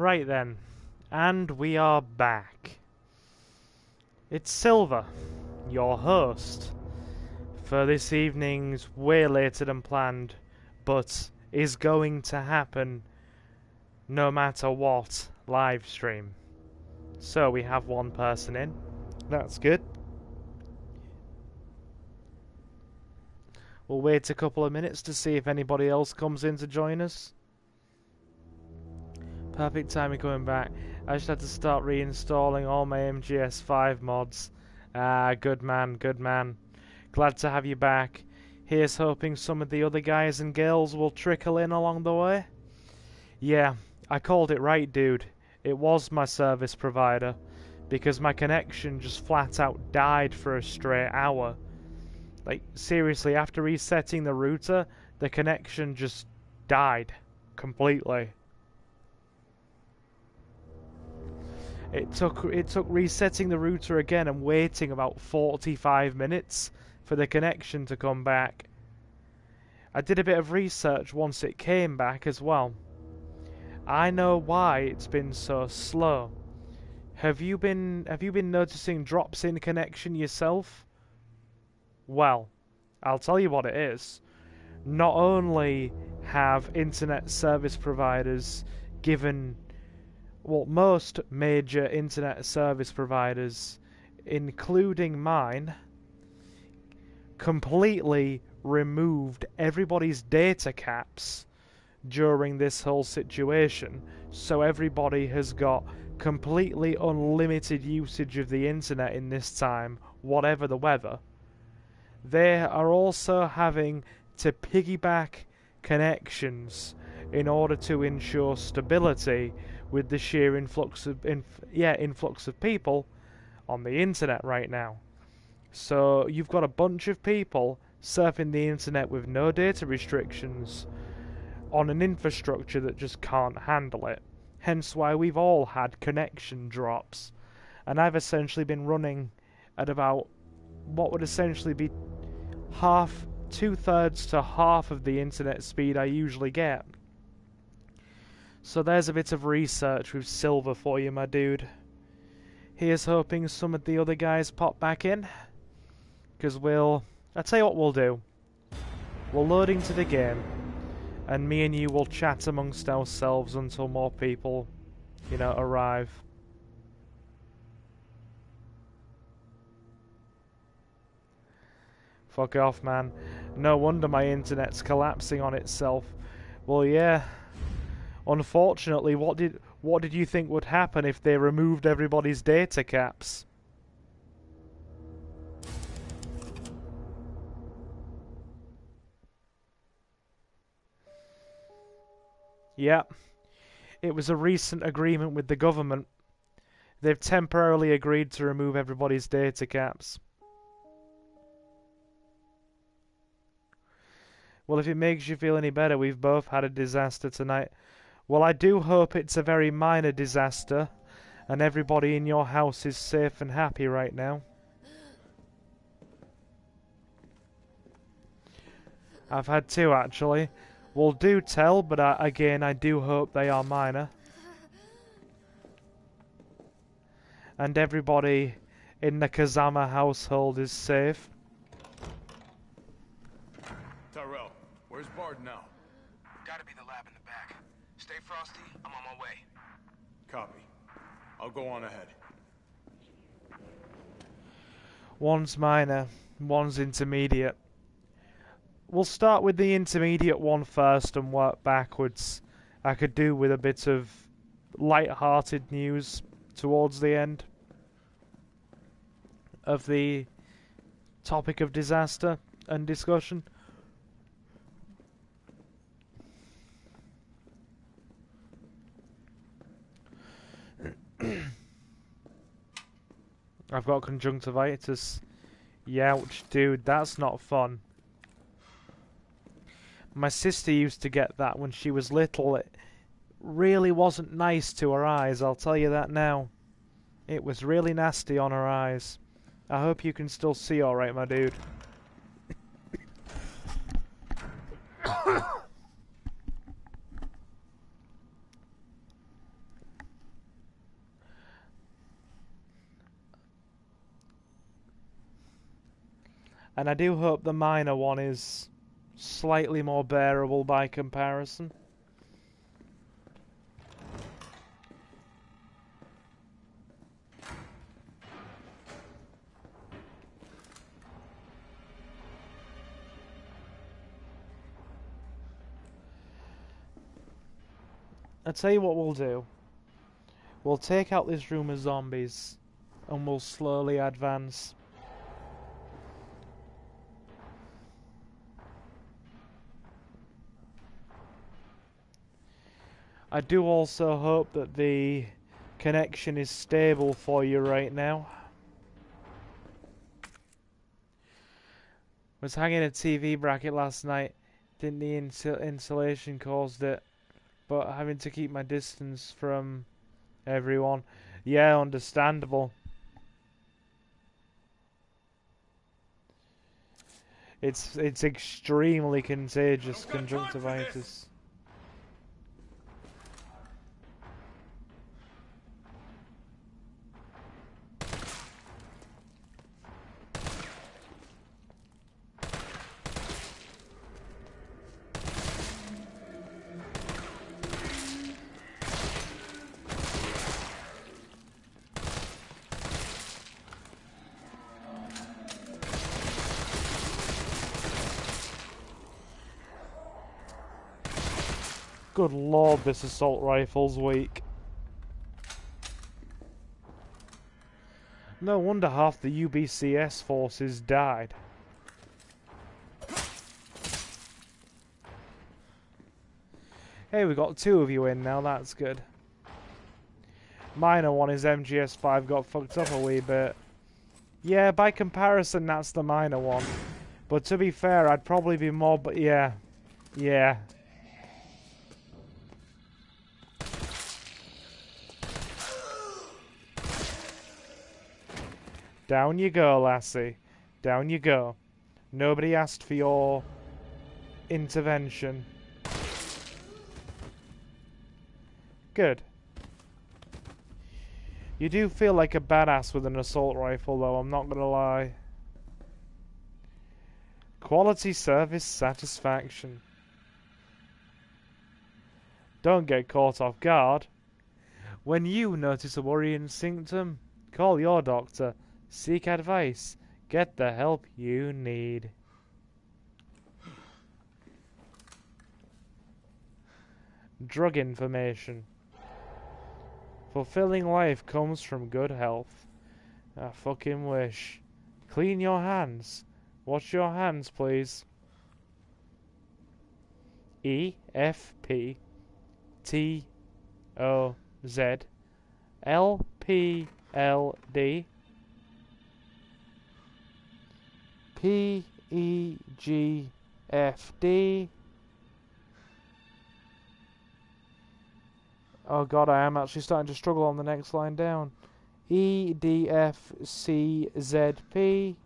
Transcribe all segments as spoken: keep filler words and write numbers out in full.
Right then. And we are back. It's Silver, your host, for this evening's way later than planned, but is going to happen no matter what live stream. So we have one person in. That's good. We'll wait a couple of minutes to see if anybody else comes in to join us. Perfect timing coming back. I just had to start reinstalling all my M G S five mods. Ah, good man, good man. Glad to have you back. Here's hoping some of the other guys and girls will trickle in along the way. Yeah, I called it right, dude. It was my service provider, because my connection just flat out died for a straight hour. Like, seriously, after resetting the router, the connection just died completely. It took it took resetting the router again and waiting about forty-five minutes for the connection to come back. I did a bit of research once it came back as well. I know why it's been so slow. Have you been have you been noticing drops in connection yourself? Well, I'll tell you what it is. Not only have internet service providers given, well, most major internet service providers, including mine, completely removed everybody's data caps during this whole situation, so everybody has got completely unlimited usage of the internet in this time, whatever the weather. They are also having to piggyback connections in order to ensure stability with the sheer influx of inf yeah influx of people on the internet right now. So you've got a bunch of people surfing the internet with no data restrictions on an infrastructure that just can't handle it. Hence why we've all had connection drops, and I've essentially been running at about what would essentially be half, two-thirds to half of the internet speed I usually get. So there's a bit of research with Silver for you, my dude. Here's hoping some of the other guys pop back in, because we'll... I'll tell you what we'll do. We'll load into the game, and me and you will chat amongst ourselves until more people, you know, arrive. Fuck off, man. No wonder my internet's collapsing on itself. Well, yeah. Unfortunately, what did what did you think would happen if they removed everybody's data caps? Yeah. It was a recent agreement with the government. They've temporarily agreed to remove everybody's data caps. Well, if it makes you feel any better, we've both had a disaster tonight. Well, I do hope it's a very minor disaster, and everybody in your house is safe and happy right now. I've had two, actually. Well, do tell, but I, again, I do hope they are minor. And everybody in the Kazama household is safe. Tyrell, where's Bard now? Gotta be the lab in the back. Stay frosty, I'm on my way. Copy. I'll go on ahead. One's minor, one's intermediate. We'll start with the intermediate one first and work backwards. I could do with a bit of light-hearted news towards the end of the topic of disaster and discussion. I've got conjunctivitis. Youch, dude, that's not fun. My sister used to get that when she was little. It really wasn't nice to her eyes, I'll tell you that now. It was really nasty on her eyes. I hope you can still see alright, my dude. and I do hope the minor one is slightly more bearable by comparison. I'll tell you what we'll do. We'll take out this room of zombies and we'll slowly advance. I do also hope that the connection is stable for you right now. Was hanging a T V bracket last night. Didn't the insul- insulation caused it? But having to keep my distance from everyone. Yeah, understandable. It's it's extremely contagious, conjunctivitis. Good lord, this assault rifle's weak. No wonder half the U B C S forces died. Hey, we got two of you in now, that's good. Minor one is M G S five got fucked up a wee bit. Yeah, by comparison, that's the minor one. But to be fair, I'd probably be more, but yeah. Yeah. Down you go, lassie. Down you go. Nobody asked for your intervention. Good. You do feel like a badass with an assault rifle, though, I'm not gonna lie. Quality service satisfaction. Don't get caught off guard. When you notice a worrying symptom, call your doctor. Seek advice. Get the help you need. Drug information. Fulfilling life comes from good health. I fucking wish. Clean your hands. Wash your hands, please. E F P T O Z L P L D P E G F D. Oh god, I am actually starting to struggle on the next line down. E D F C Z P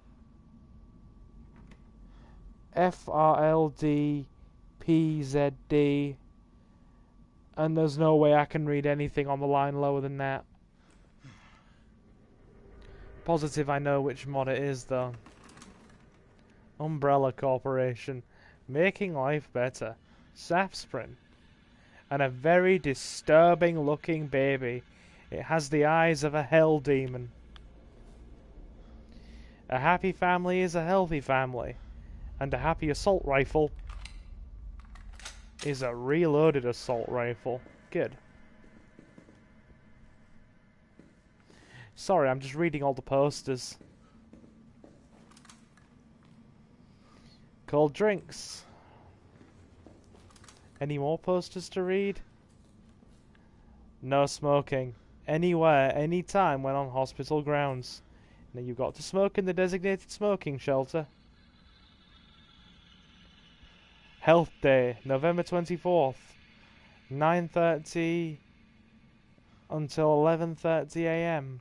F R L D P Z D. And there's no way I can read anything on the line lower than that. Positive I know which mod it is though. Umbrella Corporation, making life better. Safsprin. And a very disturbing looking baby. It has the eyes of a hell demon. A happy family is a healthy family. And a happy assault rifle is a reloaded assault rifle. Good. Sorry, I'm just reading all the posters. Cold drinks. Any more posters to read? No smoking. Anywhere, anytime when on hospital grounds. Now you've got to smoke in the designated smoking shelter. Health Day, November twenty-fourth. nine thirty until eleven thirty A M.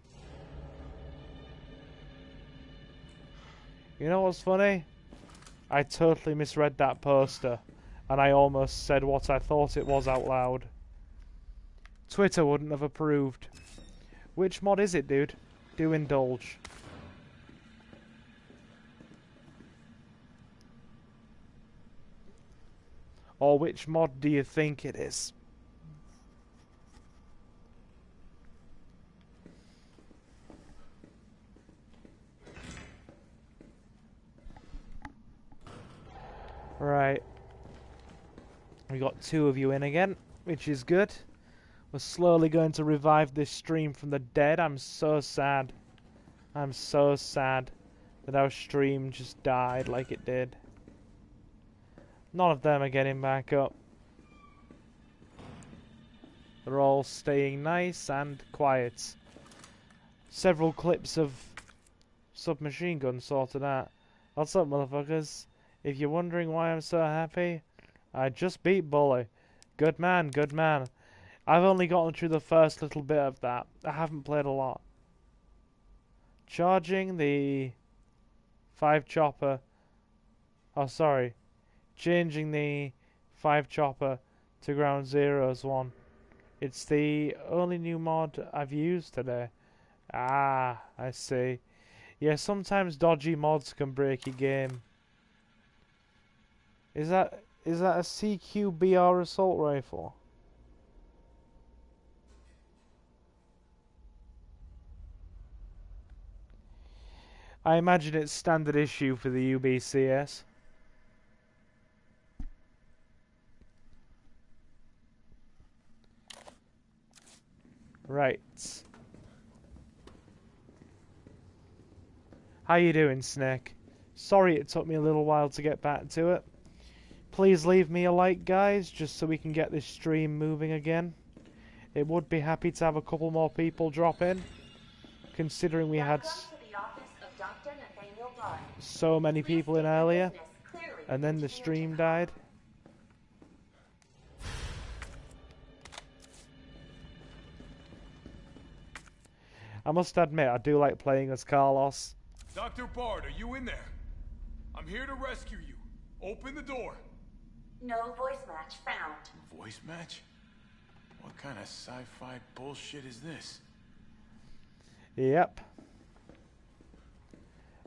You know what's funny? I totally misread that poster, and I almost said what I thought it was out loud. Twitter wouldn't have approved. Which mod is it, dude? Do indulge. Or which mod do you think it is? Right. We got two of you in again, which is good. We're slowly going to revive this stream from the dead. I'm so sad. I'm so sad that our stream just died like it did. None of them are getting back up. They're all staying nice and quiet. Several clips of submachine gun sorted out. What's up, motherfuckers? If you're wondering why I'm so happy, I just beat Bully. Good man, good man. I've only gotten through the first little bit of that. I haven't played a lot. Charging the five chopper. Oh, sorry. Changing the five chopper to ground zeros one. It's the only new mod I've used today. Ah, I see. Yeah, sometimes dodgy mods can break your game. Is that is that a C Q B R assault rifle? I imagine it's standard issue for the U B C S. Right. How you doing, Snake? Sorry it took me a little while to get back to it. Please leave me a like, guys, just so we can get this stream moving again. It would be happy to have a couple more people drop in, considering we had so many people in earlier, and then the stream died. I must admit, I do like playing as Carlos. Doctor Bard, are you in there? I'm here to rescue you. Open the door. No voice match found. Voice match? What kind of sci-fi bullshit is this? Yep.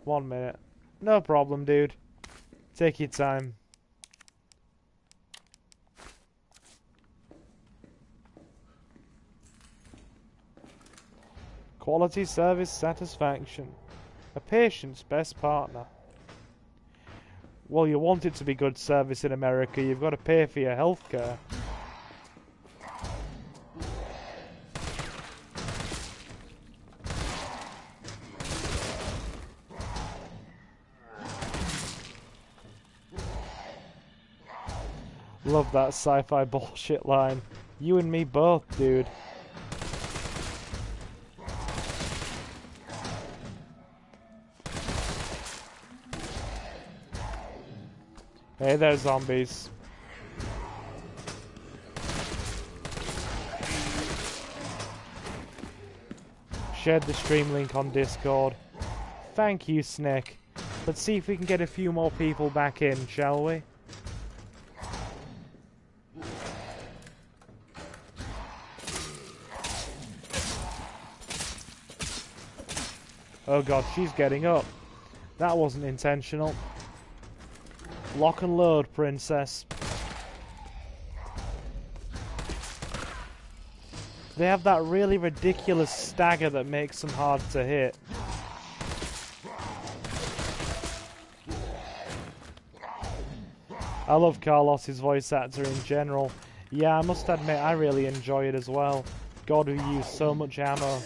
One minute. No problem, dude. Take your time. Quality service satisfaction. A patient's best partner. Well, you want it to be good service in America, you've got to pay for your healthcare. Love that sci-fi bullshit line. You and me both, dude. Hey there, zombies. Shared the stream link on Discord. Thank you, Snick. Let's see if we can get a few more people back in, shall we? Oh god, she's getting up. That wasn't intentional. Lock and load, princess. They have that really ridiculous stagger that makes them hard to hit. I love Carlos's voice actor in general. Yeah, I must admit I really enjoy it as well. God, we use so much ammo.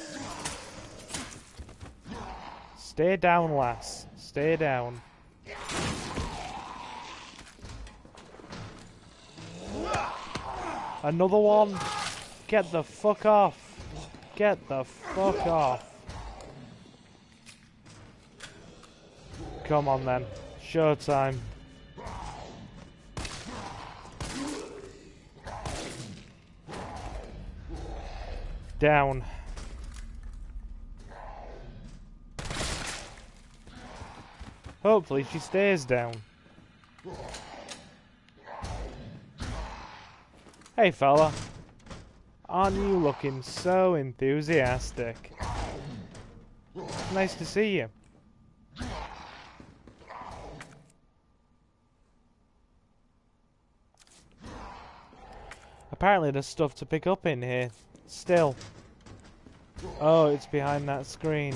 Stay down, lass. Stay down. Another one. Get the fuck off. Get the fuck off. Come on then. Showtime. Down. Hopefully she stays down. Hey fella, aren't you looking so enthusiastic? Nice to see you. Apparently there's stuff to pick up in here. Still. Oh, it's behind that screen.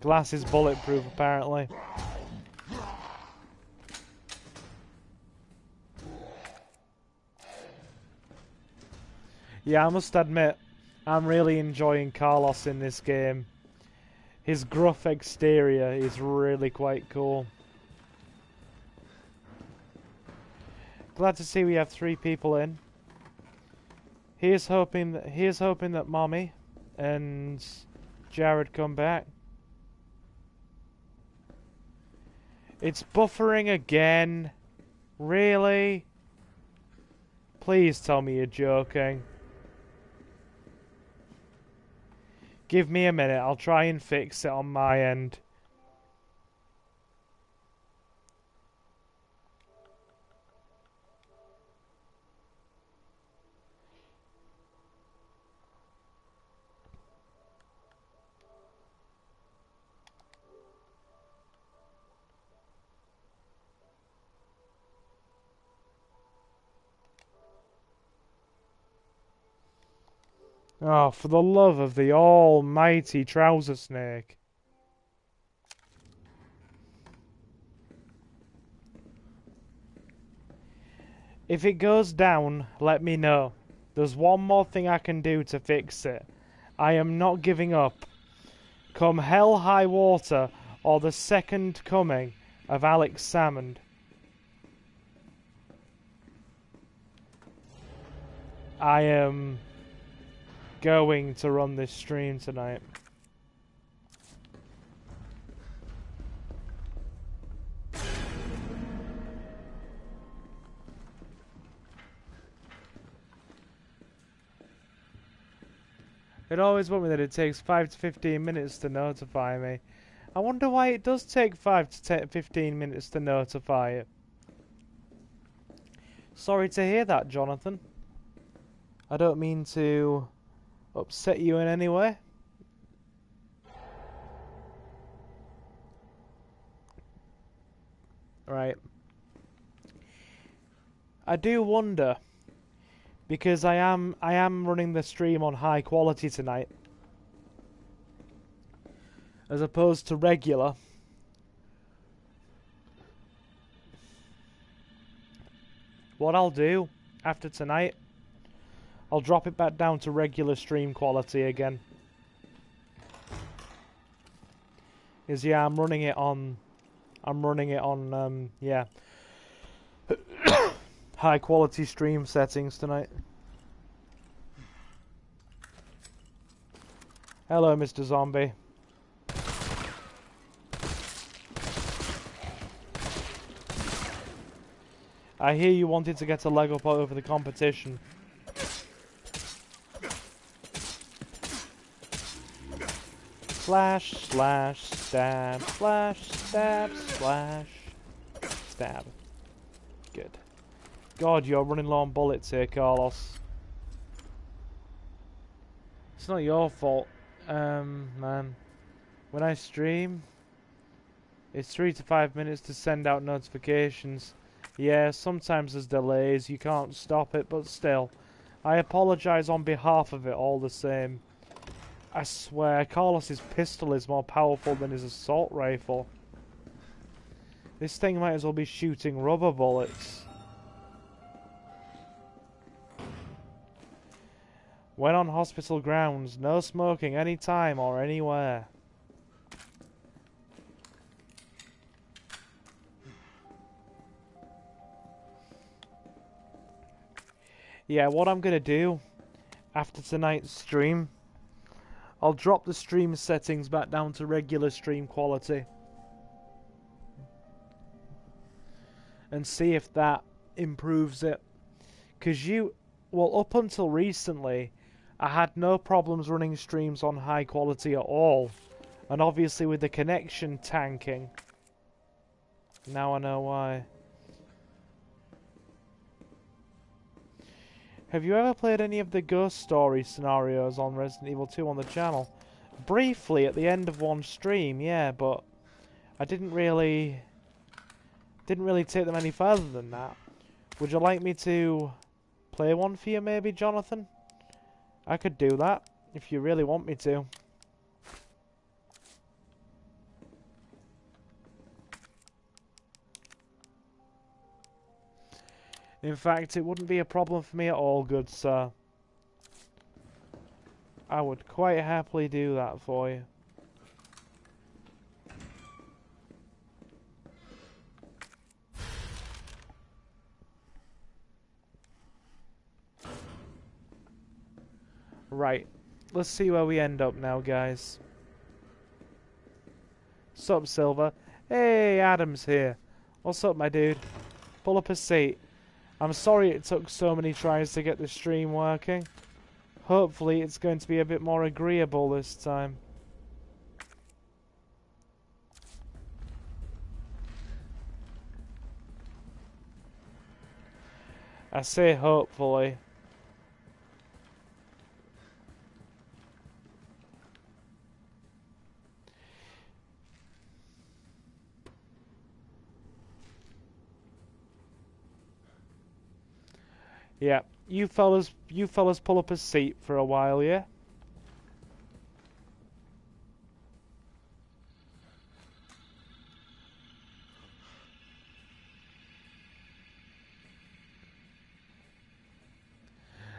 Glass is bulletproof, apparently. Yeah, I must admit, I'm really enjoying Carlos in this game. His gruff exterior is really quite cool. Glad to see we have three people in. Here's hoping that, here's hoping that Mommy and Jared come back. It's buffering again. Really? Please tell me you're joking. Give me a minute, I'll try and fix it on my end. Oh, for the love of the almighty trouser snake. If it goes down, let me know. There's one more thing I can do to fix it. I am not giving up. Come hell, high water, or the second coming of Alex Salmond. I am... going to run this stream tonight. It always warned me that it takes five to fifteen minutes to notify me. I wonder why it does take five to fifteen minutes to notify it. Sorry to hear that, Jonathan. I don't mean to... upset you in any way? Right. I do wonder, because I am I am running the stream on high quality tonight, as opposed to regular. What I'll do after tonight, I'll drop it back down to regular stream quality again. Cause yeah, I'm running it on, I'm running it on, um, yeah, high quality stream settings tonight. Hello, Mister Zombie. I hear you wanted to get a leg up over the competition. Slash, slash, stab, slash, stab, slash, stab. Good. God, you're running low on bullets here, Carlos. It's not your fault, um, man. When I stream, it's three to five minutes to send out notifications. Yeah, sometimes there's delays, you can't stop it, but still. I apologize on behalf of it all the same. I swear, Carlos's pistol is more powerful than his assault rifle. This thing might as well be shooting rubber bullets. When on hospital grounds, no smoking any time or anywhere. Yeah, what I'm gonna do after tonight's stream, I'll drop the stream settings back down to regular stream quality and see if that improves it. Cause you, well, up until recently, I had no problems running streams on high quality at all, and obviously with the connection tanking, now I know why. Have you ever played any of the ghost story scenarios on Resident Evil two on the channel? Briefly at the end of one stream, yeah, but I didn't really didn't really take them any further than that. Would you like me to play one for you, maybe, Jonathan? I could do that if you really want me to. In fact, it wouldn't be a problem for me at all, good sir. I would quite happily do that for you. Right, let's see where we end up now, guys. Sup, Silver? Hey, Adam's here. What's up, my dude? Pull up a seat. I'm sorry it took so many tries to get the stream working. Hopefully it's going to be a bit more agreeable this time. I say hopefully. Yeah, you fellas, you fellas pull up a seat for a while, yeah?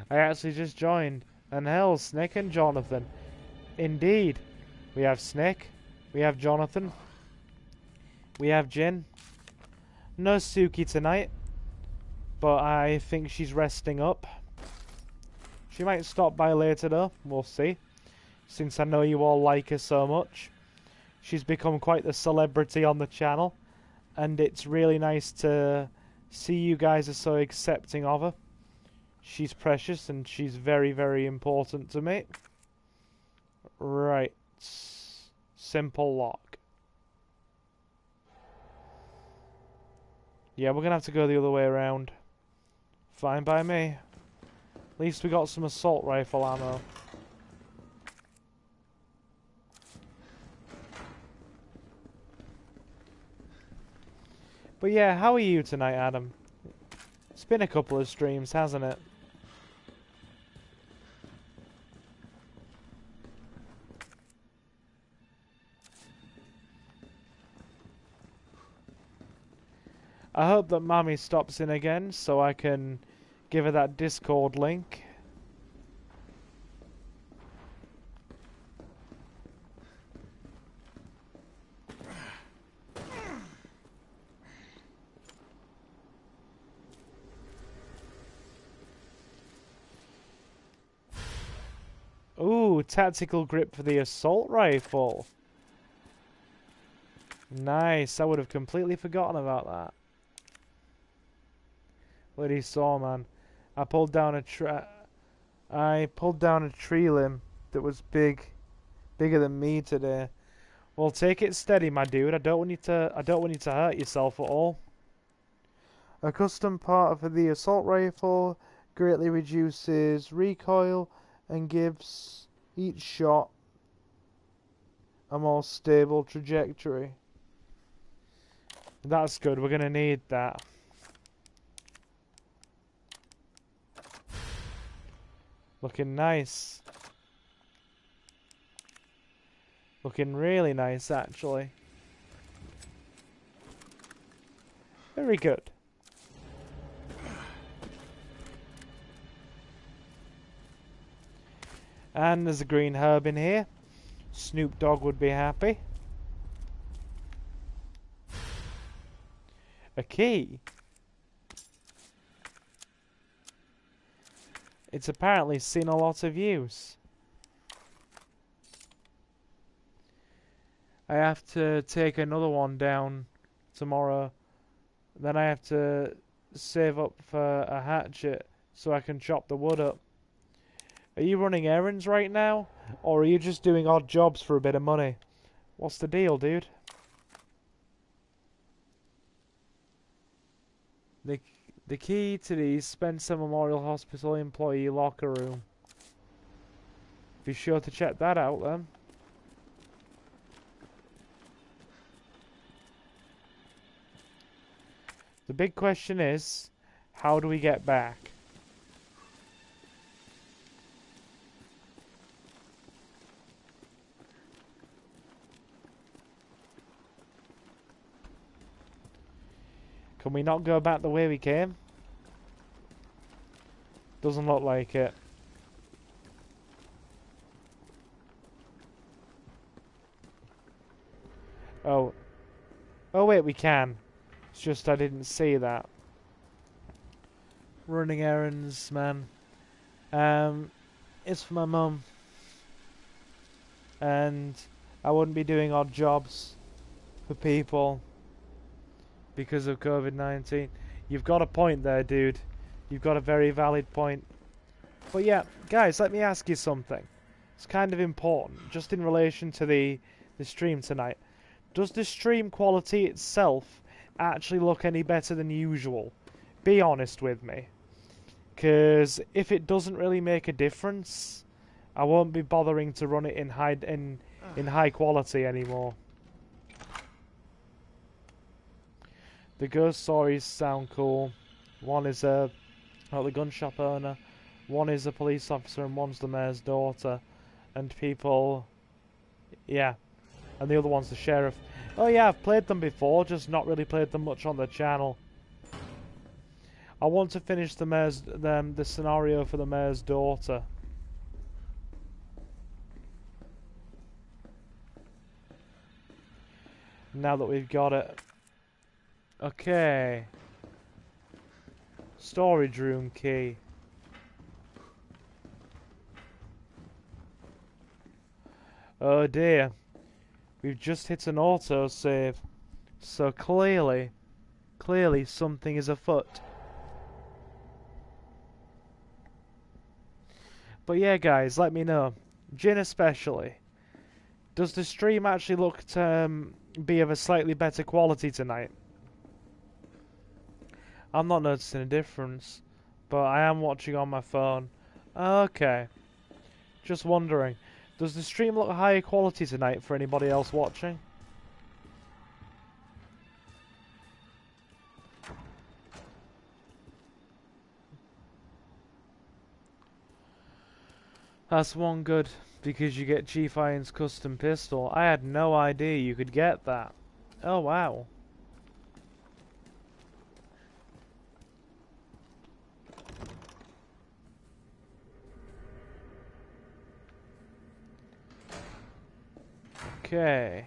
I actually just joined. And hell, Snick and Jonathan. Indeed. We have Snick. We have Jonathan. We have Jin. No Suki tonight. But I think she's resting up. She might stop by later though, we'll see. Since I know you all like her so much. She's become quite the celebrity on the channel. And it's really nice to see you guys are so accepting of her. She's precious and she's very, very important to me. Right. Simple lock. Yeah, we're going to have to go the other way around. Fine by me. At least we got some assault rifle ammo. But yeah, how are you tonight, Adam? It's been a couple of streams, hasn't it? I hope that Mommy stops in again so I can give her that Discord link. Ooh, tactical grip for the assault rifle. Nice, I would have completely forgotten about that. What he saw, man. I pulled down a tra I pulled down a tree limb that was big, bigger than me today. Well, take it steady, my dude. I don't want you to. I don't want you to hurt yourself at all. A custom part for the assault rifle greatly reduces recoil and gives each shot a more stable trajectory. That's good. We're gonna need that. Looking nice. Looking really nice, actually. Very good. And there's a green herb in here. Snoop Dogg would be happy. A key. It's apparently seen a lot of use. I have to take another one down tomorrow. Then I have to save up for a hatchet so I can chop the wood up. Are you running errands right now? Or are you just doing odd jobs for a bit of money? What's the deal, dude? They... The key to the Spencer Memorial Hospital employee locker room. Be sure to check that out then. The big question is, How do we get back? Can we not go back the way we came? Doesn't look like it. Oh. Oh wait, we can. It's just I didn't see that. Running errands, man. Um, it's for my mum. And I wouldn't be doing odd jobs for people because of COVID nineteen. You've got a point there, dude. You've got a very valid point. But yeah, guys, let me ask you something. It's kind of important, just in relation to the, the stream tonight. Does the stream quality itself actually look any better than usual? Be honest with me. Because if it doesn't really make a difference, I won't be bothering to run it in high, in, in high quality anymore. The ghost stories sound cool. One is a well, the gun shop owner, one is a police officer, and one's the mayor's daughter. And people... yeah. And the other one's the sheriff. Oh yeah, I've played them before, just not really played them much on the channel. I want to finish the mayor's, the, the scenario for the mayor's daughter. Now that we've got it... okay. Storage room key. Oh dear. We've just hit an autosave. So clearly, clearly something is afoot. But yeah guys, let me know. Jin especially. Does the stream actually look to um, be of a slightly better quality tonight? I'm not noticing a difference, but I am watching on my phone. Okay. Just wondering, does the stream look higher quality tonight for anybody else watching? That's one good, because you get G five's custom pistol. I had no idea you could get that. Oh wow. Okay.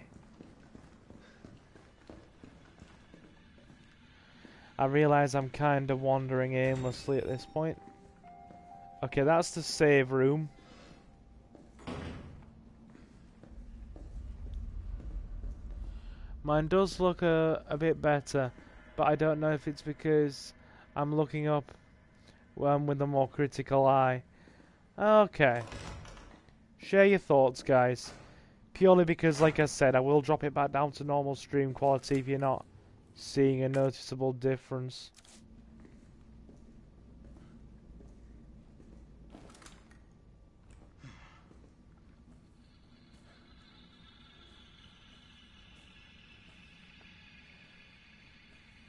I realise I'm kind of wandering aimlessly at this point. Okay, that's the save room. Mine does look a, a bit better, but I don't know if it's because I'm looking up um, with a more critical eye. Okay. Share your thoughts, guys. Purely because, like I said, I will drop it back down to normal stream quality if you're not seeing a noticeable difference.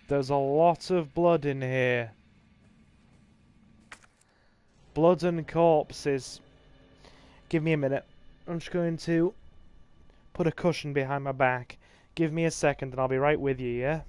There's a lot of blood in here. Blood and corpses. Give me a minute. I'm just going to... put a cushion behind my back. Give me a second and I'll be right with you, yeah?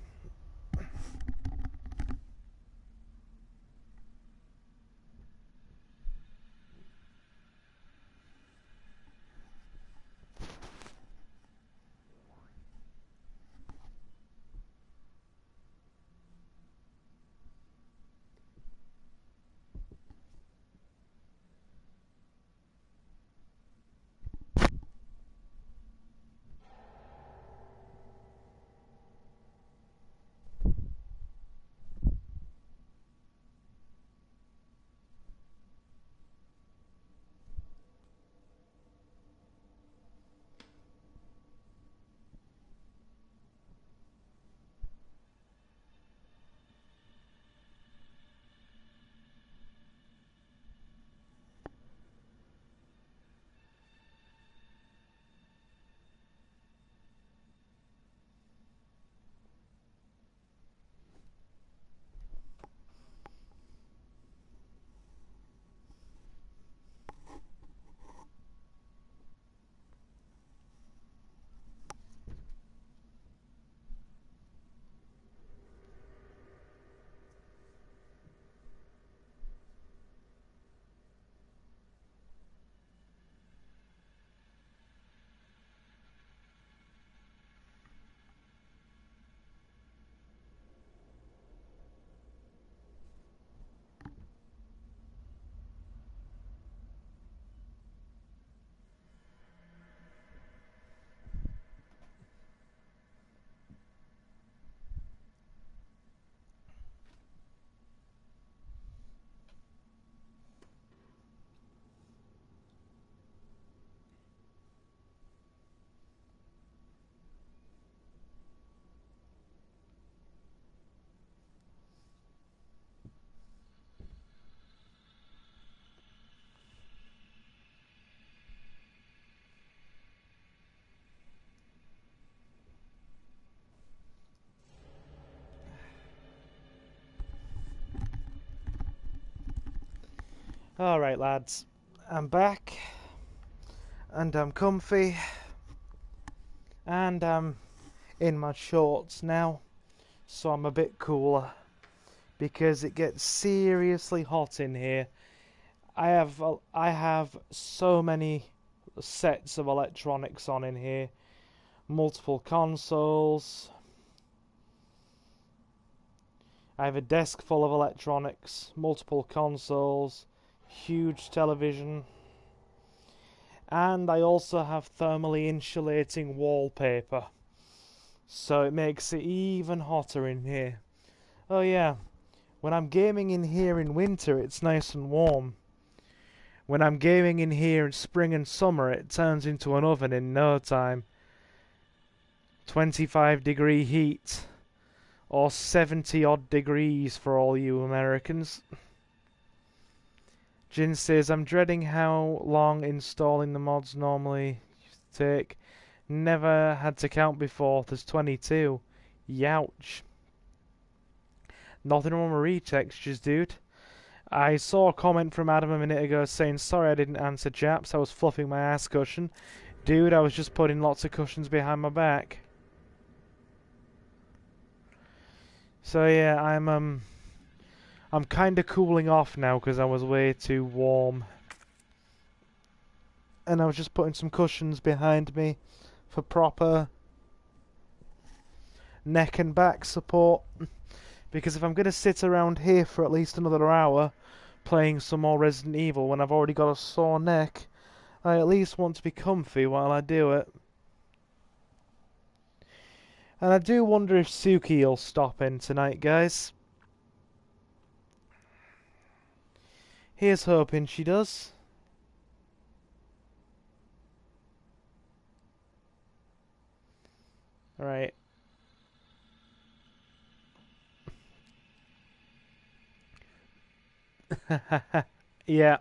Alright lads, I'm back, and I'm comfy, and I'm in my shorts now, so I'm a bit cooler, because it gets seriously hot in here. I have, I have so many sets of electronics on in here, multiple consoles, I have a desk full of electronics, multiple consoles, huge television, and I also have thermally insulating wallpaper, so it makes it even hotter in here. Oh yeah, when I'm gaming in here in winter it's nice and warm. When I'm gaming in here in spring and summer it turns into an oven in no time. twenty-five degree heat, or seventy odd degrees for all you Americans. Jin says, I'm dreading how long installing the mods normally take. Never had to count before. There's twenty-two. Youch. Nothing wrong with retextures, dude. I saw a comment from Adam a minute ago saying, sorry I didn't answer, chaps. I was fluffing my ass cushion. Dude, I was just putting lots of cushions behind my back. So yeah, I'm... um. I'm kind of cooling off now because I was way too warm. And I was just putting some cushions behind me for proper neck and back support. Because if I'm going to sit around here for at least another hour playing some more Resident Evil when I've already got a sore neck, I at least want to be comfy while I do it. And I do wonder if Suki will stop in tonight, guys. Here's hoping she does. Right. Yeah.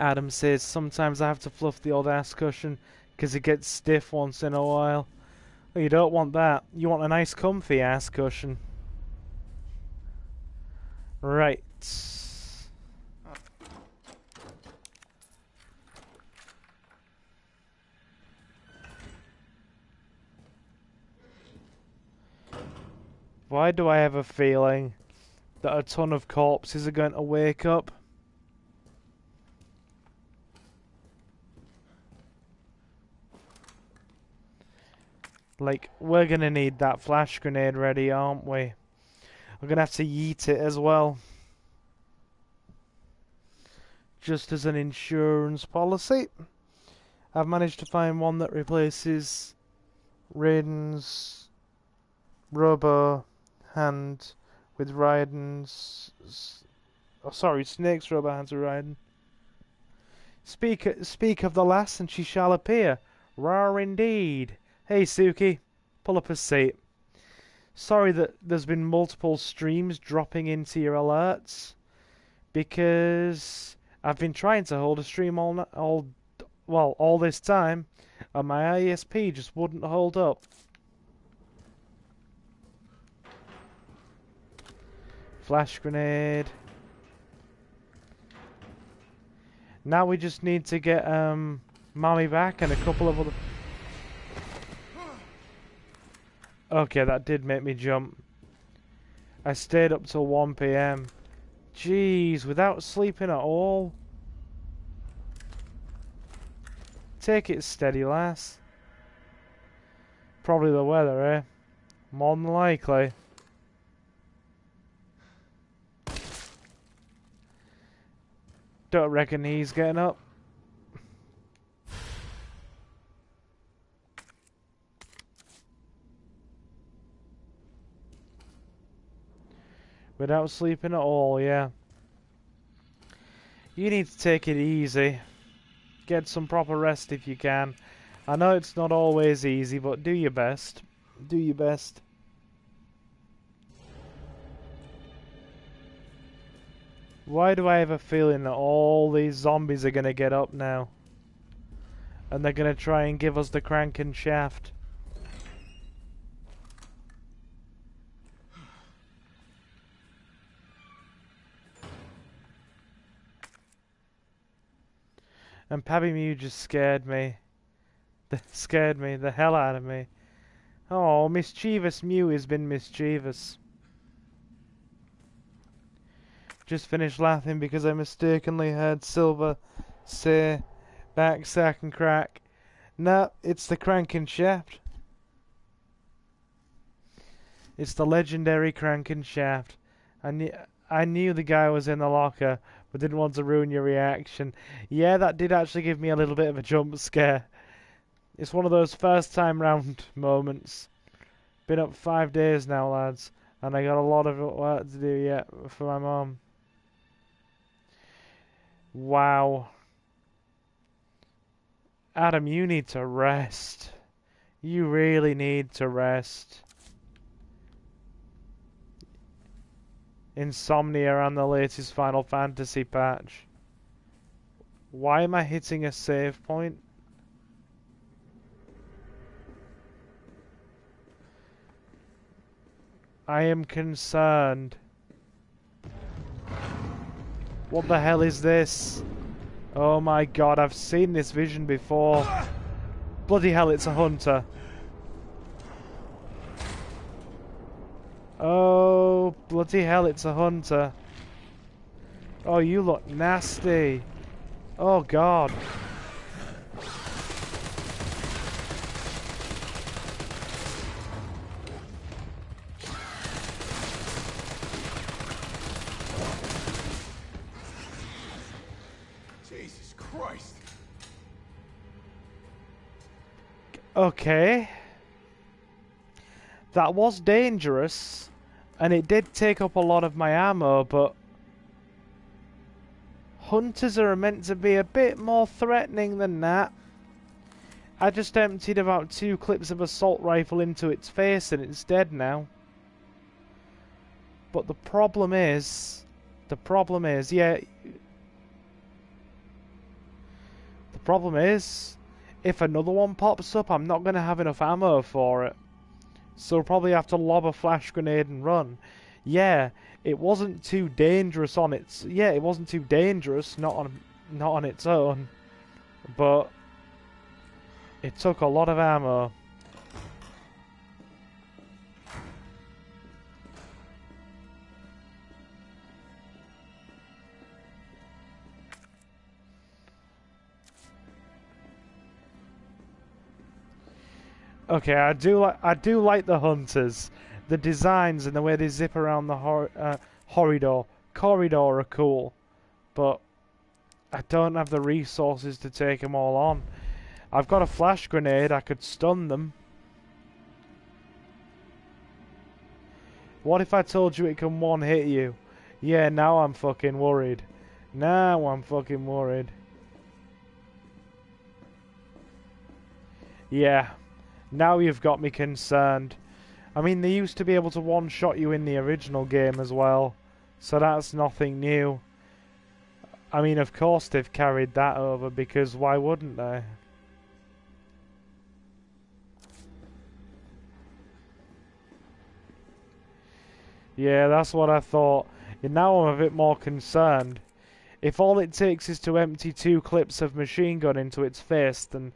Adam says, sometimes I have to fluff the old ass cushion because it gets stiff once in a while. Well, you don't want that. You want a nice comfy ass cushion. Right. Why do I have a feeling that a ton of corpses are going to wake up? Like, we're going to need that flash grenade ready, aren't we? We're gonna have to yeet it as well, just as an insurance policy. I've managed to find one that replaces Raiden's robo hand with Raiden's. Oh, sorry, Snake's robo hand with Raiden. Speak, speak of the lass, and she shall appear. Rar indeed. Hey, Suki, pull up a seat. Sorry that there's been multiple streams dropping into your alerts, because I've been trying to hold a stream all, all well, all this time, and my I S P just wouldn't hold up. Flash grenade. Now we just need to get um, Mommy back and a couple of other... Okay, that did make me jump. I stayed up till one P M. Jeez, without sleeping at all. Take it steady, lass. Probably the weather, eh? More than likely. Don't reckon he's getting up. Without sleeping at all, yeah. You need to take it easy. Get some proper rest if you can. I know it's not always easy, but do your best. Do your best. Why do I have a feeling that all these zombies are going to get up now? And they're going to try and give us the crank and shaft. and Pappy Mew just scared me. That scared me the hell out of me. Oh, mischievous Mew has been mischievous. Just finished laughing because I mistakenly heard Silver say back, sack and crack. No, it's the cranking shaft. It's the legendary cranking shaft. I knew, I knew the guy was in the locker, but didn't want to ruin your reaction. Yeah, that did actually give me a little bit of a jump scare. It's one of those first time round moments. Been up five days now, lads, and I got a lot of work to do yet for my mom. Wow. Adam, you need to rest. You really need to rest. Insomnia on the latest Final Fantasy patch. Why am I hitting a save point? I am concerned. What the hell is this? Oh my god, I've seen this vision before. Bloody hell, it's a hunter. Oh, bloody hell, it's a hunter. Oh, you look nasty. Oh, God. Jesus Christ. Okay. That was dangerous, and it did take up a lot of my ammo, but hunters are meant to be a bit more threatening than that. I just emptied about two clips of assault rifle into its face and it's dead now. But the problem is, the problem is, yeah, the problem is, if another one pops up, I'm not going to have enough ammo for it. So we'll probably have to lob a flash grenade and run. Yeah, it wasn't too dangerous on its. Yeah, it wasn't too dangerous, not on, not on its own. But it took a lot of ammo. Okay, I do like I do like the hunters, the designs and the way they zip around the hor uh, corridor. Corridor are cool, but I don't have the resources to take them all on. I've got a flash grenade. I could stun them. What if I told you it can one hit you? Yeah, now I'm fucking worried. Now I'm fucking worried. Yeah. Now you've got me concerned. I mean, they used to be able to one-shot you in the original game as well, so that's nothing new. I mean, of course they've carried that over, because why wouldn't they? Yeah, that's what I thought. And now I'm a bit more concerned. If all it takes is to empty two clips of machine gun into its face, then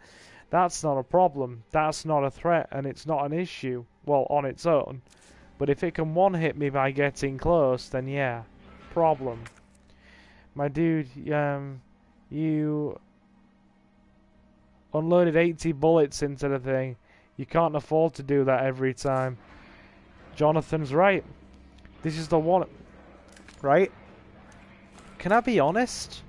that's not a problem, that's not a threat, and it's not an issue, well, on its own. But if it can one-hit me by getting close, then yeah, problem. My dude, um, you unloaded eighty bullets into the thing. You can't afford to do that every time. Jonathan's right. This is the one, right? Can I be honest?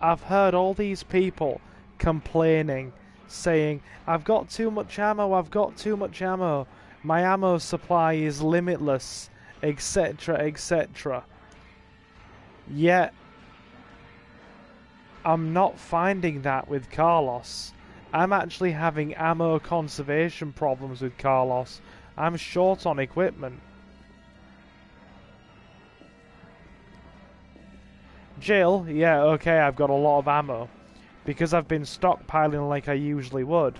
I've heard all these people complaining, saying, I've got too much ammo, I've got too much ammo, my ammo supply is limitless, etc, et cetera. Yet, I'm not finding that with Carlos. I'm actually having ammo conservation problems with Carlos. I'm short on equipment. Jill, yeah, okay, I've got a lot of ammo, because I've been stockpiling like I usually would.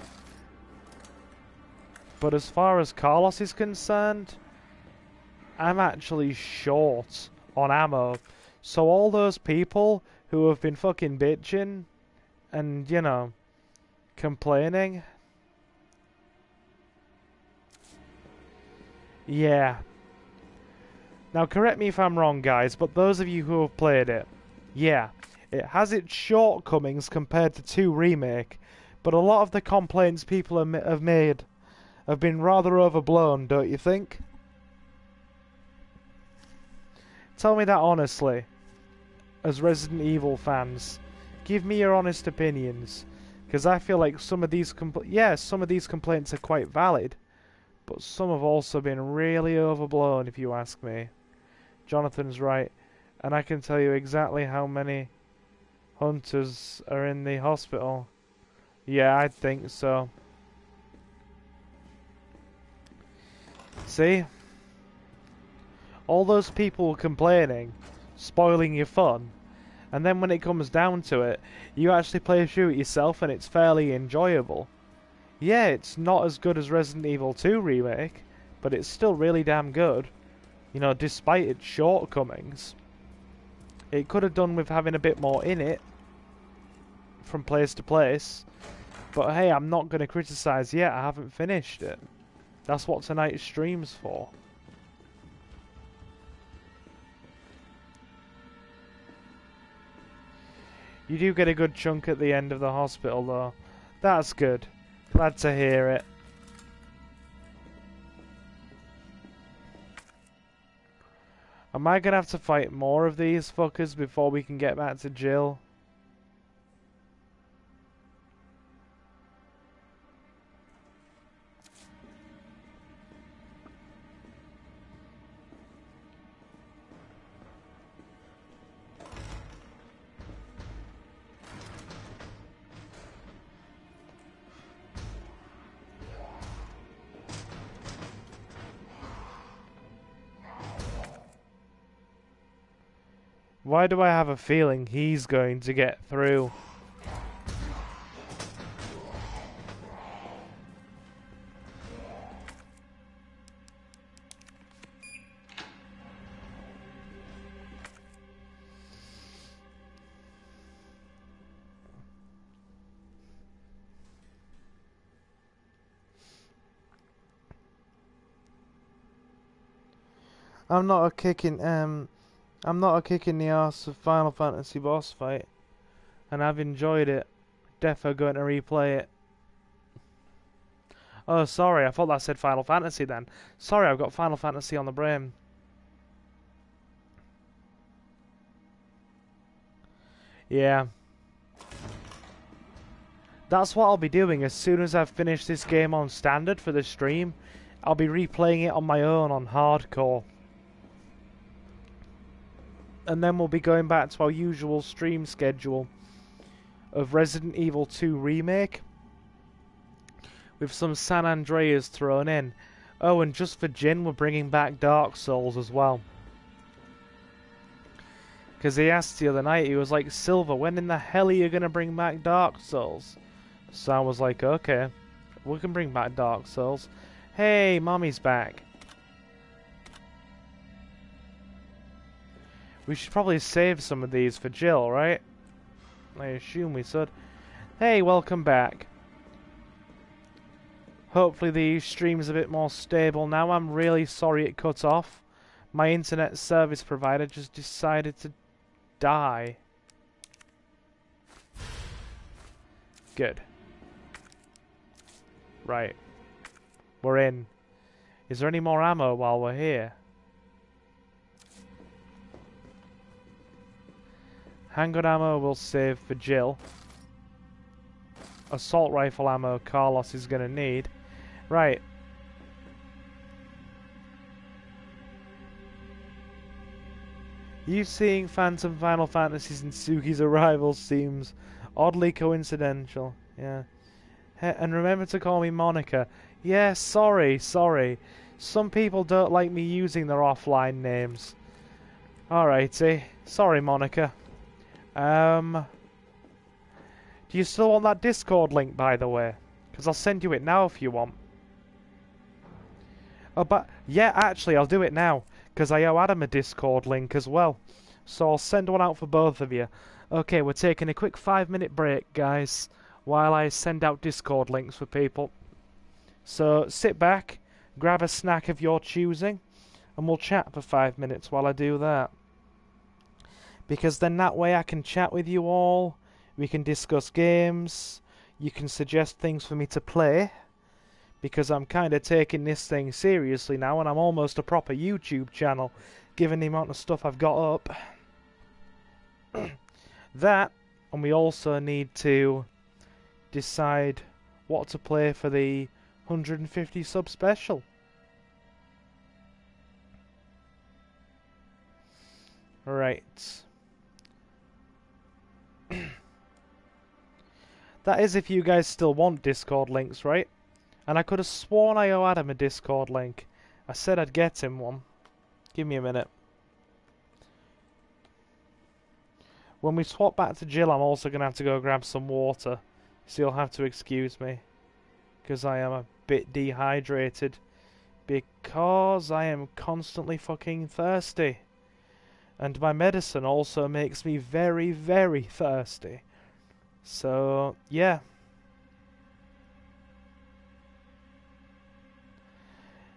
But as far as Carlos is concerned, I'm actually short on ammo. So all those people who have been fucking bitching and, you know, complaining. Yeah. Now, correct me if I'm wrong, guys, but those of you who have played it, yeah, it has its shortcomings compared to two Remake, but a lot of the complaints people have made have been rather overblown, don't you think? Tell me that honestly, as Resident Evil fans. Give me your honest opinions, because I feel like some of these compl- yeah, some of these complaints are quite valid, but some have also been really overblown, if you ask me. Jonathan's right, and I can tell you exactly how many hunters are in the hospital. Yeah, I think so. See? All those people complaining, spoiling your fun, and then when it comes down to it, you actually play through it yourself and it's fairly enjoyable. Yeah, it's not as good as Resident Evil two Remake, but it's still really damn good, you know, despite its shortcomings. It could have done with having a bit more in it, from place to place, but hey, I'm not going to criticise yet, I haven't finished it. That's what tonight's stream's for. You do get a good chunk at the end of the hospital, though. That's good. Glad to hear it. Am I going to have to fight more of these fuckers before we can get back to Jill? Why do I have a feeling he's going to get through? I'm not a kicking, um... I'm not a kick in the ass of Final Fantasy boss fight, and I've enjoyed it. Defo going to replay it. Oh, sorry, I thought that said Final Fantasy then. Sorry, I've got Final Fantasy on the brain. Yeah. That's what I'll be doing as soon as I've finished this game on standard for the stream. I'll be replaying it on my own on hardcore. And then we'll be going back to our usual stream schedule of Resident Evil two Remake with some San Andreas thrown in. Oh, and just for Jin, we're bringing back Dark Souls as well. Because he asked the other night, he was like, Silver, when in the hell are you going to bring back Dark Souls? So I was like, okay, we can bring back Dark Souls. Hey, Mommy's back. We should probably save some of these for Jill, right? I assume we should. Hey, welcome back. Hopefully the stream's a bit more stable now. I'm really sorry it cut off. My internet service provider just decided to die. Good. Right. We're in. Is there any more ammo while we're here? Handgun ammo we'll save for Jill. Assault rifle ammo Carlos is going to need. Right. You seeing Phantom Final Fantasies and Suki's arrival seems oddly coincidental. Yeah. He and remember to call me Monica. Yeah, sorry, sorry. Some people don't like me using their offline names. Alrighty. Sorry, Monica. Um, do you still want that Discord link, by the way? Because I'll send you it now if you want. Oh, but, yeah, actually, I'll do it now. Because I owe Adam a Discord link as well. So I'll send one out for both of you. Okay, we're taking a quick five minute break, guys, while I send out Discord links for people. So sit back, grab a snack of your choosing, and we'll chat for five minutes while I do that. Because then that way I can chat with you all, we can discuss games, you can suggest things for me to play, because I'm kind of taking this thing seriously now, and I'm almost a proper YouTube channel, given the amount of stuff I've got up. That, and we also need to decide what to play for the one hundred fifty sub special. Right. That is if you guys still want Discord links, right? And I could have sworn I owe Adam a Discord link. I said I'd get him one. Give me a minute. When we swap back to Jill, I'm also going to have to go grab some water. So you'll have to excuse me. Because I am a bit dehydrated. Because I am constantly fucking thirsty. And my medicine also makes me very, very thirsty. So, yeah.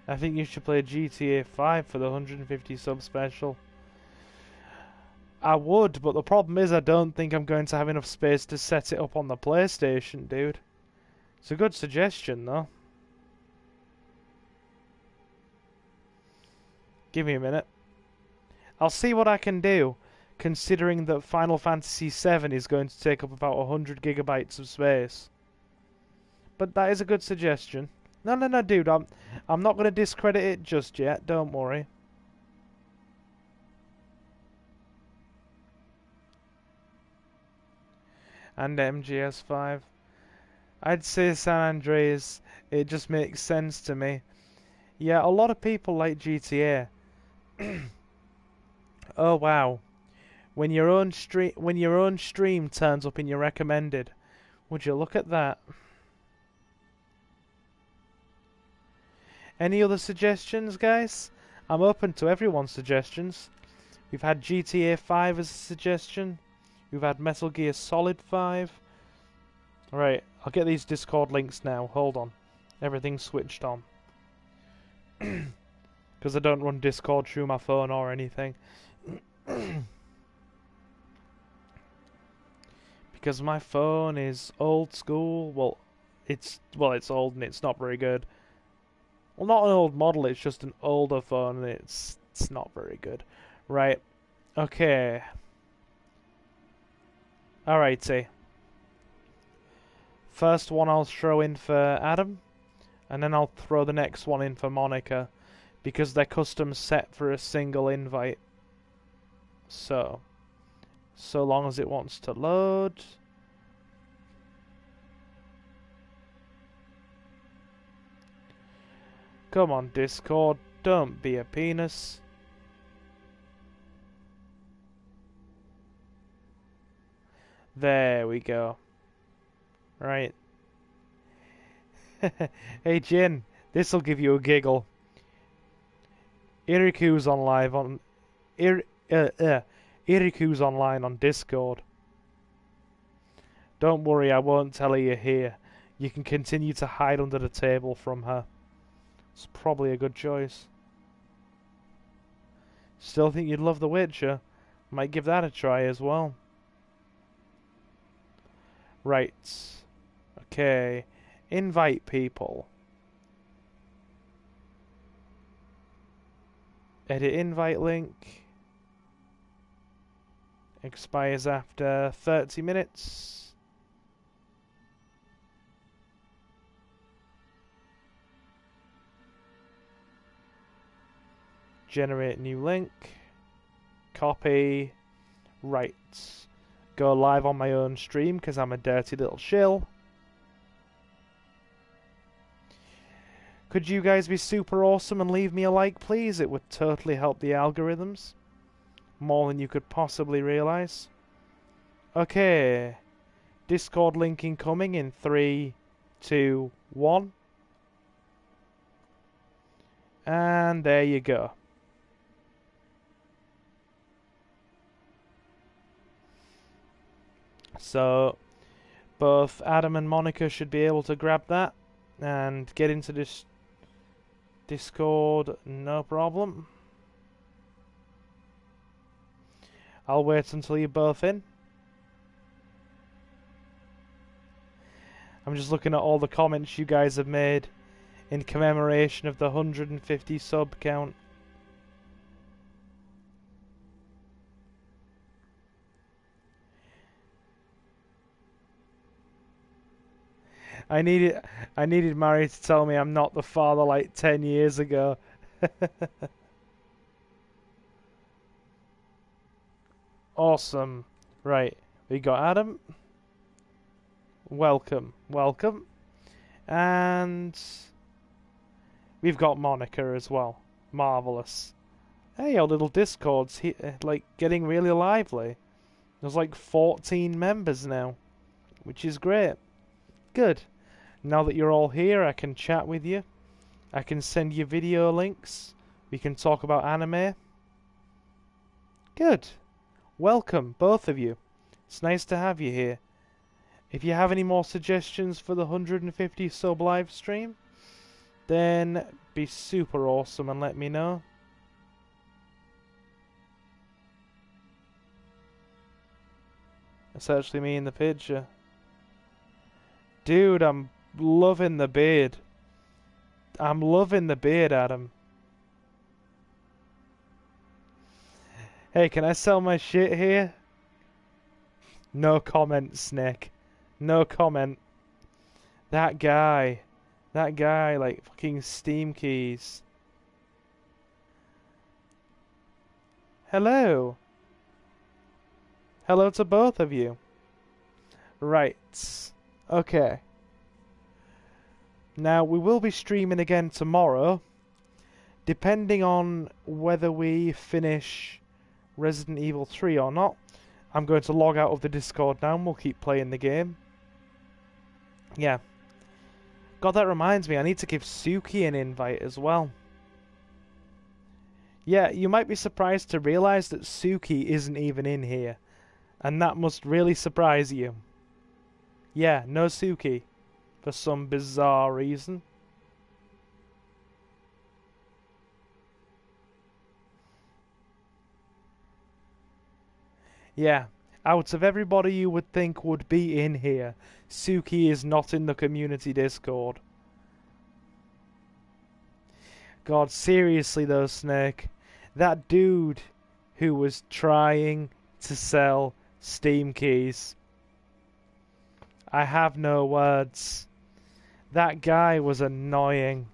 I think you should play G T A five for the one hundred fifty sub special. I would, but the problem is I don't think I'm going to have enough space to set it up on the PlayStation, dude. It's a good suggestion, though. Give me a minute. I'll see what I can do, considering that Final Fantasy seven is going to take up about one hundred gigabytes of space. But that is a good suggestion. No, no, no, dude, I'm, I'm not going to discredit it just yet, don't worry. And M G S five. I'd say San Andreas, it just makes sense to me. Yeah, a lot of people like G T A. Oh wow, when your own stream when your own stream turns up in your recommended, would you look at that? Any other suggestions, guys? I'm open to everyone's suggestions. We've had G T A five as a suggestion. We've had Metal Gear Solid five. Alright, I'll get these Discord links now. Hold on. Everything's switched on. Because I don't run Discord through my phone or anything. Because my phone is old school. Well, it's well, it's old and it's not very good. Well, not an old model. It's just an older phone, and it's it's not very good. Right? Okay. Alrighty. First one I'll throw in for Adam, and then I'll throw the next one in for Monica, because they're custom set for a single invite. So, so long as it wants to load. Come on, Discord, don't be a penis. There we go. Right. Hey, Jin, this'll give you a giggle. Iriku's on live on... Ir Uh, uh, Iriku's online on Discord. Don't worry, I won't tell her you're here. You can continue to hide under the table from her. It's probably a good choice. Still think you'd love The Witcher? Might give that a try as well. Right. Okay. Invite people. Edit invite link. Expires after thirty minutes. Generate new link. Copy. Right. Go live on my own stream because I'm a dirty little shill. Could you guys be super awesome and leave me a like, please? It would totally help the algorithms. More than you could possibly realize. Okay. Discord link incoming in three, two, one. And there you go. So both Adam and Monica should be able to grab that and get into this Discord, no problem. I'll wait until you're both in. I'm just looking at all the comments you guys have made in commemoration of the one hundred fifty sub count. I needed, I needed Mary to tell me I'm not the father like ten years ago. Awesome. Right, we got Adam. Welcome, welcome. And we've got Monica as well. Marvellous. Hey, our little Discord's he like getting really lively. There's like fourteen members now, which is great. Good. Now that you're all here, I can chat with you. I can send you video links. We can talk about anime. Good. Welcome, both of you. It's nice to have you here. If you have any more suggestions for the one hundred fifty sub live stream, then be super awesome and let me know. That's actually me in the picture. Dude, I'm loving the beard. I'm loving the beard, Adam. Hey, can I sell my shit here? No comment, Snick. No comment. That guy. That guy, like, fucking Steam keys. Hello. Hello to both of you. Right. Okay. Now, we will be streaming again tomorrow, depending on whether we finish Resident Evil three or not. I'm going to log out of the Discord now and we'll keep playing the game. Yeah. God, that reminds me, I need to give Suki an invite as well. Yeah, you might be surprised to realise that Suki isn't even in here, and that must really surprise you. Yeah, no Suki, for some bizarre reason. Yeah, out of everybody you would think would be in here, Suki is not in the community Discord. God, seriously though, Snake, that dude who was trying to sell Steam keys. I have no words. That guy was annoying.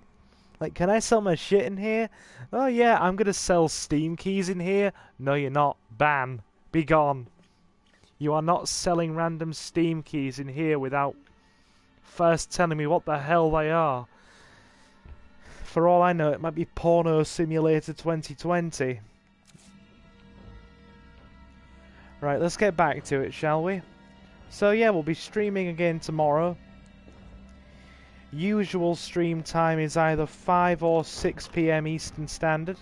Like, can I sell my shit in here? Oh yeah, I'm gonna sell Steam keys in here. No, you're not. Ban. Be gone. You are not selling random Steam keys in here without first telling me what the hell they are. For all I know, it might be Porno Simulator twenty twenty. Right, let's get back to it, shall we? So yeah, we'll be streaming again tomorrow. Usual stream time is either five or six p m Eastern Standard.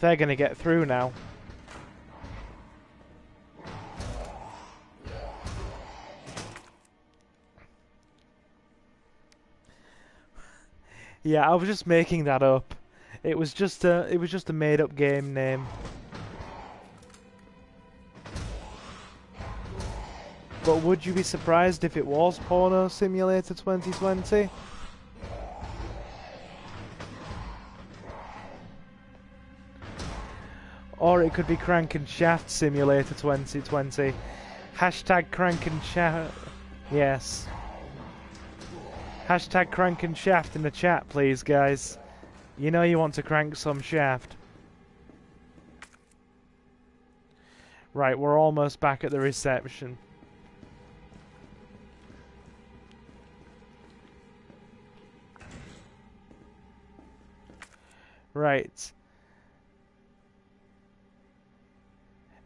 They're gonna get through now. Yeah, I was just making that up. It was just a, it was just a made-up game name. But would you be surprised if it was Porno Simulator twenty twenty? Or it could be Crank and Shaft Simulator twenty twenty. Hashtag Crank and Shaft. Yes. Hashtag Crank and Shaft in the chat, please, guys. You know you want to crank some shaft. Right, we're almost back at the reception. Right.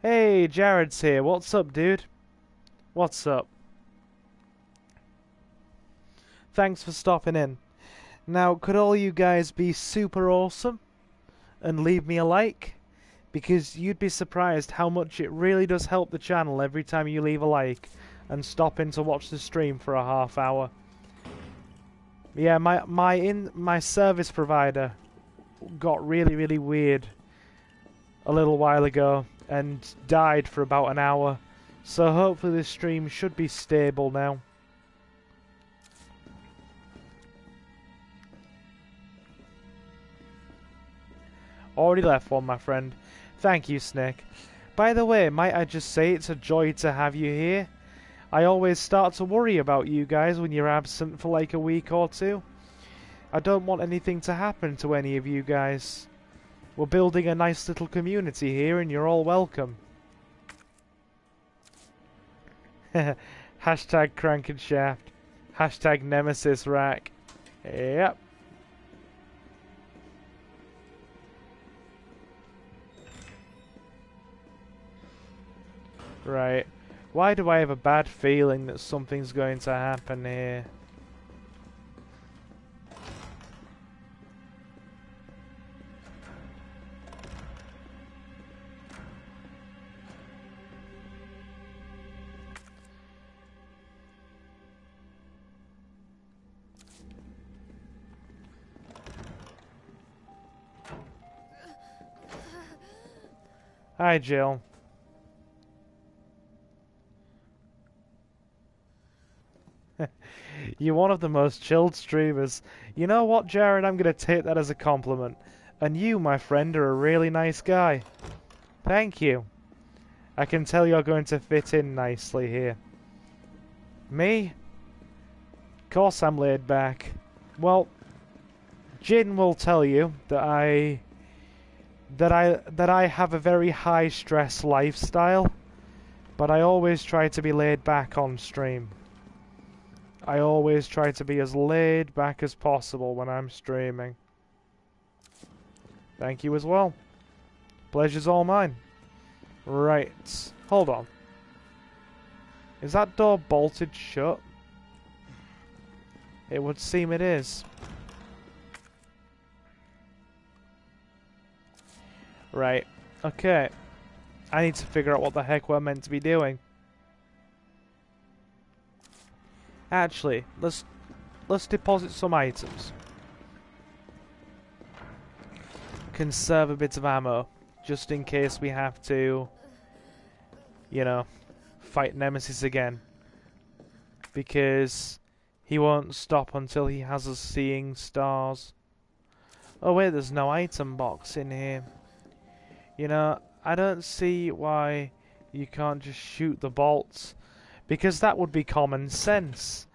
Hey, Jared's here. What's up, dude? What's up? Thanks for stopping in. Now, could all you guys be super awesome and leave me a like? because you'd be surprised how much it really does help the channel every time you leave a like and stop in to watch the stream for a half hour. Yeah, my my in my service provider got really really weird a little while ago and died for about an hour. So hopefully this stream should be stable now. Already left one, my friend. Thank you, Snake. By the way, might I just say it's a joy to have you here? I always start to worry about you guys when you're absent for like a week or two. I don't want anything to happen to any of you guys. We're building a nice little community here and you're all welcome. Hashtag crank and shaft. Hashtag nemesis rack. Yep. Right. Why do I have a bad feeling that something's going to happen here? Hi, Jill. You're one of the most chilled streamers. You know what, Jared? I'm going to take that as a compliment. And you, my friend, are a really nice guy. Thank you. I can tell you're going to fit in nicely here. Me? Of course I'm laid back. Well, Jin will tell you that I... that I that I have a very high stress lifestyle, but I always try to be laid back on stream. I always try to be as laid back as possible when I'm streaming. Thank you as well. Pleasure's all mine. Right. Hold on. Is that door bolted shut? It would seem it is. Right, okay. I need to figure out what the heck we're meant to be doing. Actually, let's let's deposit some items. Conserve a bit of ammo, just in case we have to, you know, fight Nemesis again. Because he won't stop until he has us seeing stars. Oh wait, there's no item box in here. You know, I don't see why you can't just shoot the bolts, because that would be common sense.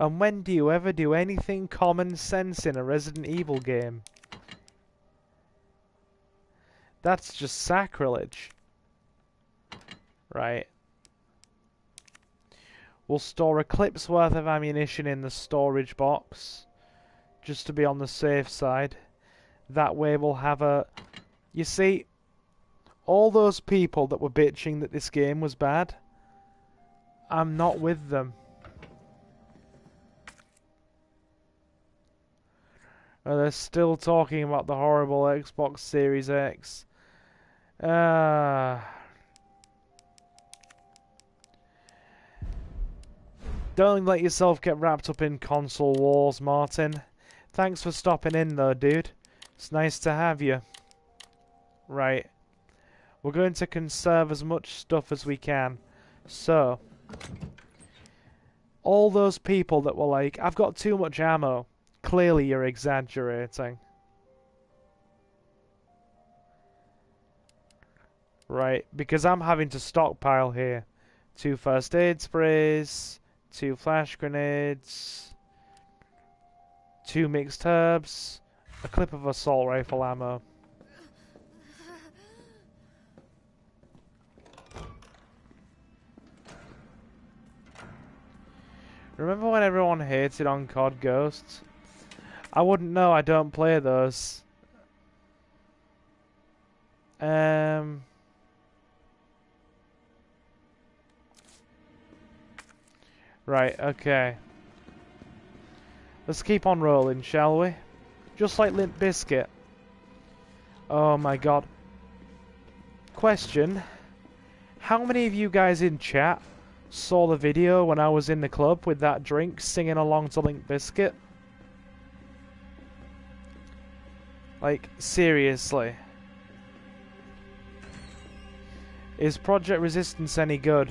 And when do you ever do anything common sense in a Resident Evil game? That's just sacrilege. Right. We'll store a clip's worth of ammunition in the storage box, just to be on the safe side. That way we'll have a... You see... All those people that were bitching that this game was bad, I'm not with them. Oh, they're still talking about the horrible Xbox Series X. Ah. Uh, don't let yourself get wrapped up in console wars, Martin. Thanks for stopping in, though, dude. It's nice to have you. Right. We're going to conserve as much stuff as we can. So, all those people that were like, I've got too much ammo. Clearly you're exaggerating. Right, because I'm having to stockpile here. Two first aid sprays, two flash grenades, two mixed herbs, a clip of assault rifle ammo. Remember when everyone hated on C O D Ghosts? I wouldn't know, I don't play those. Um, right, okay. Let's keep on rolling, shall we? Just like Limp Bizkit. Oh my god. Question. How many of you guys in chat saw the video when I was in the club with that drink singing along to Limp Bizkit? Like, seriously. Is Project Resistance any good?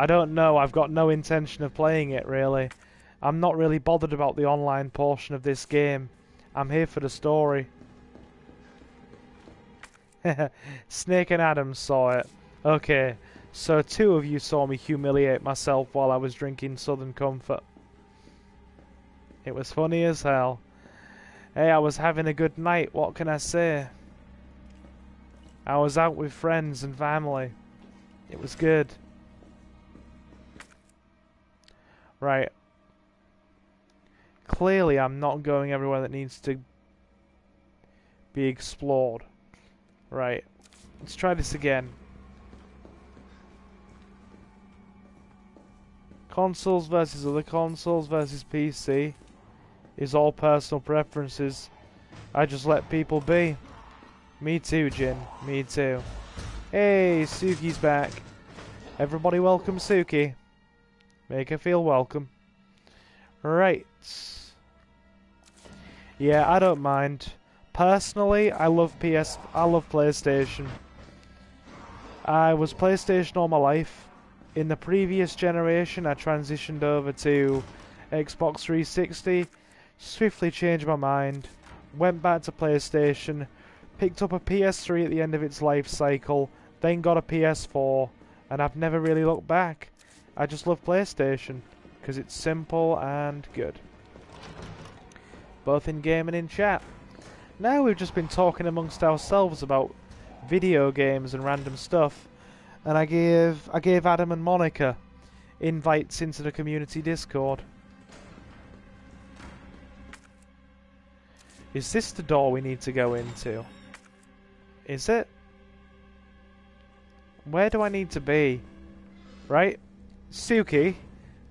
I don't know. I've got no intention of playing it, really. I'm not really bothered about the online portion of this game. I'm here for the story. Snake and Adam saw it. Okay, so two of you saw me humiliate myself while I was drinking Southern Comfort. It was funny as hell. Hey, I was having a good night, what can I say? I was out with friends and family. It was good. Right. Clearly, I'm not going everywhere that needs to be explored. Right. Let's try this again. Consoles versus other consoles versus P C is all personal preferences. I just let people be. Me too, Jin. Me too. Hey, Suki's back. Everybody welcome Suki. Make her feel welcome. Right. Yeah, I don't mind. Personally, I love P S... I love PlayStation. I was PlayStation all my life. In the previous generation, I transitioned over to Xbox three sixty, swiftly changed my mind, went back to PlayStation, picked up a P S three at the end of its life cycle, then got a P S four, and I've never really looked back. I just love PlayStation, because it's simple and good. Both in game and in chat. Now we've just been talking amongst ourselves about video games and random stuff, and I gave I gave Adam and Monica invites into the community Discord. Is this the door we need to go into? Is it? Where do I need to be? Right? Suki,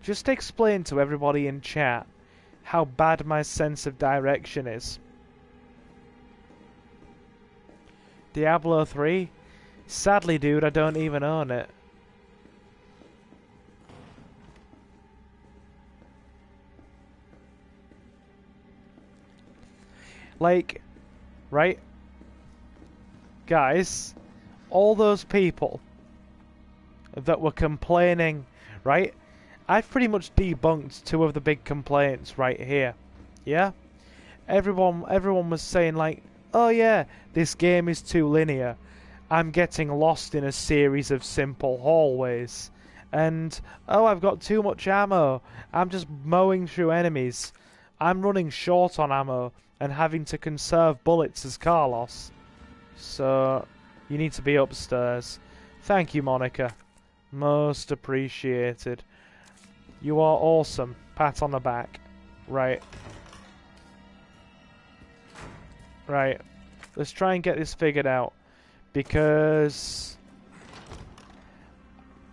just explain to everybody in chat how bad my sense of direction is. Diablo three? Sadly, dude, I don't even own it. Like, right? Guys, all those people that were complaining, right? I've pretty much debunked two of the big complaints right here. Yeah? Everyone, everyone was saying like, oh yeah, this game is too linear. I'm getting lost in a series of simple hallways. And, oh, I've got too much ammo. I'm just mowing through enemies. I'm running short on ammo and having to conserve bullets as Carlos. So, you need to be upstairs. Thank you, Monica. Most appreciated. You are awesome. Pat on the back. Right. Right. Let's try and get this figured out. Because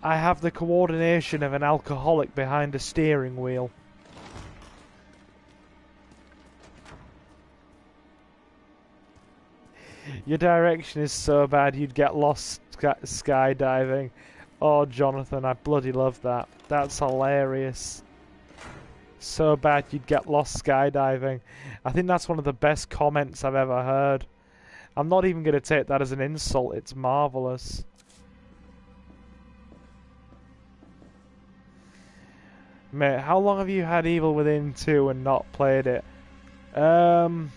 I have the coordination of an alcoholic behind a steering wheel. Your direction is so bad you'd get lost skydiving. Oh, Jonathan, I bloody love that. That's hilarious. So bad you'd get lost skydiving. I think that's one of the best comments I've ever heard. I'm not even going to take that as an insult, it's marvellous. Mate, how long have you had Evil Within two and not played it? Um,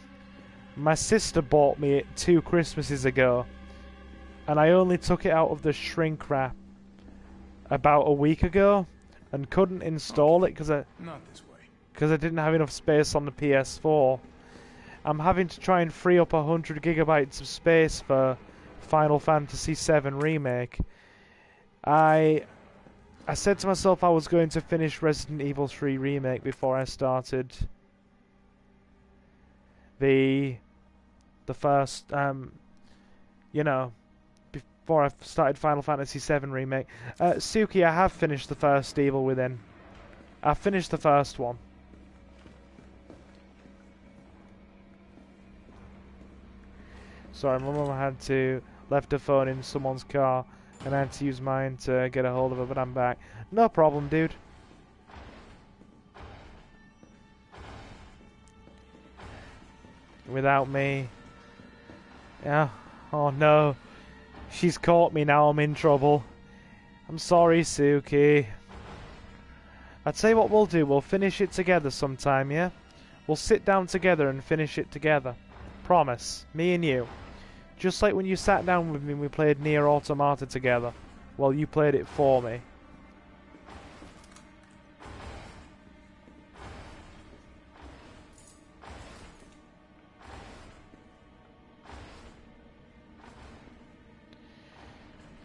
my sister bought me it two Christmases ago, and I only took it out of the shrink wrap about a week ago, and couldn't install it because I, because I didn't have enough space on the P S four. I'm having to try and free up one hundred gigabytes of space for Final Fantasy seven Remake. I I said to myself I was going to finish Resident Evil three Remake before I started the the first um you know before I started Final Fantasy seven Remake. Uh, Suki, I have finished the first Evil Within. I finished the first one. Sorry, my mum had to left her phone in someone's car, and I had to use mine to get a hold of her, but I'm back. No problem, dude. Without me. Yeah. Oh no. She's caught me now, I'm in trouble. I'm sorry, Suki. I'd say what we'll do, we'll finish it together sometime, yeah? We'll sit down together and finish it together. Promise. Me and you. Just like when you sat down with me and we played Nier Automata together. Well, you played it for me.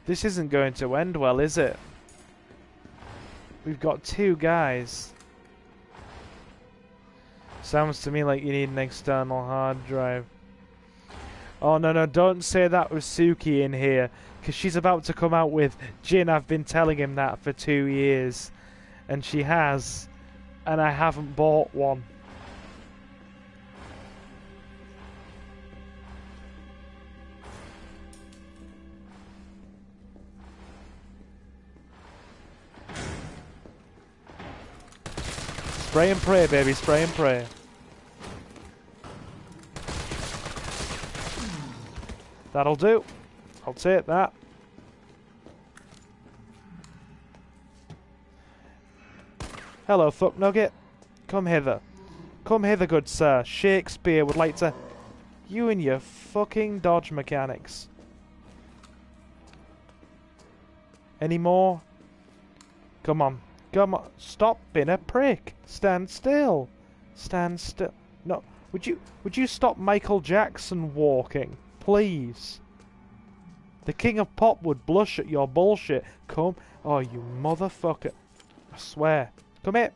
This isn't going to end well, is it? We've got two guys. Sounds to me like you need an external hard drive. Oh no no, don't say that with Suki in here, because she's about to come out with, Jin, I've been telling him that for two years. And she has. And I haven't bought one. Spray and pray, baby, spray and pray. That'll do. I'll take that. Hello, fuck nugget. Come hither. Come hither, good sir. Shakespeare would like to... You and your fucking dodge mechanics. Any more? Come on. Come on, stop being a prick. Stand still. Stand still. No, would you would you stop Michael Jackson walking, please? The king of pop would blush at your bullshit. Come, oh you motherfucker. I swear. Come here.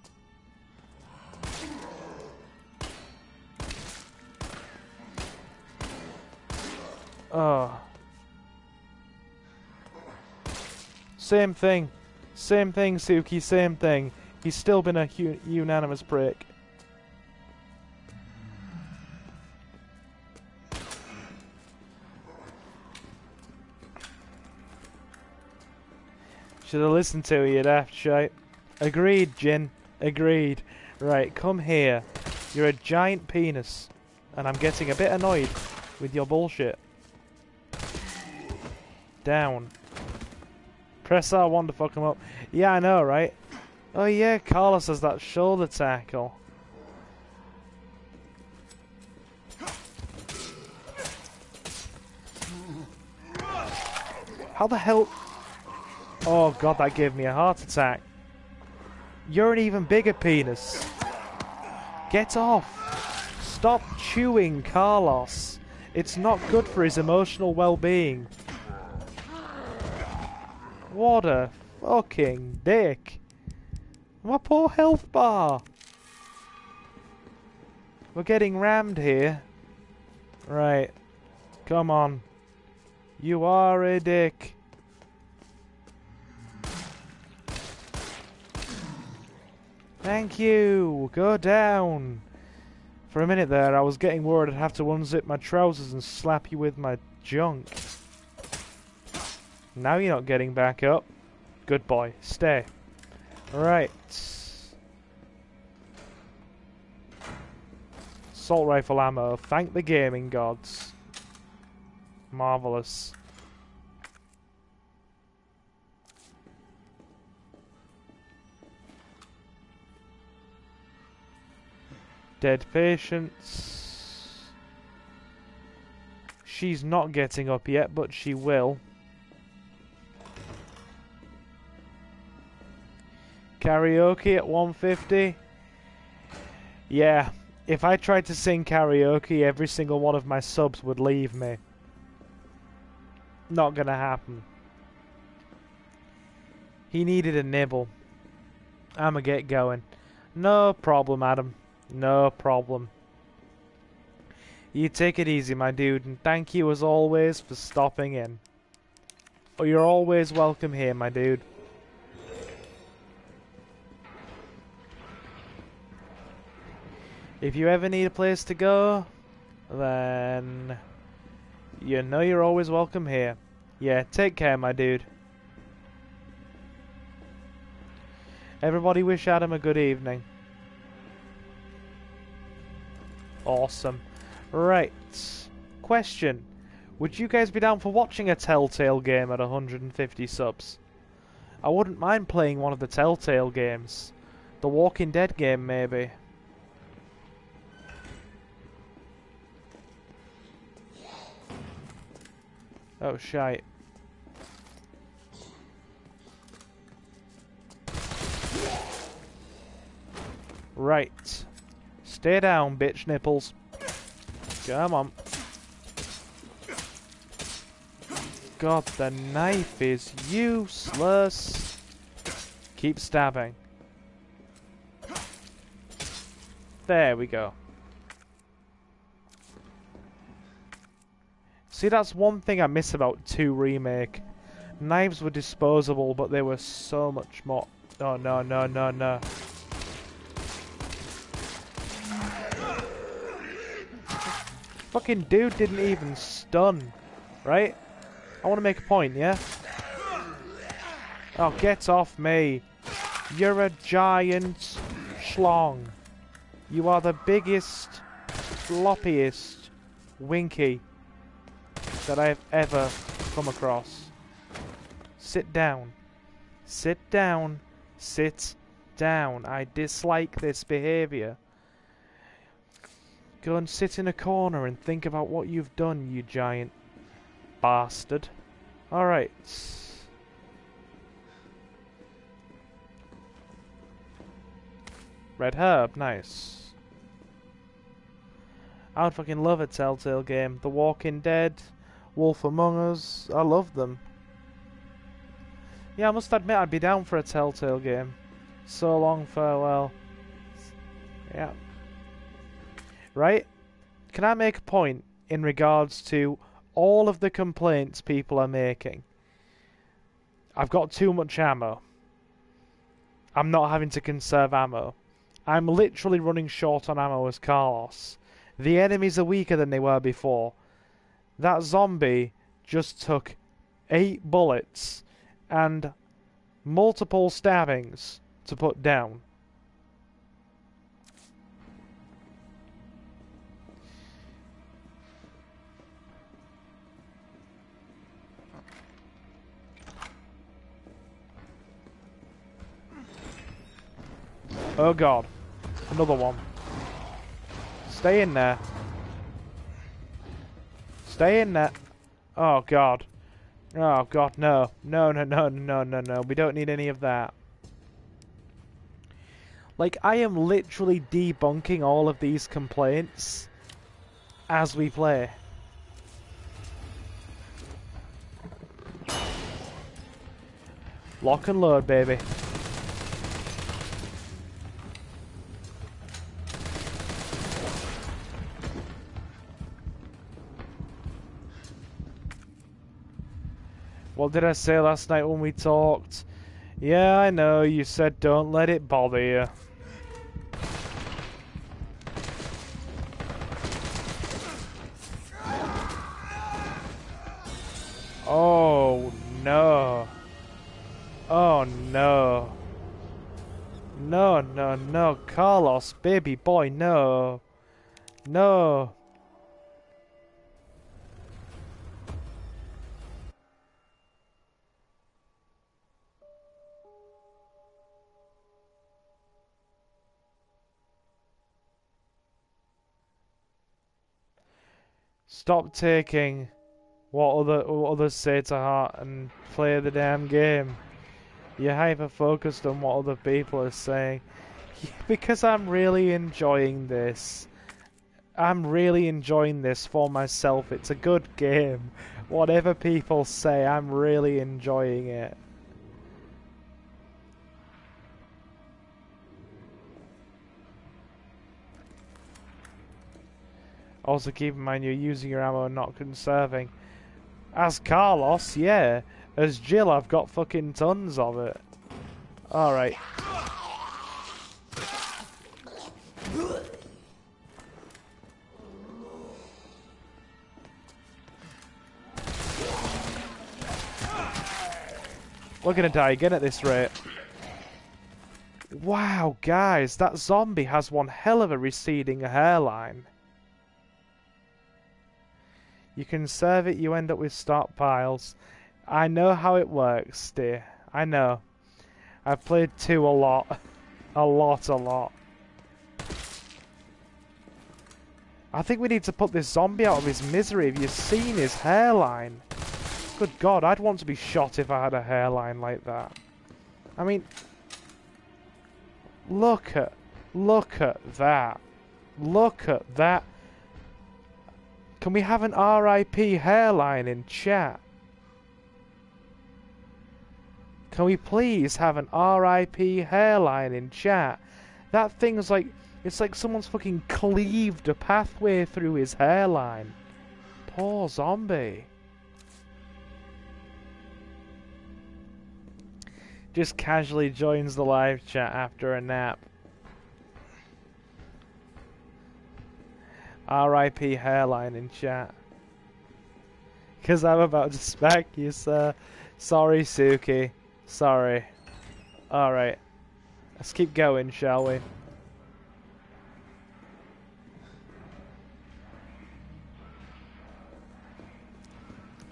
Oh. Same thing. Same thing, Suki, same thing. He's still been a hu unanimous prick. Should have listened to you, daft shite. Agreed, Jin. Agreed. Right, come here. You're a giant penis. And I'm getting a bit annoyed with your bullshit. Down. Press R one to fuck him up. Yeah, I know, right? Oh yeah, Carlos has that shoulder tackle. How the hell... Oh god, that gave me a heart attack. You're an even bigger penis. Get off. Stop chewing Carlos. It's not good for his emotional well-being. What a fucking dick. My poor health bar. We're getting rammed here. Right. Come on. You are a dick. Thank you. Go down. For a minute there, I was getting worried I'd have to unzip my trousers and slap you with my junk. Now you're not getting back up. Good boy. Stay. Right. Assault rifle ammo. Thank the gaming gods. Marvelous. Dead patients. She's not getting up yet, but she will. Karaoke at one fifty? Yeah, if I tried to sing karaoke, every single one of my subs would leave me. Not gonna happen. He needed a nibble. I'ma get going. No problem, Adam. No problem. You take it easy, my dude, and thank you as always for stopping in. Oh, you're always welcome here, my dude. If you ever need a place to go, then You know you're always welcome here. Yeah, take care, my dude. Everybody wish Adam a good evening. Awesome. Right. Question. Would you guys be down for watching a Telltale game at one hundred fifty subs? I wouldn't mind playing one of the Telltale games. The Walking Dead game, maybe. Oh, shite. Right. Stay down, bitch nipples. Come on. God, the knife is useless. Keep stabbing. There we go. See, that's one thing I miss about two Remake. Knives were disposable, but they were so much more... Oh, no, no, no, no. Fucking dude didn't even stun, right? I want to make a point, yeah? Oh, get off me. You're a giant schlong. You are the biggest, floppiest winky that I've ever come across. Sit down. Sit down. Sit down. I dislike this behaviour. Go and sit in a corner and think about what you've done, you giant bastard. Alright. Red herb, nice. I would fucking love a Telltale game. The Walking Dead, Wolf Among Us, I love them. Yeah, I must admit I'd be down for a Telltale game. So long, farewell. Yeah. Right? Can I make a point in regards to all of the complaints people are making? I've got too much ammo. I'm not having to conserve ammo. I'm literally running short on ammo as Carlos. The enemies are weaker than they were before. That zombie just took eight bullets and multiple stabbings to put down. Oh god, another one. Stay in there. Stay in there. Oh god. Oh god, no. No, no, no, no, no, no. We don't need any of that. Like, I am literally debunking all of these complaints as we play. Lock and load, baby. What did I say last night when we talked? Yeah, I know, you said don't let it bother you. Oh, no. Oh, no. No, no, no. Carlos, baby boy, no. No. Stop taking what, other, what others say to heart and play the damn game. You're hyper-focused on what other people are saying. Yeah, because I'm really enjoying this. I'm really enjoying this for myself. It's a good game. Whatever people say, I'm really enjoying it. Also keep in mind you're using your ammo and not conserving. As Carlos, yeah. As Jill, I've got fucking tons of it. Alright. We're gonna die again at this rate. Wow, guys, that zombie has one hell of a receding hairline. You conserve it, you end up with stockpiles. I know how it works, dear. I know. I've played two a lot. A lot, a lot. I think we need to put this zombie out of his misery. Have you seen his hairline? Good God, I'd want to be shot if I had a hairline like that. I mean... Look at... Look at that. Look at that. Can we have an R I P hairline in chat? Can we please have an R I P hairline in chat? That thing's like... It's like someone's fucking cleaved a pathway through his hairline. Poor zombie. Just casually joins the live chat after a nap. R I P hairline in chat. Because I'm about to smack you, sir. Sorry, Suki. Sorry. Alright. Let's keep going, shall we?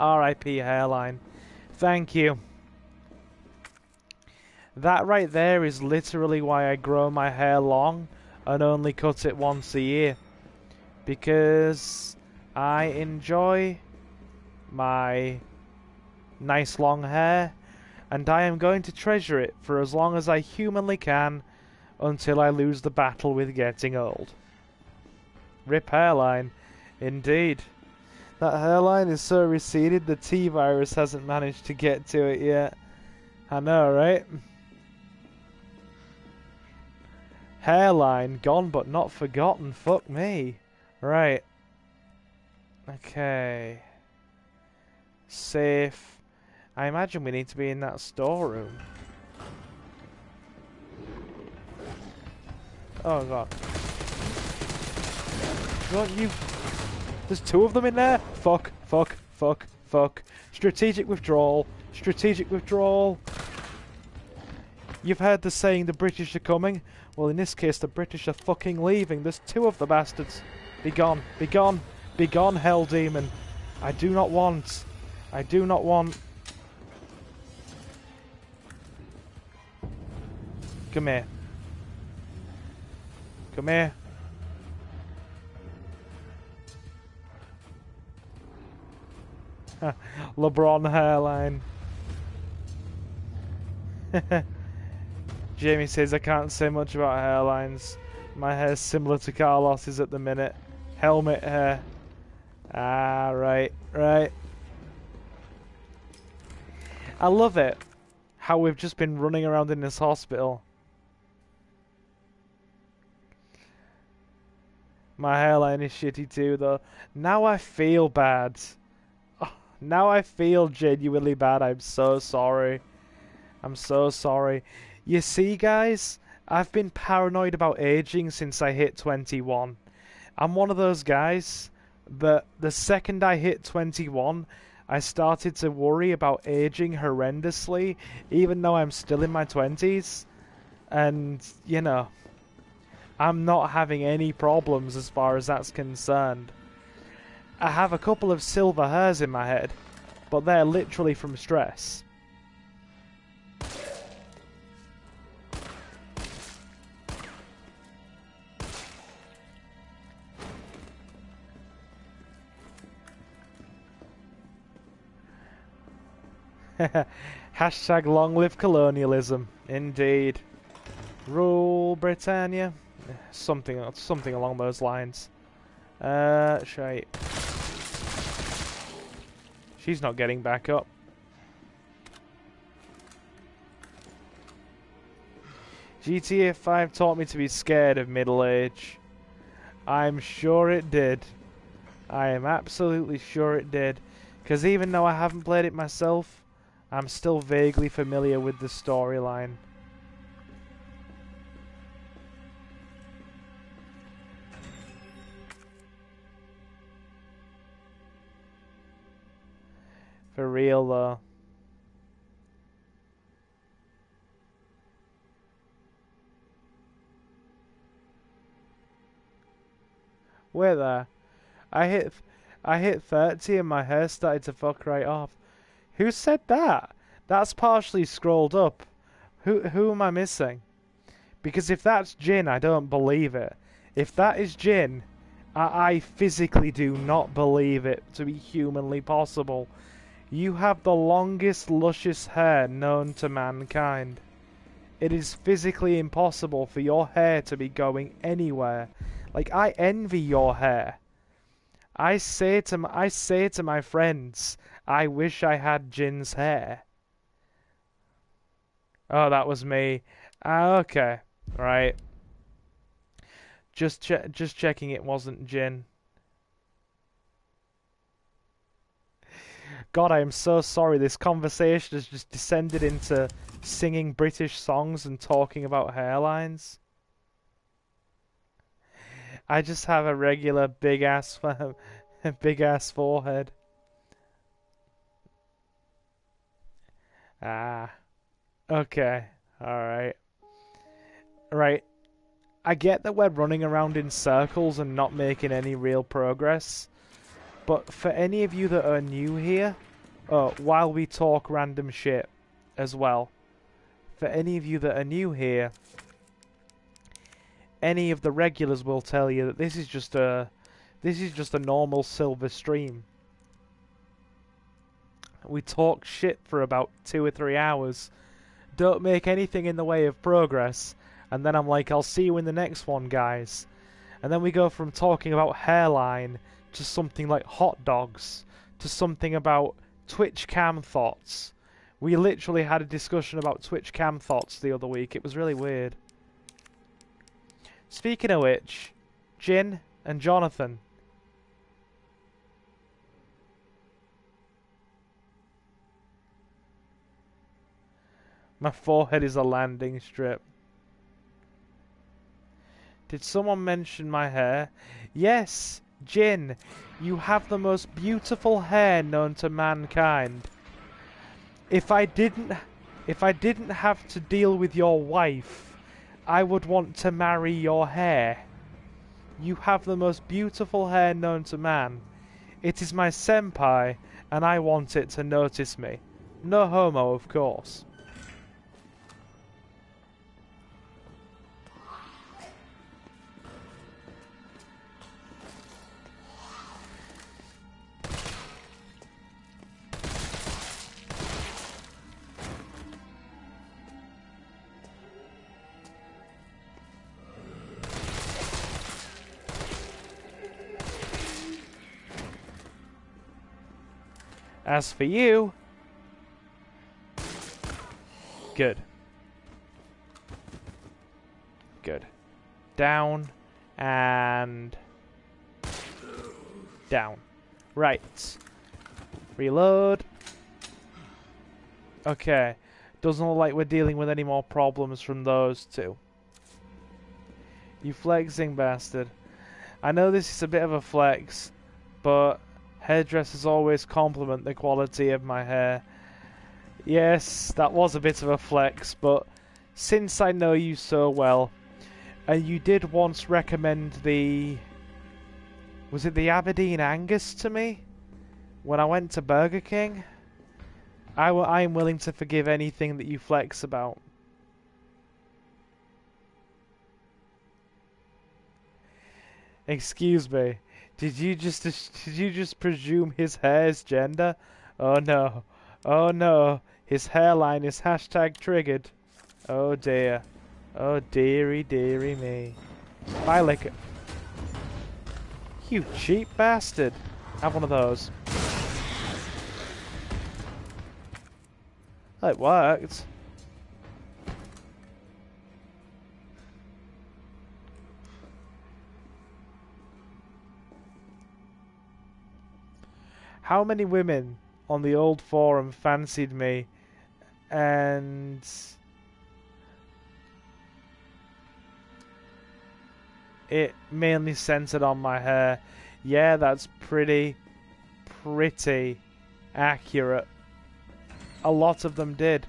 R I P hairline. Thank you. That right there is literally why I grow my hair long and only cut it once a year. Because I enjoy my nice long hair, and I am going to treasure it for as long as I humanly can until I lose the battle with getting old. Rip hairline, indeed. That hairline is so receded the T virus hasn't managed to get to it yet. I know, right? Hairline gone but not forgotten, fuck me. Right. Okay. Safe. I imagine we need to be in that storeroom. Oh God. Don't you... There's two of them in there? Fuck, fuck, fuck, fuck. Strategic withdrawal. Strategic withdrawal. You've heard the saying, the British are coming. Well, in this case, the British are fucking leaving. There's two of the bastards. Be gone. Be gone. Be gone, hell demon. I do not want. I do not want. Come here. Come here. LeBron hairline. Jamie says, I can't say much about hairlines. My hair's similar to Carlos's at the minute. Helmet hair. Ah, right, right. I love it. How we've just been running around in this hospital. My hairline is shitty too, though. Now I feel bad. Oh, now I feel genuinely bad. I'm so sorry. I'm so sorry. You see, guys, I've been paranoid about aging since I hit twenty-one. I'm one of those guys that the second I hit twenty-one, I started to worry about aging horrendously, even though I'm still in my twenties. And, you know, I'm not having any problems as far as that's concerned. I have a couple of silver hairs in my head, but they're literally from stress. Hashtag long live colonialism. Indeed. Rule Britannia. Something something along those lines. Uh, shite. She's not getting back up. G T A five taught me to be scared of middle age. I'm sure it did. I am absolutely sure it did. Because even though I haven't played it myself, I'm still vaguely familiar with the storyline. For real, though. We're there. I hit I hit thirty and my hair started to fuck right off. Who said that? That's partially scrolled up. Who who am I missing? Because if that's Jin, I don't believe it. If that is Jin, I, I physically do not believe it to be humanly possible. You have the longest, luscious hair known to mankind. It is physically impossible for your hair to be going anywhere. Like, I envy your hair. I say to my, I say to my friends, I wish I had Jin's hair. Oh, that was me. Ah, okay. Right. Just che- just checking it wasn't Jin. God, I am so sorry. This conversation has just descended into singing British songs and talking about hairlines. I just have a regular big ass, big ass forehead. Ah, okay, all right, right. I get that we're running around in circles and not making any real progress, but for any of you that are new here, oh, while we talk random shit as well, for any of you that are new here. Any of the regulars will tell you that this is just a, this is just a normal silver stream. We talk shit for about two or three hours, don't make anything in the way of progress, and then I'm like, I'll see you in the next one, guys. And then we go from talking about hairline to something like hot dogs, to something about Twitch cam thoughts. We literally had a discussion about Twitch cam thoughts the other week. It was really weird. Speaking of which, Jin and Jonathan. My forehead is a landing strip. Did someone mention my hair? Yes, Jin, you have the most beautiful hair known to mankind. If I didn't, if I didn't have to deal with your wife, I would want to marry your hair. You have the most beautiful hair known to man. It is my senpai, and I want it to notice me. No homo, of course. As for you, good, good, down, and down, right, reload, okay, doesn't look like we're dealing with any more problems from those two, you flexing bastard. I know this is a bit of a flex, but hairdressers always compliment the quality of my hair. Yes, that was a bit of a flex, but since I know you so well, and you did once recommend the... was it the Aberdeen Angus to me? When I went to Burger King? I, w I am willing to forgive anything that you flex about. Excuse me. Did you just did you just presume his hair's gender? Oh no, oh no, his hairline is hashtag triggered. Oh dear, oh dearie dearie me. Bye liquor. You cheap bastard. Have one of those. Well, it worked. How many women on the old forum fancied me, and it mainly centered on my hair. Yeah, that's pretty, pretty accurate. A lot of them did.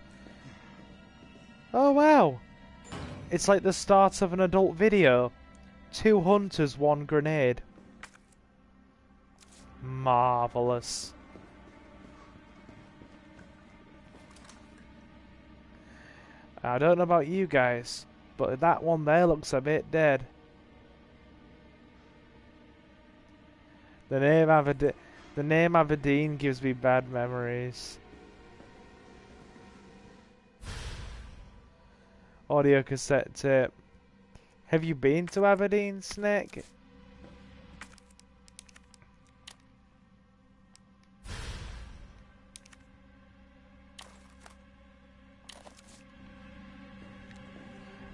Oh wow! It's like the start of an adult video. Two hunters, one grenade. Marvelous. I don't know about you guys, but that one there looks a bit dead. The name Aberdeen, the name Aberdeen gives me bad memories. Audio cassette tape. Have you been to Aberdeen, Snake?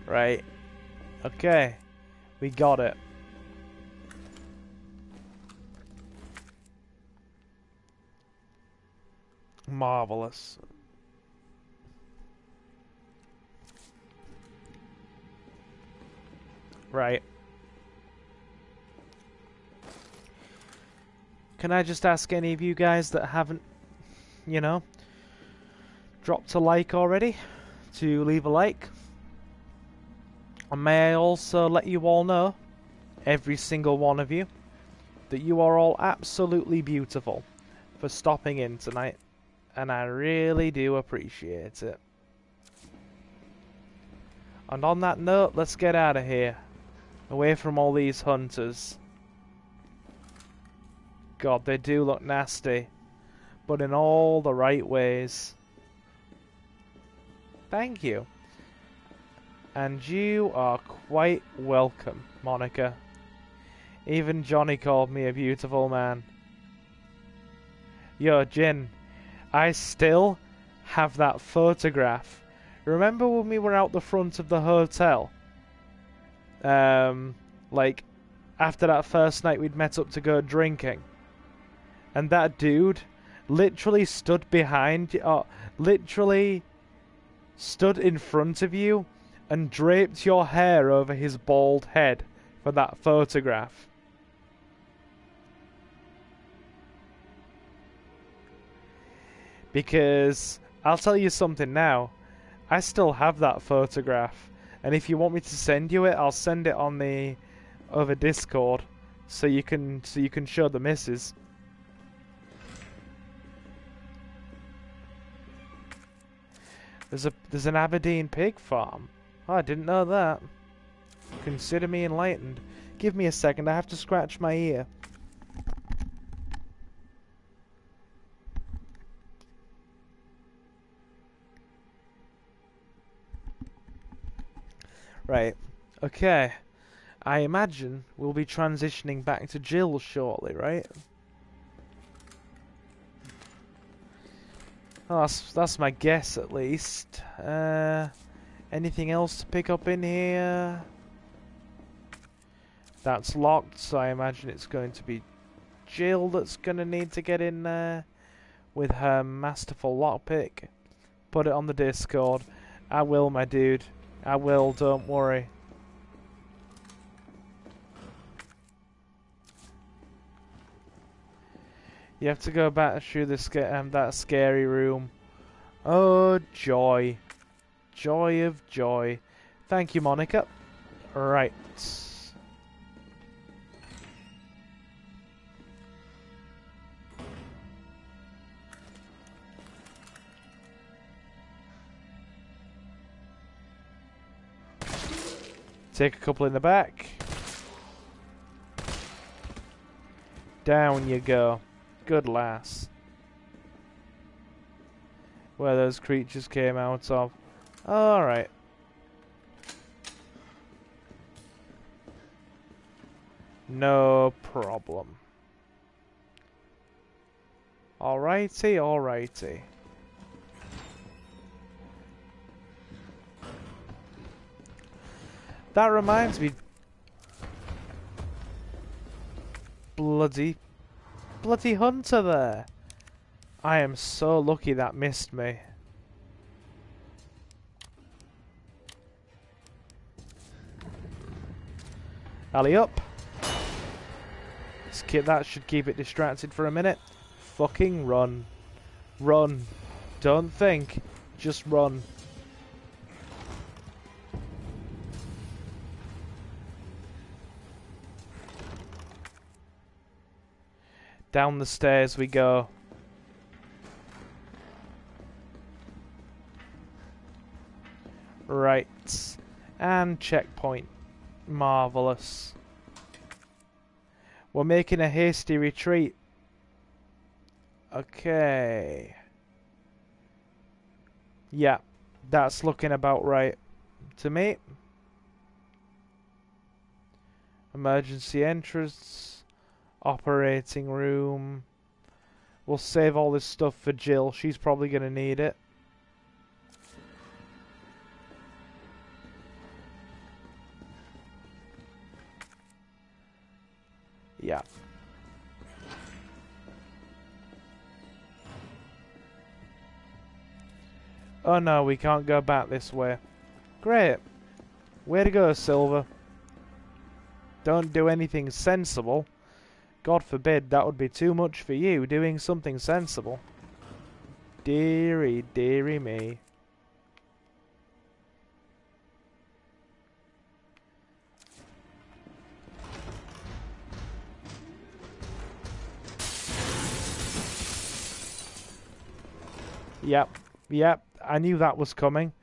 Right. Okay. We got it. Marvelous. Right. Can I just ask any of you guys that haven't, you know, dropped a like already to leave a like? And may I also let you all know, every single one of you, that you are all absolutely beautiful for stopping in tonight. And I really do appreciate it. And on that note, let's get out of here. Away from all these hunters. God, they do look nasty. But in all the right ways. Thank you. And you are quite welcome, Monica. Even Johnny called me a beautiful man. Yo, Jin. I still have that photograph. Remember when we were out the front of the hotel? Um, like, after that first night we'd met up to go drinking. And that dude literally stood behind you, or literally stood in front of you and draped your hair over his bald head for that photograph. Because, I'll tell you something now, I still have that photograph, and if you want me to send you it, I'll send it on the over Discord, so you can so you can show the missus. There's a there's an Aberdeen pig farm. Oh, I didn't know that. Consider me enlightened. Give me a second, I have to scratch my ear. Right, okay. I imagine we'll be transitioning back to Jill shortly, right? Oh, that's, that's my guess, at least. Uh, anything else to pick up in here? That's locked, so I imagine it's going to be Jill that's going to need to get in there with her masterful lockpick. Put it on the Discord. I will, my dude. I will, don't worry. You have to go back through this um, that scary room. Oh, joy. Joy of joy. Thank you, Monica. Right. Take a couple in the back. Down you go. Good lass. Where those creatures came out of. Alright. No problem. Alrighty, alrighty. That reminds me... Bloody... Bloody hunter there! I am so lucky that missed me. Alley up! Let's keep that, should keep it distracted for a minute. Fucking run. Run. Don't think. Just run. Down the stairs we go. Right. And checkpoint. Marvellous. We're making a hasty retreat. Okay. Yeah. That's looking about right to me. Emergency entrance. Operating room. We'll save all this stuff for Jill. She's probably going to need it. Yeah. Oh no, we can't go back this way. Great. Way to go, Silver. Don't do anything sensible. God forbid, that would be too much for you, doing something sensible. Deary, deary me. Yep, yep, I knew that was coming.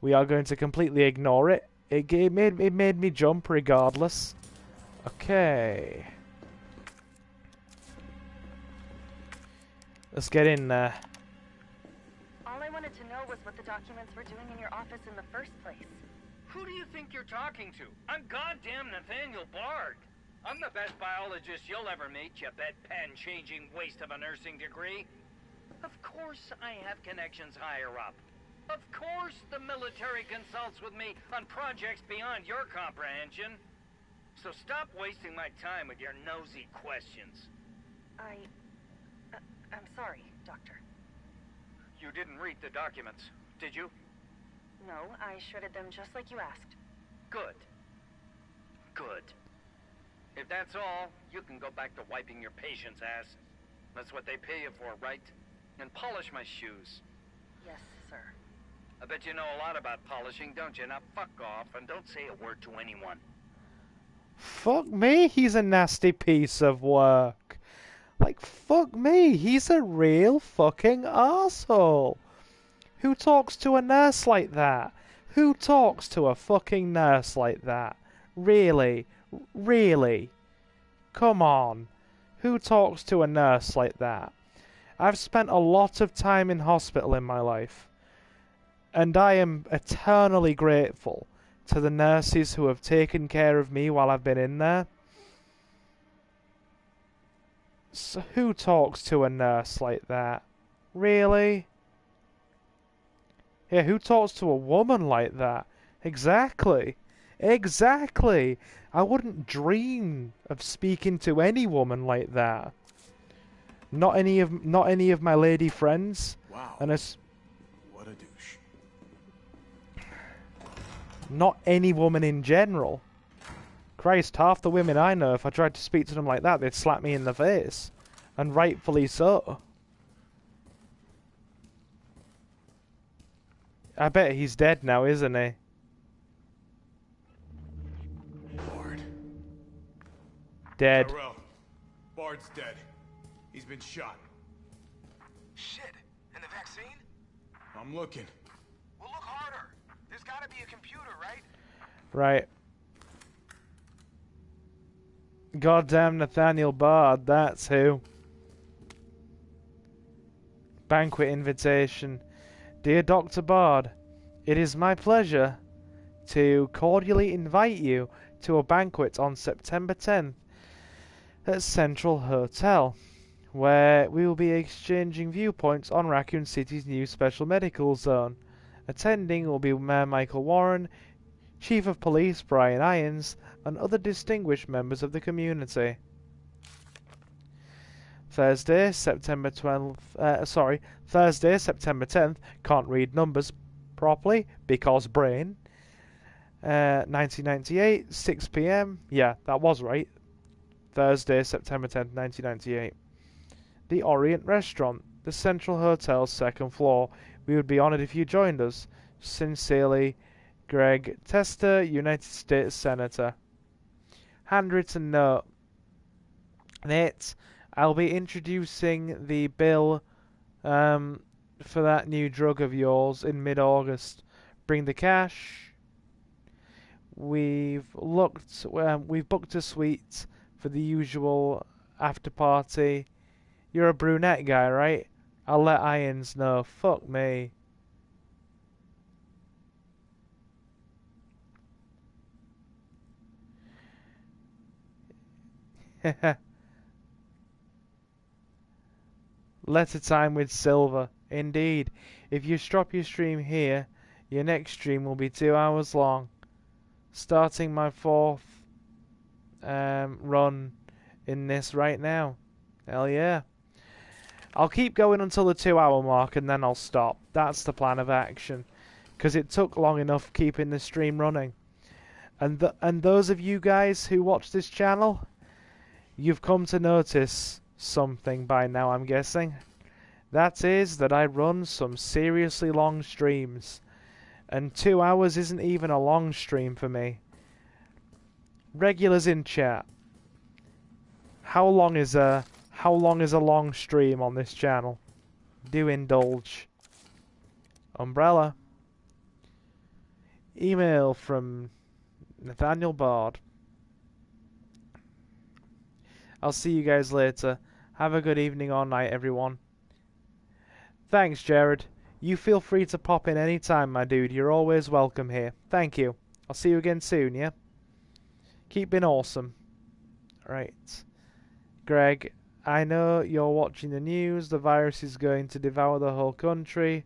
We are going to completely ignore it. It, it, made, it made me jump regardless. Okay. Let's get in there. All I wanted to know was what the documents were doing in your office in the first place. Who do you think you're talking to? I'm goddamn Nathaniel Bard. I'm the best biologist you'll ever meet, you bed pen-changing waste of a nursing degree. Of course I have connections higher up. Of course the military consults with me on projects beyond your comprehension. So stop wasting my time with your nosy questions. I... Uh, I'm sorry, Doctor. You didn't read the documents, did you? No, I shredded them just like you asked. Good. Good. If that's all, you can go back to wiping your patient's ass. That's what they pay you for, right? And polish my shoes. Yes, sir. I bet you know a lot about polishing, don't you? Now fuck off and don't say a word to anyone. Fuck me, he's a nasty piece of work. Like, fuck me, he's a real fucking asshole. Who talks to a nurse like that? Who talks to a fucking nurse like that? Really? Really? Come on. Who talks to a nurse like that? I've spent a lot of time in hospital in my life, and I am eternally grateful to the nurses who have taken care of me while I've been in there. So who talks to a nurse like that? Really? Yeah, who talks to a woman like that? Exactly. Exactly. I wouldn't dream of speaking to any woman like that. Not any of not any of my lady friends. Wow. And as what a douche. Not any woman in general. Christ, half the women I know, if I tried to speak to them like that, they'd slap me in the face. And rightfully so. I bet he's dead now, isn't he? Bard. Dead. Tyrell. Bard's dead. He's been shot. Shit. And the vaccine? I'm looking. Well, look harder. There's gotta be a computer, right? Right. Goddamn Nathaniel Bard, that's who. Banquet invitation. Dear Doctor Bard, it is my pleasure to cordially invite you to a banquet on September tenth at Central Hotel, where we will be exchanging viewpoints on Raccoon City's new special medical zone. Attending will be Mayor Michael Warren, Chief of Police Brian Irons, and other distinguished members of the community. Thursday, September twelfth, uh, sorry, Thursday, September tenth, can't read numbers properly because brain, uh, nineteen ninety-eight, six p m, yeah, that was right, Thursday, September tenth, nineteen ninety-eight. The Orient Restaurant, the Central Hotel's second floor. We would be honored if you joined us. Sincerely, Greg Tester, United States Senator. Handwritten note. Nate, I'll be introducing the bill um, for that new drug of yours in mid-August. Bring the cash. We've looked. Um, we've booked a suite for the usual after party. You're a brunette guy, right? I'll let Irons know. Fuck me. Letter time with Silver. Indeed. If you stop your stream here, your next stream will be two hours long. Starting my fourth um, run in this right now. Hell yeah. I'll keep going until the two hour mark and then I'll stop. That's the plan of action. Because it took long enough keeping the stream running. And, th and those of you guys who watch this channel, you've come to notice something by now, I'm guessing. That is that I run some seriously long streams. And two hours isn't even a long stream for me. Regulars in chat, how long is a how long is a long stream on this channel? Do indulge. Umbrella. Email from Nathaniel Bard. I'll see you guys later. Have a good evening or night, everyone. Thanks, Jared. You feel free to pop in any time, my dude. You're always welcome here. Thank you. I'll see you again soon, yeah? Keep being awesome. Right. Greg, I know you're watching the news. The virus is going to devour the whole country.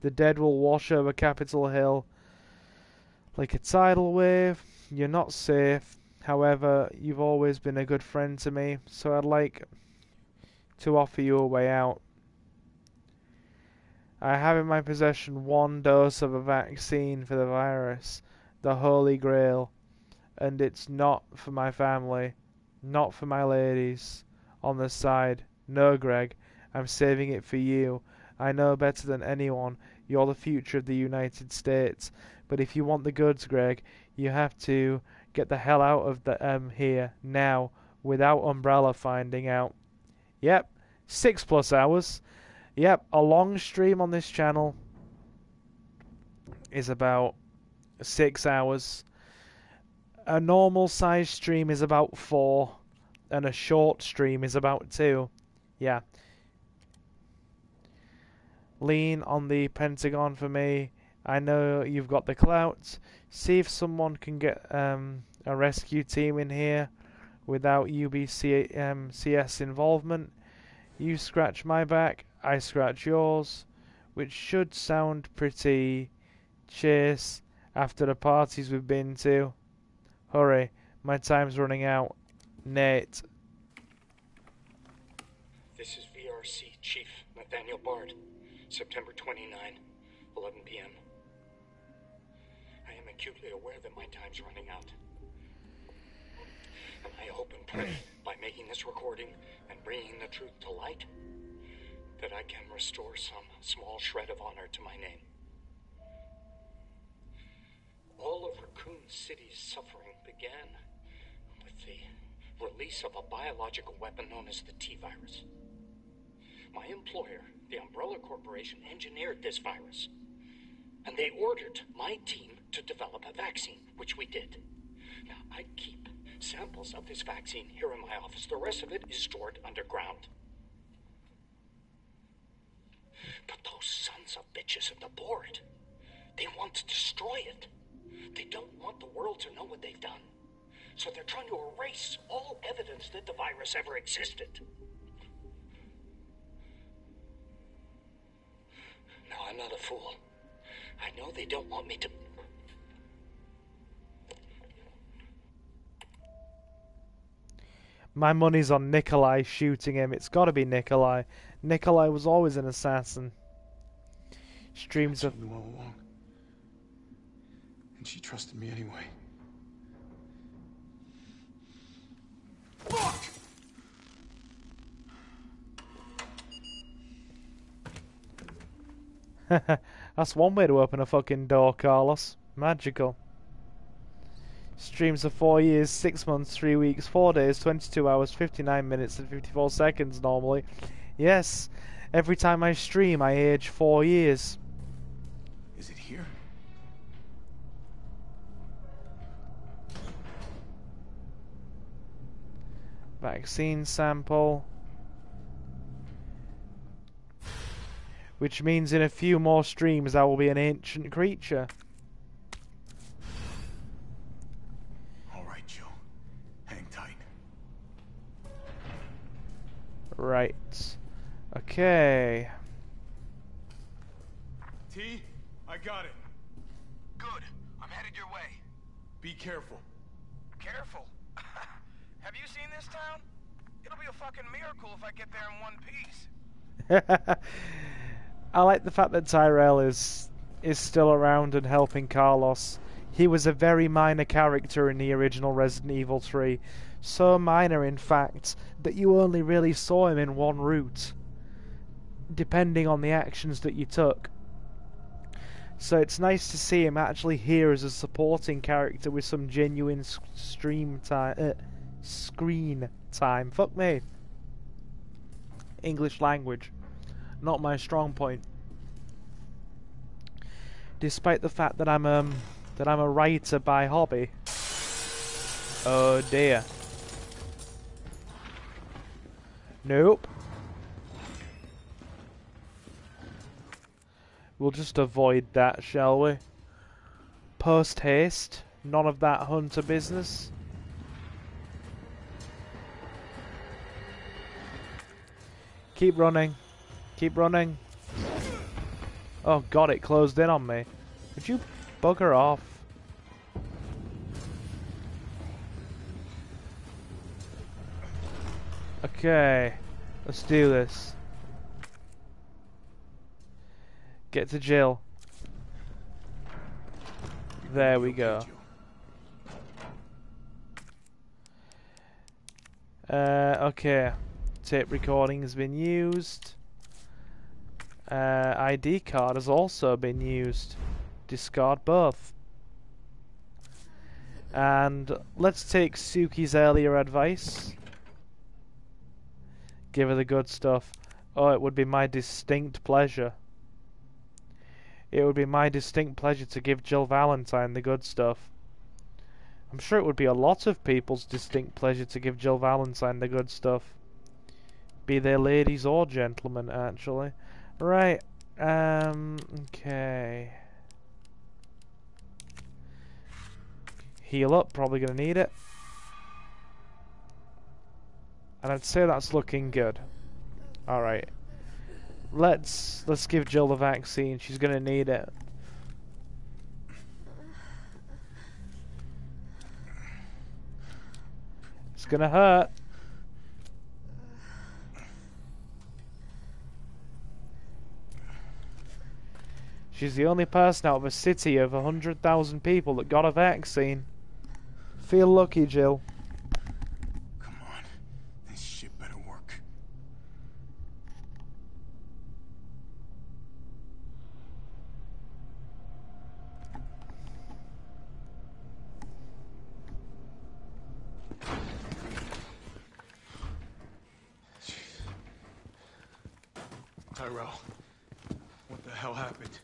The dead will wash over Capitol Hill like a tidal wave. You're not safe. However, you've always been a good friend to me, so I'd like to offer you a way out. I have in my possession one dose of a vaccine for the virus, the Holy Grail, and it's not for my family, not for my ladies on the side. No, Greg, I'm saving it for you. I know better than anyone. You're the future of the United States. But if you want the goods, Greg, you have to get the hell out of the um here now without Umbrella finding out. Yep, six plus hours. Yep, a long stream on this channel is about six hours. A normal size stream is about four, and a short stream is about two. Yeah. Lean on the Pentagon for me. I know you've got the clout. See if someone can get um, a rescue team in here without U B C S involvement. You scratch my back, I scratch yours, which should sound pretty chase after the parties we've been to. Hurry, my time's running out. Nate. This is V R C Chief Nathaniel Bard, September twenty-ninth, eleven p m I am acutely aware that my time's running out. And I hope and pray, by making this recording and bringing the truth to light, that I can restore some small shred of honor to my name. All of Raccoon City's suffering began with the release of a biological weapon known as the T virus. My employer, the Umbrella Corporation, engineered this virus. And they ordered my team to develop a vaccine, which we did. Now, I keep samples of this vaccine here in my office. The rest of it is stored underground. But those sons of bitches at the board, they want to destroy it. They don't want the world to know what they've done. So they're trying to erase all evidence that the virus ever existed. No, I'm not a fool. I know they don't want me to... My money's on Nikolai shooting him. It's got to be Nikolai. Nikolai was always an assassin. Streams of... all along. And she trusted me anyway. Fuck! That's one way to open a fucking door, Carlos. Magical. Streams of four years, six months, three weeks, four days, twenty-two hours, fifty-nine minutes, and fifty-four seconds normally. Yes, every time I stream, I age four years. Is it here? Vaccine sample. Which means in a few more streams I will be an ancient creature. Alright, Joe. Hang tight. Right. Okay. T, I got it. Good. I'm headed your way. Be careful. Careful? Have you seen this town? It'll be a fucking miracle if I get there in one piece. I like the fact that Tyrell is is still around and helping Carlos. He was a very minor character in the original Resident Evil three. So minor, in fact, that you only really saw him in one route, depending on the actions that you took. So it's nice to see him actually here as a supporting character with some genuine stream time, uh, screen time. Fuck me. English language. Not my strong point. Despite the fact that I'm um that I'm a writer by hobby. Oh dear. Nope. We'll just avoid that, shall we? Post haste. None of that hunter business. Keep running. Keep running. Oh god, it closed in on me. Would you bugger off? Okay. Let's do this. Get to Jill. There we go. Uh, okay. Tape recording has been used. Uh, I D card has also been used. Discard both. And let's take Suki's earlier advice. Give her the good stuff. Oh, it would be my distinct pleasure. It would be my distinct pleasure to give Jill Valentine the good stuff. I'm sure it would be a lot of people's distinct pleasure to give Jill Valentine the good stuff. Be they ladies or gentlemen, actually. Right, um, okay. Heal up, probably gonna need it. And I'd say that's looking good. Alright. Let's, let's give Jill the vaccine, she's gonna need it. It's gonna hurt. She's the only person out of a city of one hundred thousand people that got a vaccine. Feel lucky, Jill. Come on. This shit better work. Tyrell, what the hell happened?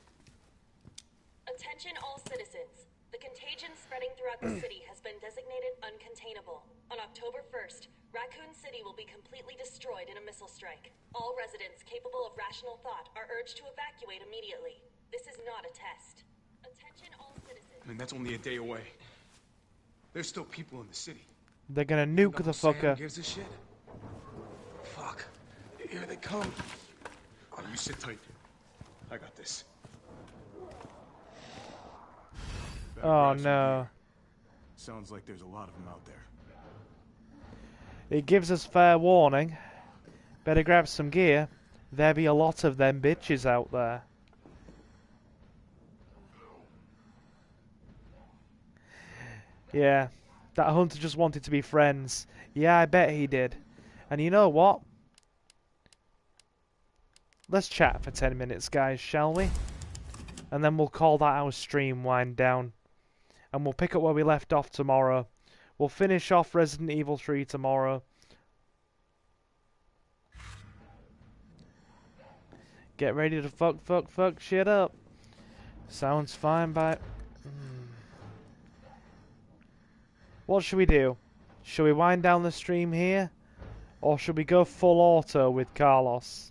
Attention all citizens. The contagion spreading throughout the city has been designated uncontainable. On October first, Raccoon City will be completely destroyed in a missile strike. All residents capable of rational thought are urged to evacuate immediately. This is not a test. Attention all citizens. I mean, that's only a day away. There's still people in the city. They're gonna nuke the fucker. Gives a shit. Fuck. Here they come. Oh, you sit tight. I got this. Oh no. Sounds like there's a lot of them out there. It gives us fair warning. Better grab some gear. There be a lot of them bitches out there. Yeah. That hunter just wanted to be friends. Yeah, I bet he did. And you know what? Let's chat for ten minutes, guys, shall we? And then we'll call that our stream wind down. and we'll pick up where we left off tomorrow. We'll finish off Resident Evil three tomorrow. Get ready to fuck, fuck, fuck shit up. Sounds fine by... Mm. What should we do? Should we wind down the stream here? Or should we go full auto with Carlos?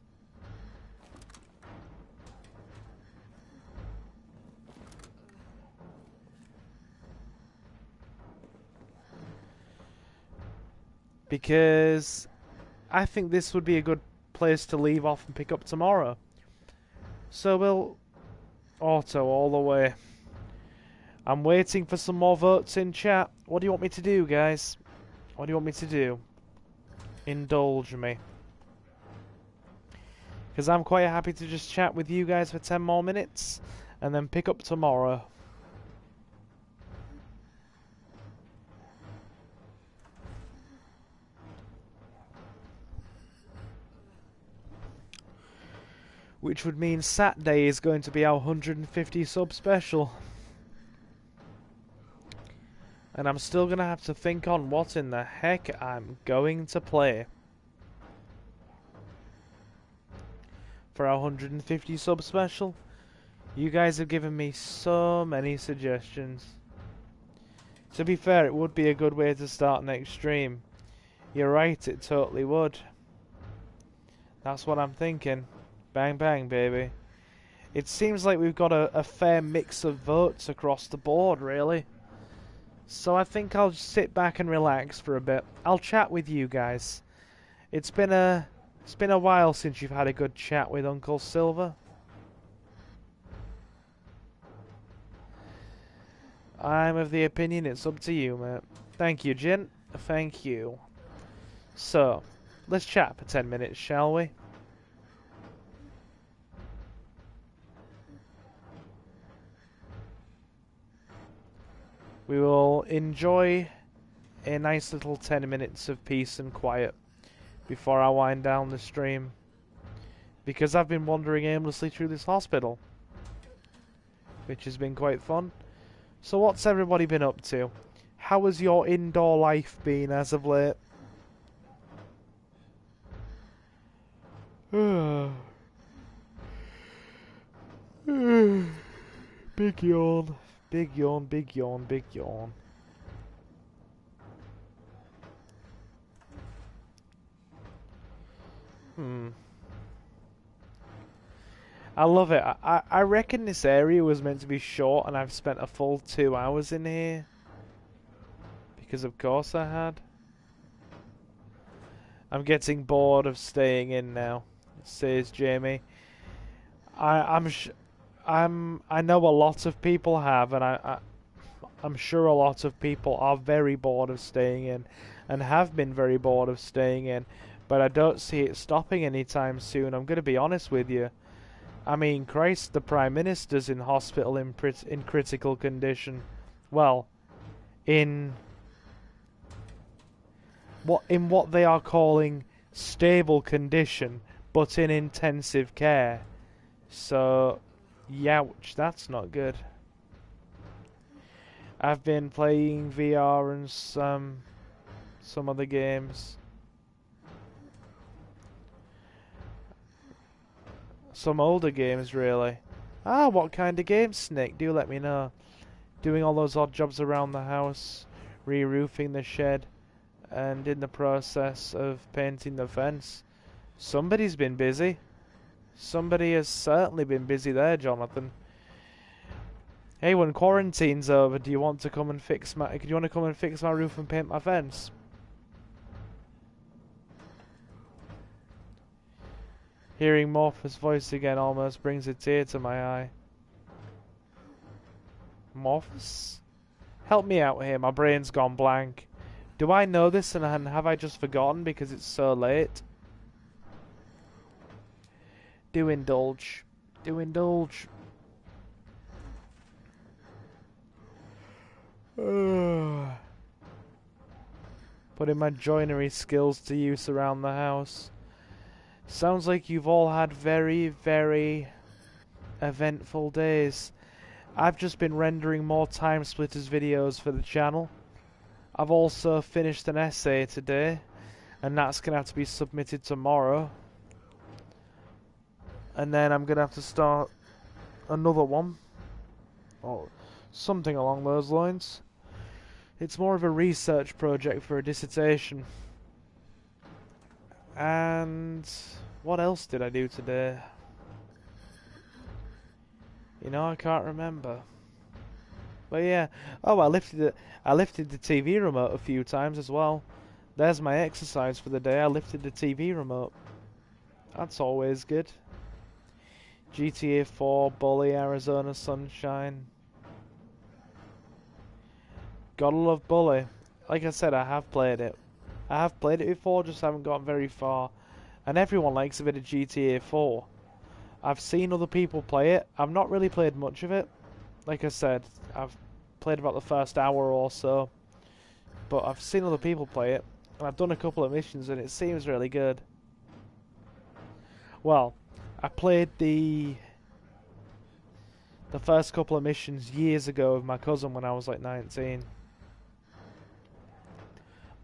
Because I think this would be a good place to leave off and pick up tomorrow. So we'll auto all the way. I'm waiting for some more votes in chat. What do you want me to do, guys? What do you want me to do? Indulge me. Because I'm quite happy to just chat with you guys for ten more minutes and then pick up tomorrow. Which would mean Saturday is going to be our one hundred fifty sub special. And I'm still going to have to think on what in the heck I'm going to play for our one hundred fifty sub special. You guys have given me so many suggestions. To be fair, it would be a good way to start next stream. You're right, it totally would. That's what I'm thinking. Bang, bang, baby. It seems like we've got a, a fair mix of votes across the board, really. So I think I'll just sit back and relax for a bit. I'll chat with you guys. It's been a, it's been a while since you've had a good chat with Uncle Silver. I'm of the opinion it's up to you, mate. Thank you, Jin. Thank you. So, let's chat for ten minutes, shall we? We will enjoy a nice little ten minutes of peace and quiet before I wind down the stream. Because I've been wandering aimlessly through this hospital, which has been quite fun. So what's everybody been up to? How has your indoor life been as of late? Big yawn. Big yawn, big yawn, big yawn. Hmm. I love it. I, I reckon this area was meant to be short and I've spent a full two hours in here. Because of course I had. I'm getting bored of staying in now, says Jamie. I, I'm sh- I'm, I know a lot of people have, and I, I, I'm sure a lot of people are very bored of staying in, and have been very bored of staying in, but I don't see it stopping anytime soon, I'm going to be honest with you. I mean, Christ, the Prime Minister's in hospital in, in critical condition. Well, in what, in what they are calling stable condition, but in intensive care. So... Youch, that's not good. I've been playing V R and some some other games. Some older games, really. Ah, what kind of games, Snick? Do let me know. Doing all those odd jobs around the house, re-roofing the shed, and in the process of painting the fence. Somebody's been busy. Somebody has certainly been busy there, Jonathan. Hey, when quarantine's over, do you want to come and fix my? Do you want to come and fix my roof and paint my fence? Hearing Morpheus' voice again almost brings a tear to my eye. Morpheus, help me out here. My brain's gone blank. Do I know this, and have I just forgotten because it's so late? Do indulge. Do indulge. Ugh. Putting my joinery skills to use around the house. Sounds like you've all had very, very eventful days. I've just been rendering more Time Splitters videos for the channel. I've also finished an essay today, and that's going to have to be submitted tomorrow. And then I'm going to have to start another one, or something along those lines. It's more of a research project for a dissertation. And what else did I do today? You know, I can't remember. But yeah, oh, I lifted it. I lifted the T V remote a few times as well. There's my exercise for the day. I lifted the T V remote. That's always good. G T A four, Bully, Arizona Sunshine. Gotta love Bully. Like I said, I have played it. I have played it before, just haven't gotten very far. And everyone likes a bit of G T A four. I've seen other people play it. I've not really played much of it. Like I said, I've played about the first hour or so. But I've seen other people play it. And I've done a couple of missions and it seems really good. Well, I played the the first couple of missions years ago with my cousin when I was like nineteen.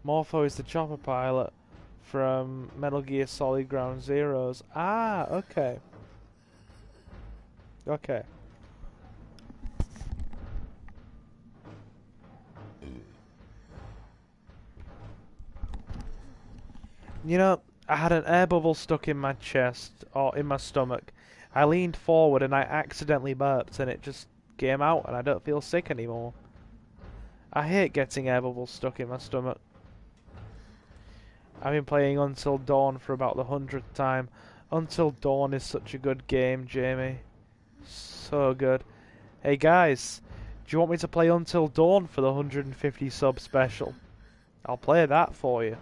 Morpho is the chopper pilot from Metal Gear Solid Ground Zeroes. Ah, okay. Okay. You know, I had an air bubble stuck in my chest, or in my stomach. I leaned forward and I accidentally burped and it just came out and I don't feel sick anymore. I hate getting air bubbles stuck in my stomach. I've been playing Until Dawn for about the hundredth time. Until Dawn is such a good game, Jamie. So good. Hey guys, do you want me to play Until Dawn for the one hundred fifty sub special? I'll play that for you.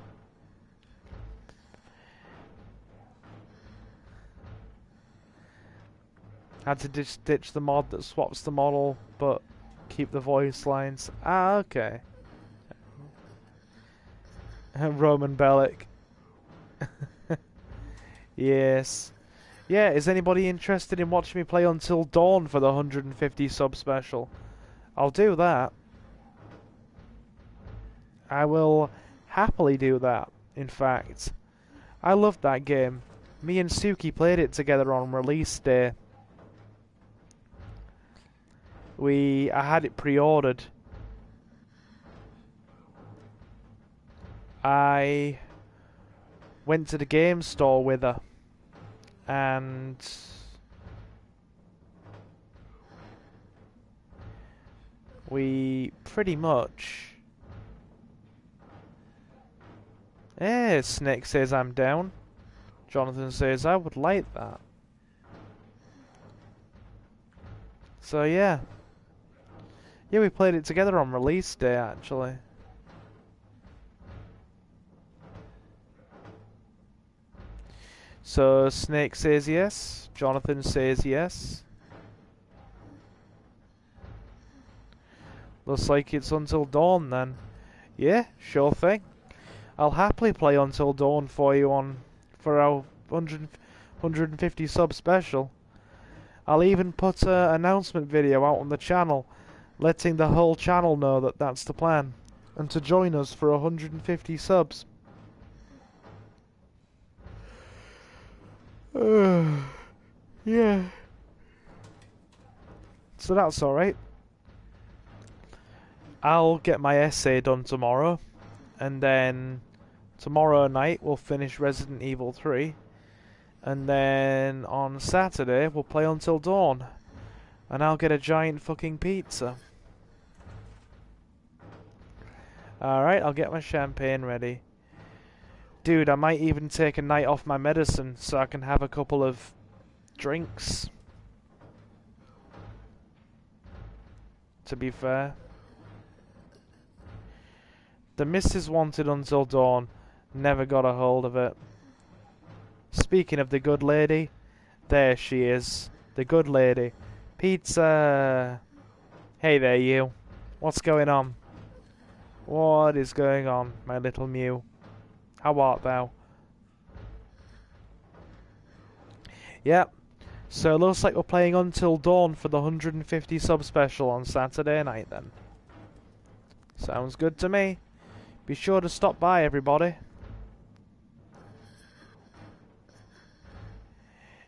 Had to ditch the mod that swaps the model, but keep the voice lines. Ah, okay. Roman Bellic. Yes. Yeah, is anybody interested in watching me play Until Dawn for the one hundred fifty sub special? I'll do that. I will happily do that, in fact. I loved that game. Me and Suki played it together on release day. We, I had it pre-ordered. I went to the game store with her and we pretty much... Eh, Snake says I'm down. Jonathan says I would like that. So yeah. Yeah, we played it together on release day, actually. So, Snake says yes. Jonathan says yes. Looks like it's Until Dawn, then. Yeah, sure thing. I'll happily play Until Dawn for you on... for our one hundred fifty sub special. I'll even put an announcement video out on the channel, letting the whole channel know that that's the plan, and to join us for one hundred fifty subs. Uh, yeah. So that's alright. I'll get my essay done tomorrow, and then tomorrow night we'll finish Resident Evil three, and then on Saturday we'll play Until Dawn, and I'll get a giant fucking pizza. Alright, I'll get my champagne ready. Dude, I might even take a night off my medicine so I can have a couple of drinks. To be fair. The missus wanted Until Dawn, never got a hold of it. Speaking of the good lady, there she is. The good lady. Pizza! Hey there, you. What's going on? What is going on, my little Mew? How art thou? Yep. So it looks like we're playing Until Dawn for the one hundred fifty sub special on Saturday night then. Sounds good to me. Be sure to stop by, everybody.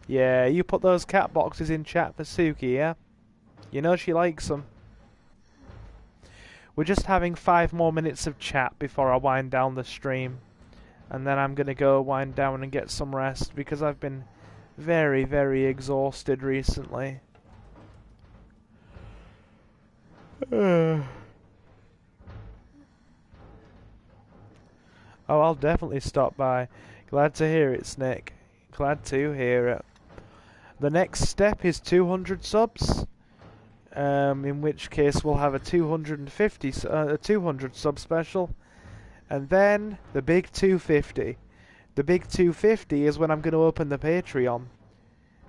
Yeah, you put those cat boxes in chat for Suki, yeah? You know she likes them. We're just having five more minutes of chat before I wind down the stream. And then I'm going to go wind down and get some rest because I've been very, very exhausted recently. Uh. Oh, I'll definitely stop by. Glad to hear it, Snick. Glad to hear it. The next step is two hundred subs, um, in which case we'll have a two hundred fifty, uh, a two hundred sub special, and then the big two fifty. The big two fifty is when I'm going to open the Patreon.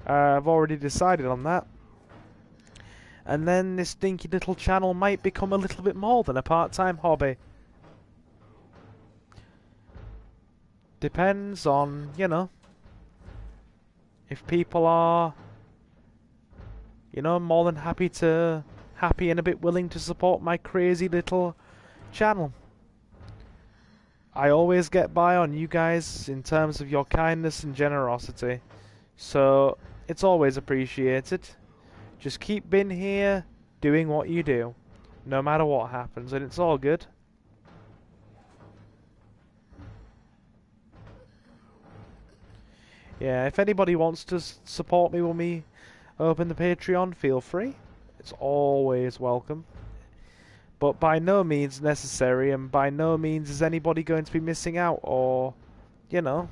Uh, I've already decided on that. And then this dinky little channel might become a little bit more than a part-time hobby. Depends on, you know, if people are, you know, more than happy to, happy and a bit willing to support my crazy little channel. I always get by on you guys in terms of your kindness and generosity, so it's always appreciated. Just keep being here, doing what you do, no matter what happens, and it's all good. Yeah, if anybody wants to support me when we open the Patreon, feel free. It's always welcome. But by no means necessary, and by no means is anybody going to be missing out or, you know,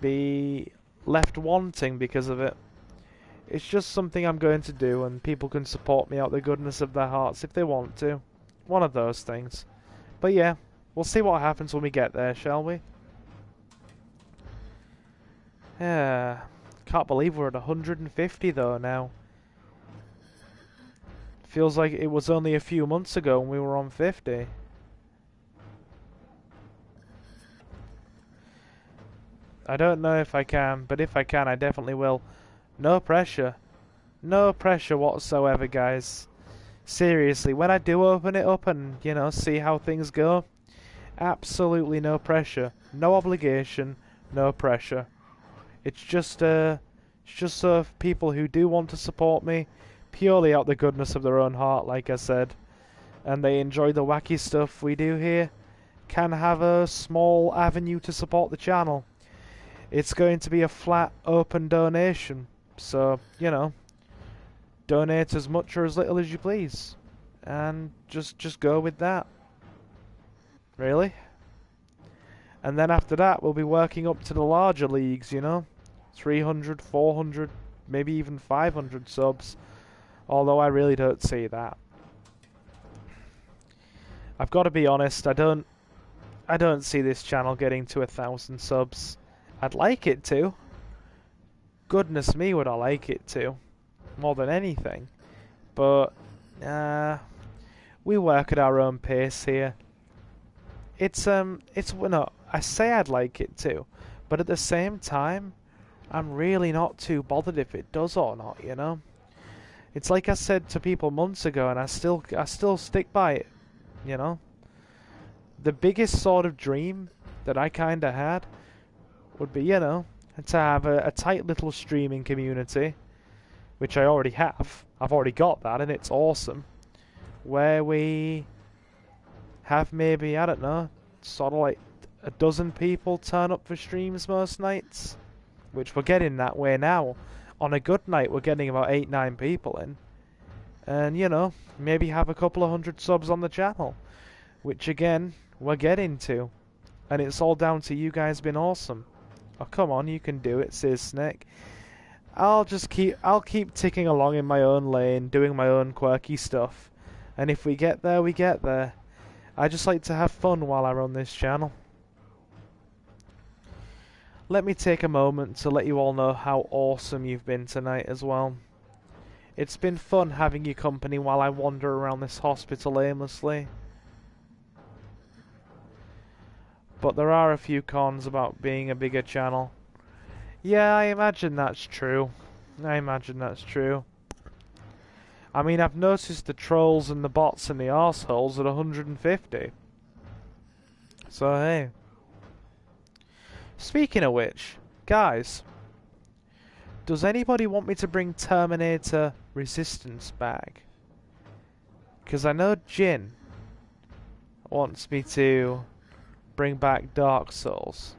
be left wanting because of it. It's just something I'm going to do, and people can support me out of the goodness of their hearts if they want to. One of those things. But yeah, we'll see what happens when we get there, shall we? Yeah, can't believe we're at one hundred fifty though now. Feels like it was only a few months ago when we were on fifty. I don't know if I can, but if I can, I definitely will. No pressure. No pressure whatsoever, guys. Seriously, when I do open it up and, you know, see how things go, absolutely no pressure. No obligation, no pressure. It's just, uh, it's just so people who do want to support me, purely out the goodness of their own heart, like I said, and they enjoy the wacky stuff we do here, can have a small avenue to support the channel. It's going to be a flat, open donation, so, you know, donate as much or as little as you please, and just, just go with that, really. And then after that, we'll be working up to the larger leagues, you know, three hundred, four hundred, maybe even five hundred subs, although I really don't see that. I've got to be honest, I don't, I don't see this channel getting to a thousand subs. I'd like it to. Goodness me, would I like it to, more than anything. But, uh, we work at our own pace here. It's, um, it's, no, I say I'd like it to, but at the same time, I'm really not too bothered if it does or not, you know? It's like I said to people months ago, and I still, I still stick by it, you know? The biggest sort of dream that I kinda had would be, you know, to have a, a tight little streaming community, which I already have. I've already got that, and it's awesome, where we have maybe, I don't know, sort of like a dozen people turn up for streams most nights, which we're getting that way now. On a good night, we're getting about eight, nine people in. And, you know, maybe have a couple of hundred subs on the channel, which, again, we're getting to. And it's all down to you guys being awesome. Oh, come on, you can do it, says Snake. I'll just keep, I'll keep ticking along in my own lane, doing my own quirky stuff. And if we get there, we get there. I just like to have fun while I run this channel. Let me take a moment to let you all know how awesome you've been tonight as well. It's been fun having you company while I wander around this hospital aimlessly. But there are a few cons about being a bigger channel. Yeah, I imagine that's true. I imagine that's true. I mean, I've noticed the trolls and the bots and the arseholes at one hundred fifty. So, hey. Speaking of which, guys, does anybody want me to bring Terminator Resistance back? Because I know Jin wants me to bring back Dark Souls.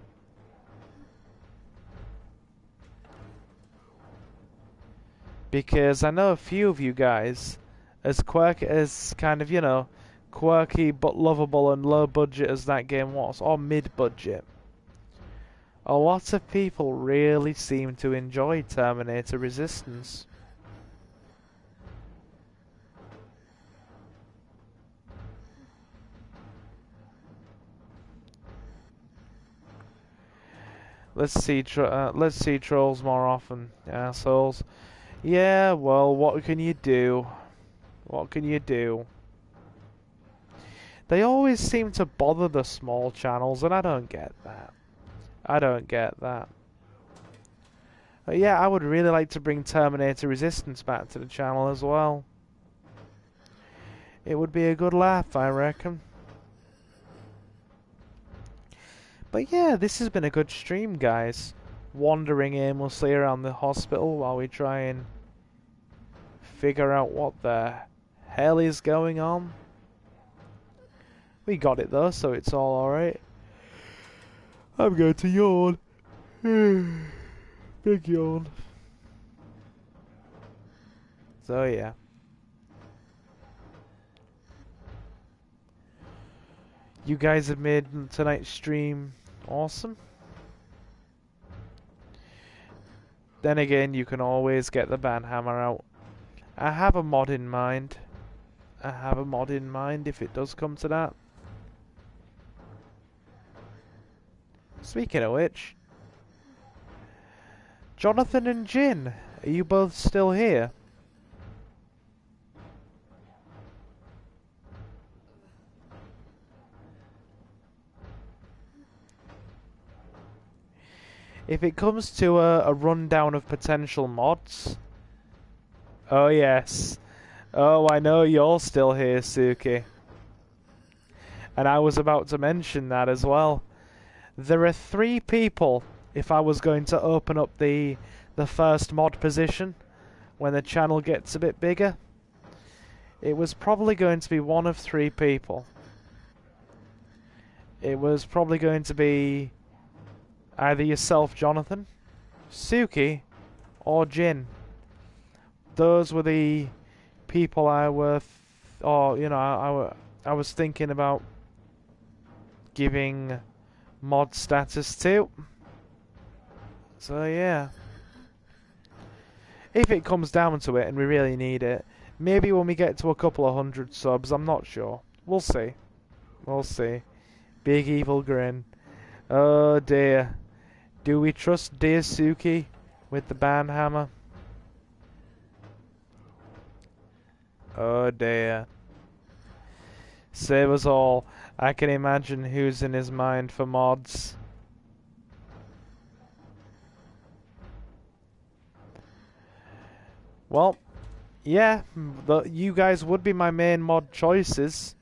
Because I know a few of you guys, as quirky, as kind of, you know, quirky but lovable and low budget as that game was, or mid-budget, a lot of people really seem to enjoy Terminator Resistance. Let's see, tro uh, let's see trolls more often, assholes. Yeah, well, what can you do? What can you do? They always seem to bother the small channels, and I don't get that. I don't get that. But yeah, I would really like to bring Terminator Resistance back to the channel as well. It would be a good laugh, I reckon. But yeah, this has been a good stream, guys. Wandering aimlessly around the hospital while we try and figure out what the hell is going on. We got it though, so it's all alright. I'm going to yawn. Big yawn. So yeah. You guys have made tonight's stream awesome. Then again, you can always get the banhammer out. I have a mod in mind. I have a mod in mind if it does come to that. Speaking of which, Jonathan and Jin, are you both still here? If it comes to a, a rundown of potential mods... Oh yes. Oh, I know you're still here, Suki. And I was about to mention that as well. There are three people, if I was going to open up the, the first mod position, when the channel gets a bit bigger. It was probably going to be one of three people. It was probably going to be... either yourself, Jonathan, Suki, or Jin. Those were the people I were, th or you know, I, I, I was thinking about giving mod status to. So yeah, if it comes down to it and we really need it, maybe when we get to a couple of hundred subs, I'm not sure. We'll see. We'll see. Big evil grin. Oh dear. Do we trust dear Suki with the banhammer? Oh dear. Save us all. I can imagine who's in his mind for mods. Well, yeah, the, you guys would be my main mod choices.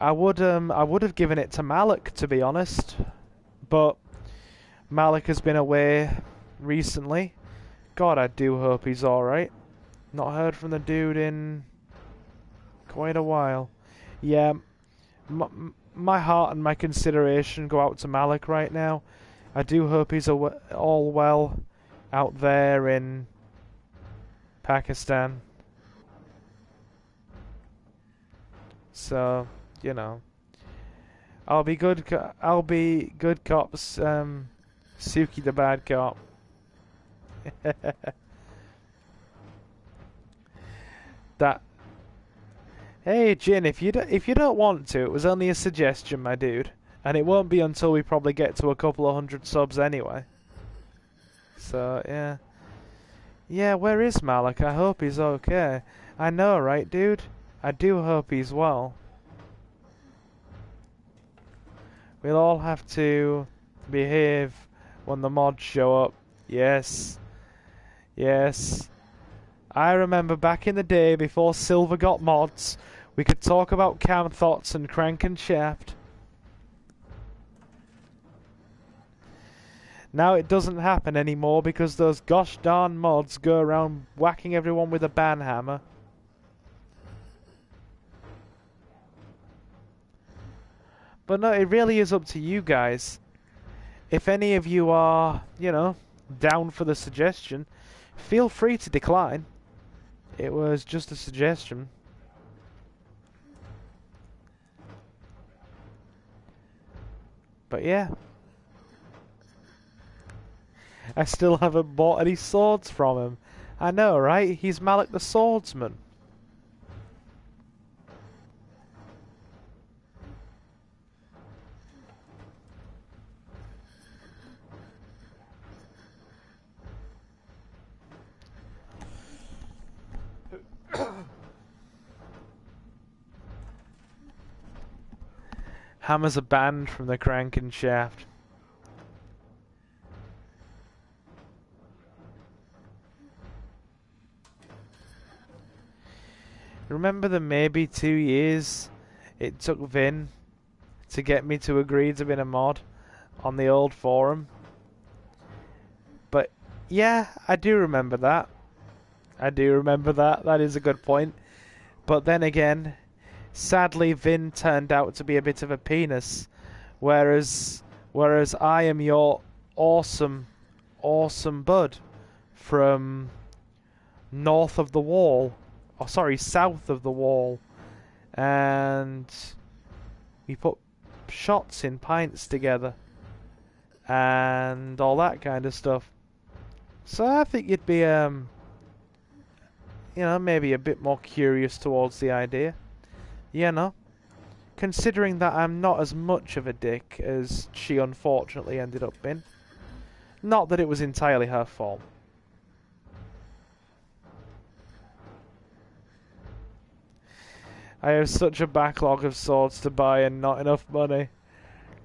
I would um I would have given it to Malik, to be honest, but Malik has been away recently. God, I do hope he's alright. Not heard from the dude in quite a while. Yeah, m my heart and my consideration go out to Malik right now. I do hope he's aw all well out there in Pakistan. So, you know, I'll be good co I'll be good cops, um, Suki the bad cop. That. Hey Jin, if you do, if you don't want to, it was only a suggestion, my dude, and it won't be until we probably get to a couple of hundred subs anyway. So yeah, yeah. Where is Malik? I hope he's okay. I know, right, dude? I do hope he's well. We'll all have to behave when the mods show up. Yes. Yes. I remember back in the day, before Silver got mods, we could talk about cam thoughts and crank and shaft. Now it doesn't happen anymore because those gosh darn mods go around whacking everyone with a ban hammer. But no, it really is up to you guys. If any of you are, you know, down for the suggestion, feel free to decline. It was just a suggestion. But yeah. I still haven't bought any swords from him. I know, right? He's Malik the Swordsman. Hammers are banned from the cranking shaft. Remember the maybe two years it took Vin to get me to agree to be a mod on the old forum? But yeah, I do remember that. I do remember that. That is a good point. But then again, sadly Vin turned out to be a bit of a penis. Whereas, whereas I am your awesome, awesome bud from north of the wall. Oh, sorry, south of the wall, and we put shots in pints together and all that kind of stuff. So I think you'd be, um, you know, maybe a bit more curious towards the idea. You know, considering that I'm not as much of a dick as she unfortunately ended up being. Not that it was entirely her fault. I have such a backlog of swords to buy and not enough money.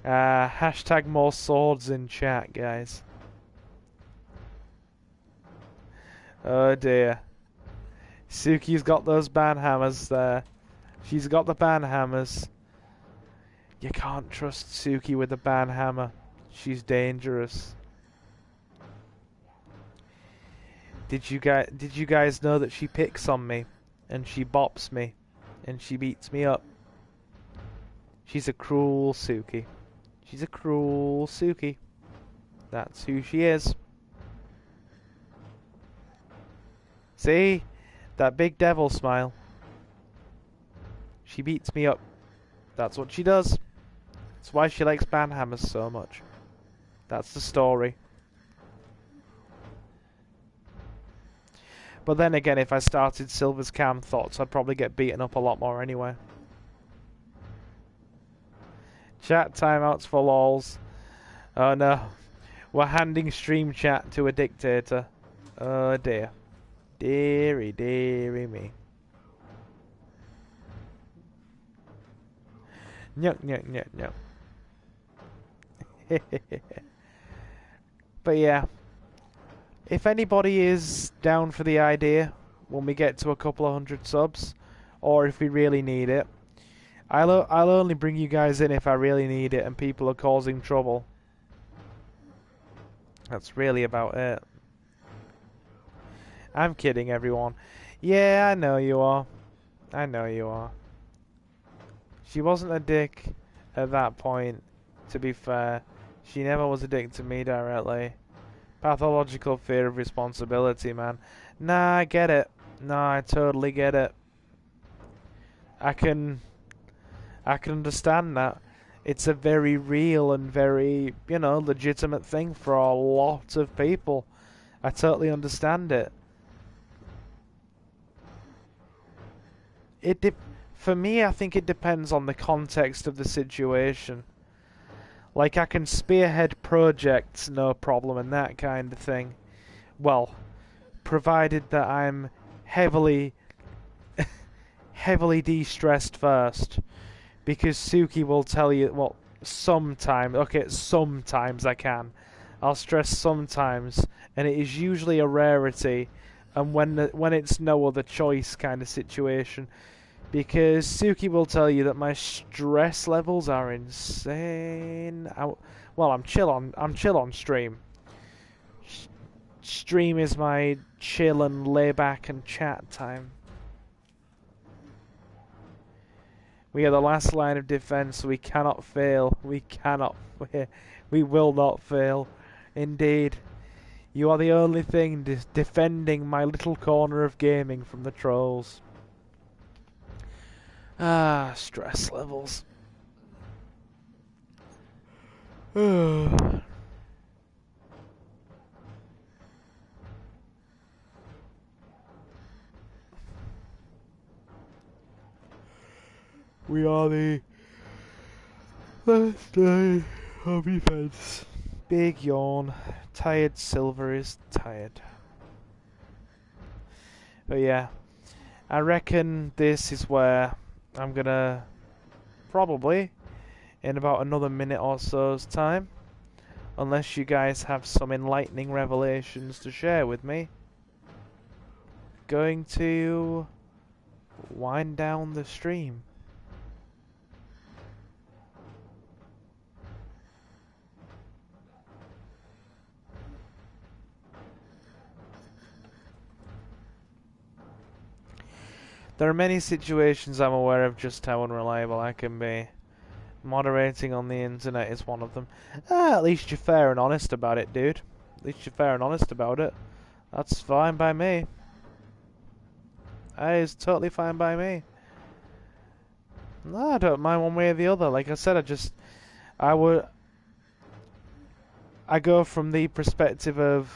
Uh, hashtag more swords in chat, guys. Oh dear. Suki's got those ban hammers there. She's got the ban hammers. You can't trust Suki with the ban hammer. She's dangerous. Did you guys, did you guys know that she picks on me? And she bops me? And she beats me up. She's a cruel Suki. She's a cruel Suki. That's who she is. See? That big devil smile. She beats me up. That's what she does. That's why she likes ban hammers so much. That's the story. But then again, if I started Silver's cam thoughts, I'd probably get beaten up a lot more anyway. Chat timeouts for lols. Oh no. We're handing stream chat to a dictator. Oh dear. Deary, deary me. No, no, no, no. But yeah. If anybody is down for the idea when we get to a couple of hundred subs, or if we really need it, I'll, o I'll only bring you guys in if I really need it and people are causing trouble. That's really about it. I'm kidding, everyone. Yeah, I know you are. I know you are. She wasn't a dick at that point, to be fair. She never was a dick to me directly. Pathological fear of responsibility, man. Nah, I get it. Nah, I totally get it. I can... I can understand that. It's a very real and very, you know, legitimate thing for a lot of people. I totally understand it. It de- For me, I think it depends on the context of the situation. Like, I can spearhead projects, no problem, and that kind of thing. Well, provided that I'm heavily, heavily de-stressed first. Because Suki will tell you, well, sometimes, okay, sometimes I can. I'll stress sometimes, and it is usually a rarity, and when the, when it's no other choice kind of situation, because Suki will tell you that my stress levels are insane. I, well, I'm chill on I'm chill on stream. S stream is my chill and lay back and chat time. We are the last line of defense. We cannot fail. We cannot fail. We will not fail. Indeed. You are the only thing de defending my little corner of gaming from the trolls. Ah, stress levels. We are the last day of events. Big yawn. Tired Silver is tired. But yeah, I reckon this is where I'm gonna probably, in about another minute or so's time, unless you guys have some enlightening revelations to share with me, going to wind down the stream. There are many situations I'm aware of just how unreliable I can be. Moderating on the internet is one of them. Ah, at least you're fair and honest about it, dude. At least you're fair and honest about it. That's fine by me. That is totally fine by me. No, I don't mind one way or the other. Like I said, I just... I would... I go from the perspective of...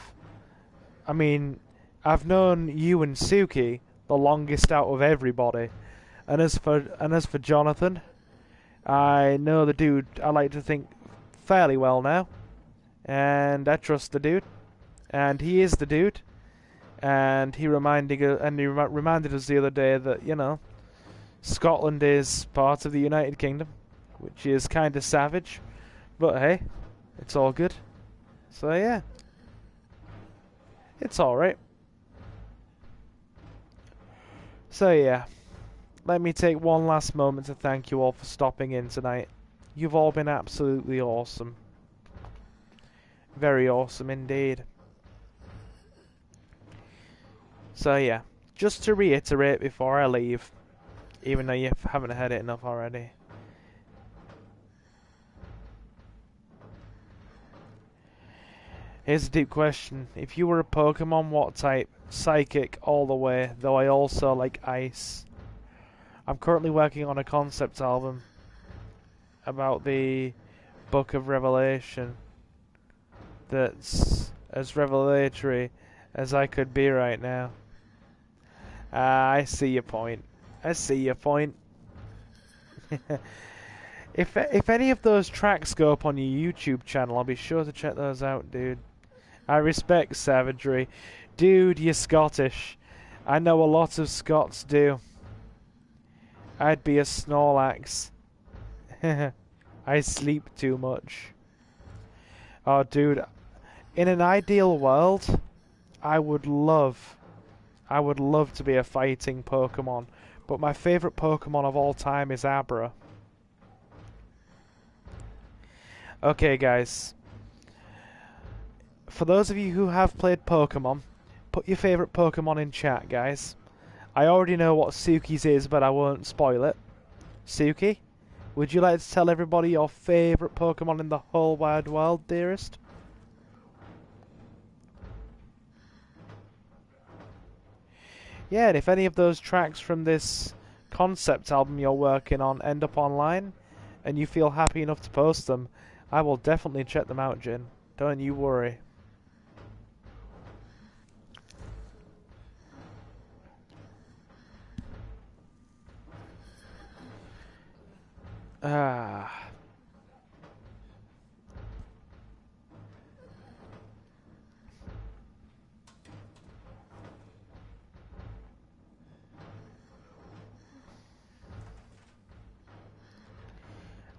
I mean, I've known you and Suki the longest out of everybody, and as for and as for Jonathan, I know the dude, I like to think, fairly well now, and I trust the dude, and he is the dude, and he reminded and he reminded us the other day that, you know, Scotland is part of the United Kingdom, which is kind of savage, but hey, it's all good. So yeah, it's all right. So yeah, let me take one last moment to thank you all for stopping in tonight. You've all been absolutely awesome. Very awesome indeed. So yeah, just to reiterate before I leave, even though you haven't heard it enough already. Here's a deep question. If you were a Pokemon, what type? Psychic all the way, though I also like ice. I'm currently working on a concept album about the Book of Revelation that's as revelatory as I could be right now. Uh, I see your point. I see your point. if, if any of those tracks go up on your YouTube channel, I'll be sure to check those out, dude. I respect savagery. Dude, you're Scottish. I know a lot of Scots do. I'd be a Snorlax. I sleep too much. Oh, dude. In an ideal world, I would love... I would love to be a fighting Pokemon. But my favourite Pokemon of all time is Abra. Okay, guys. For those of you who have played Pokemon... Put your favourite Pokemon in chat, guys. I already know what Suki's is, but I won't spoil it. Suki, would you like to tell everybody your favourite Pokemon in the whole wide world, dearest? Yeah, and if any of those tracks from this concept album you're working on end up online, and you feel happy enough to post them, I will definitely check them out, Jin. Don't you worry. Ah.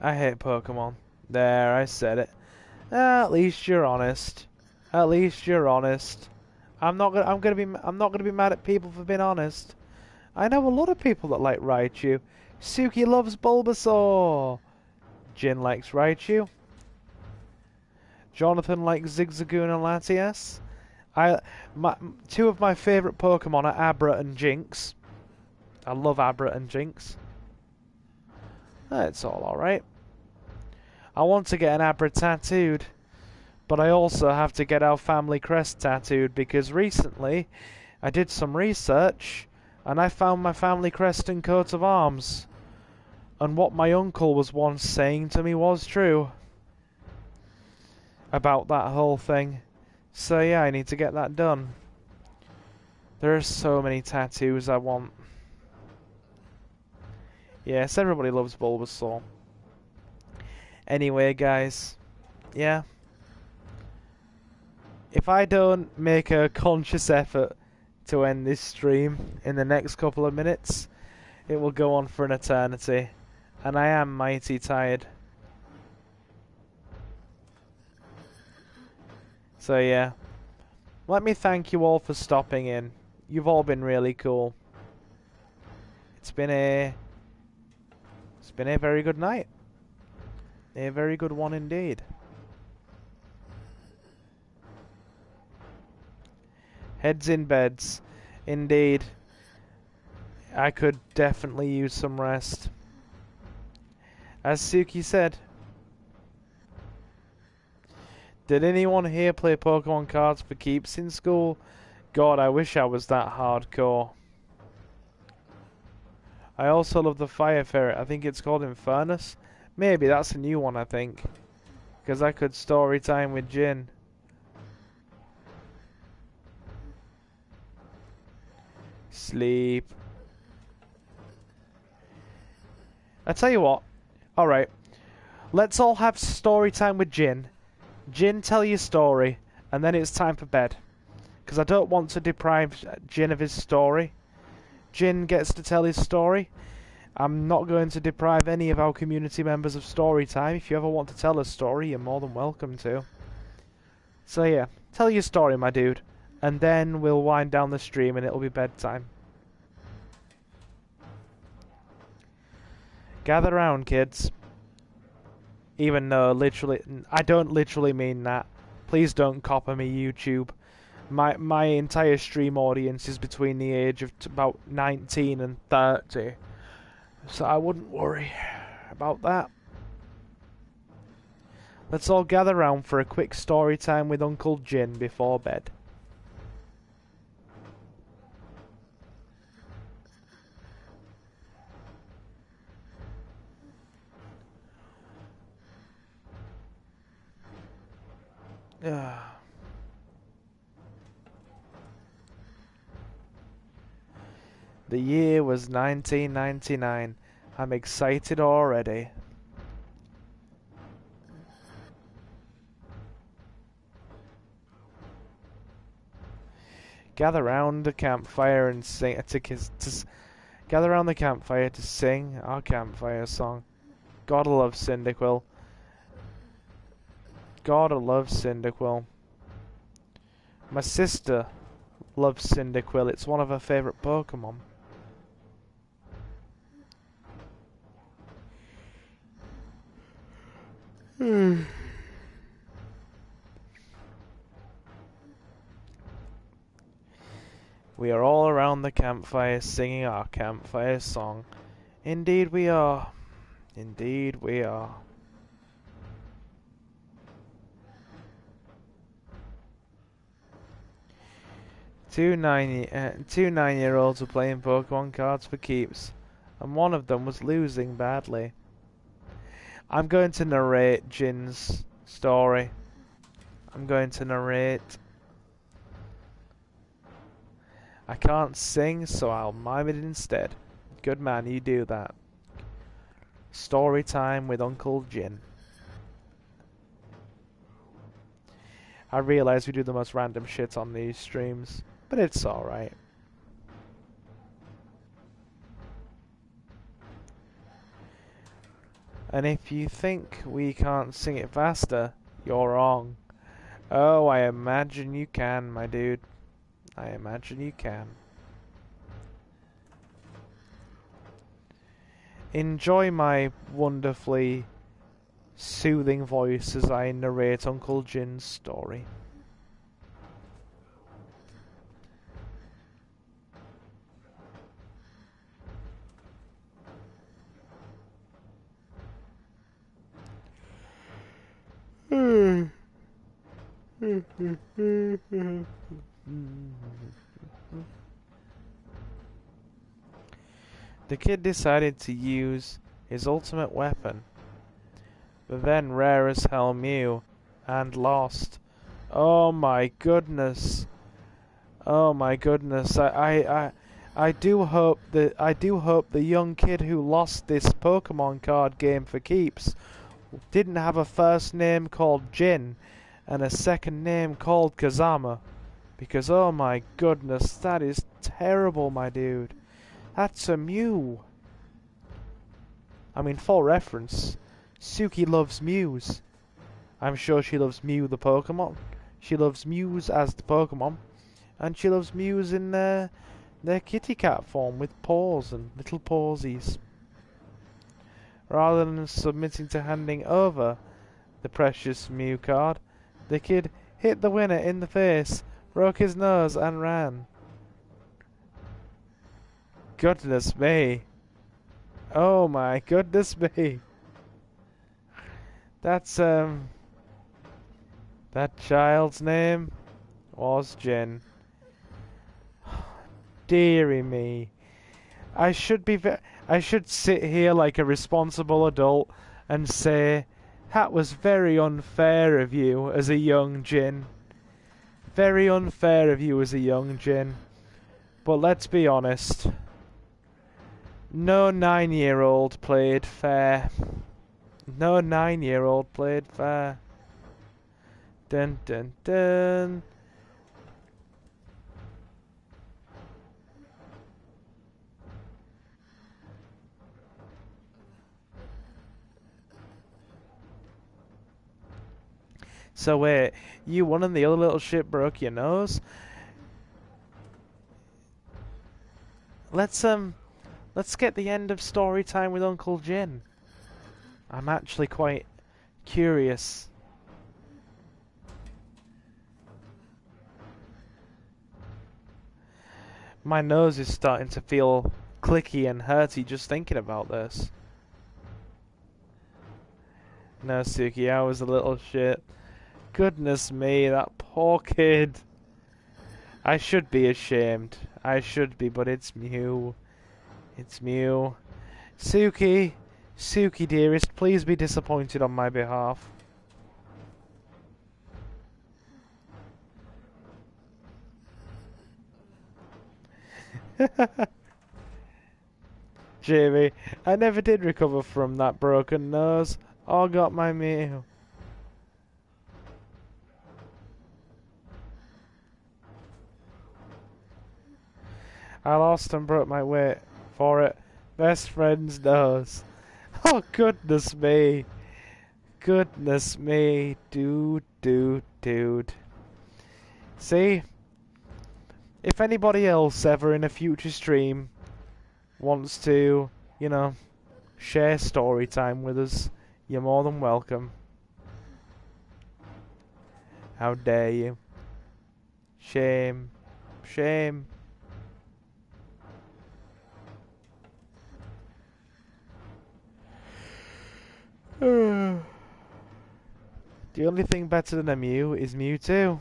I hate Pokemon. There, I said it. At least you're honest. At least you're honest. I'm not gonna. I'm gonna be. I'm not gonna be mad at people for being honest. I know a lot of people that like Raichu. Suki loves Bulbasaur. Jin likes Raichu. Jonathan likes Zigzagoon and Latias. I, my, two of my favourite Pokemon are Abra and Jinx. I love Abra and Jinx. It's all alright. I want to get an Abra tattooed, but I also have to get our family crest tattooed because recently I did some research and I found my family crest and coat of arms. And what my uncle was once saying to me was true about that whole thing. So yeah, I need to get that done. There are so many tattoos I want. Yes, everybody loves Bulbasaur. Anyway, guys, yeah. If I don't make a conscious effort to end this stream in the next couple of minutes, it will go on for an eternity. And I am mighty tired. So yeah, let me thank you all for stopping in. You've all been really cool. It's been a, it's been a very good night. A very good one indeed. Heads in beds, indeed. I could definitely use some rest. As Suki said. Did anyone here play Pokemon cards for keeps in school? God, I wish I was that hardcore. I also love the Fire Ferret. I think it's called Infernus. Maybe that's a new one, I think. Because I could story time with Jin. Sleep. I tell you what. Alright. Let's all have story time with Jin. Jin, tell your story, and then it's time for bed. Because I don't want to deprive Jin of his story. Jin gets to tell his story. I'm not going to deprive any of our community members of story time. If you ever want to tell a story, you're more than welcome to. So yeah, tell your story, my dude. And then we'll wind down the stream and it'll be bedtime. Gather round, kids. Even though, literally, I don't literally mean that. Please don't copy me, YouTube. My my entire stream audience is between the age of t about nineteen and thirty. So I wouldn't worry about that. Let's all gather round for a quick story time with Uncle Jin before bed. The year was nineteen ninety-nine. I'm excited already. Gather round the campfire and sing. To, to, gather round the campfire to sing our campfire song. Gotta love Cyndaquil. Gotta love Cyndaquil. My sister loves Cyndaquil. It's one of her favourite Pokemon. Hmm. We are all around the campfire singing our campfire song. Indeed we are. Indeed we are. Two nine, uh, two nine-year-olds were playing Pokemon cards for keeps, and one of them was losing badly. I'm going to narrate Jin's story. I'm going to narrate. I can't sing, so I'll mime it instead. Good man, you do that. Story time with Uncle Jin. I realise we do the most random shit on these streams, but it's alright. And if you think we can't sing it faster, You're wrong. Oh, I imagine you can, my dude. I imagine you can. Enjoy my wonderfully soothing voice as I narrate Uncle Jin's story. Hmm. The kid decided to use his ultimate weapon, but then Rare as hell Mew and lost. Oh my goodness! Oh my goodness! I, I I I do hope that I do hope the young kid who lost this Pokemon card game for keeps didn't have a first name called Jin and a second name called Kazama, because oh my goodness, that is terrible, my dude. That's a Mew. I mean, for reference, Suki loves Mews. I'm sure she loves Mew the Pokemon. She loves Mews as the Pokemon, and she loves Mews in their their kitty cat form with paws and little pawsies. Rather than submitting to handing over the precious Mew card, the kid hit the winner in the face, broke his nose, and ran. Goodness me. Oh my goodness me. That's, um... that child's name was Jin. Deary me. I should be ve- I should sit here like a responsible adult and say, that was very unfair of you as a young Jin. Very unfair of you as a young Jin. But let's be honest. No nine-year-old played fair. No nine-year-old played fair. Dun dun dun. So wait, you one and the other little shit broke your nose? Let's um, let's get the end of story time with Uncle Jin. I'm actually quite curious. My nose is starting to feel clicky and hurty just thinking about this. No, Suki, I was a little shit. Goodness me, that poor kid. I should be ashamed. I should be, but it's Mew. It's Mew. Suki, Suki dearest, please be disappointed on my behalf. Jamie, I never did recover from that broken nose. I got my Mew. I lost and broke my weight for it. Best friend's nose. Oh, goodness me. Goodness me. Dude, dude, dude. See? If anybody else ever in a future stream wants to, you know, share story time with us, you're more than welcome. How dare you? Shame. Shame. The only thing better than a Mew is Mewtwo.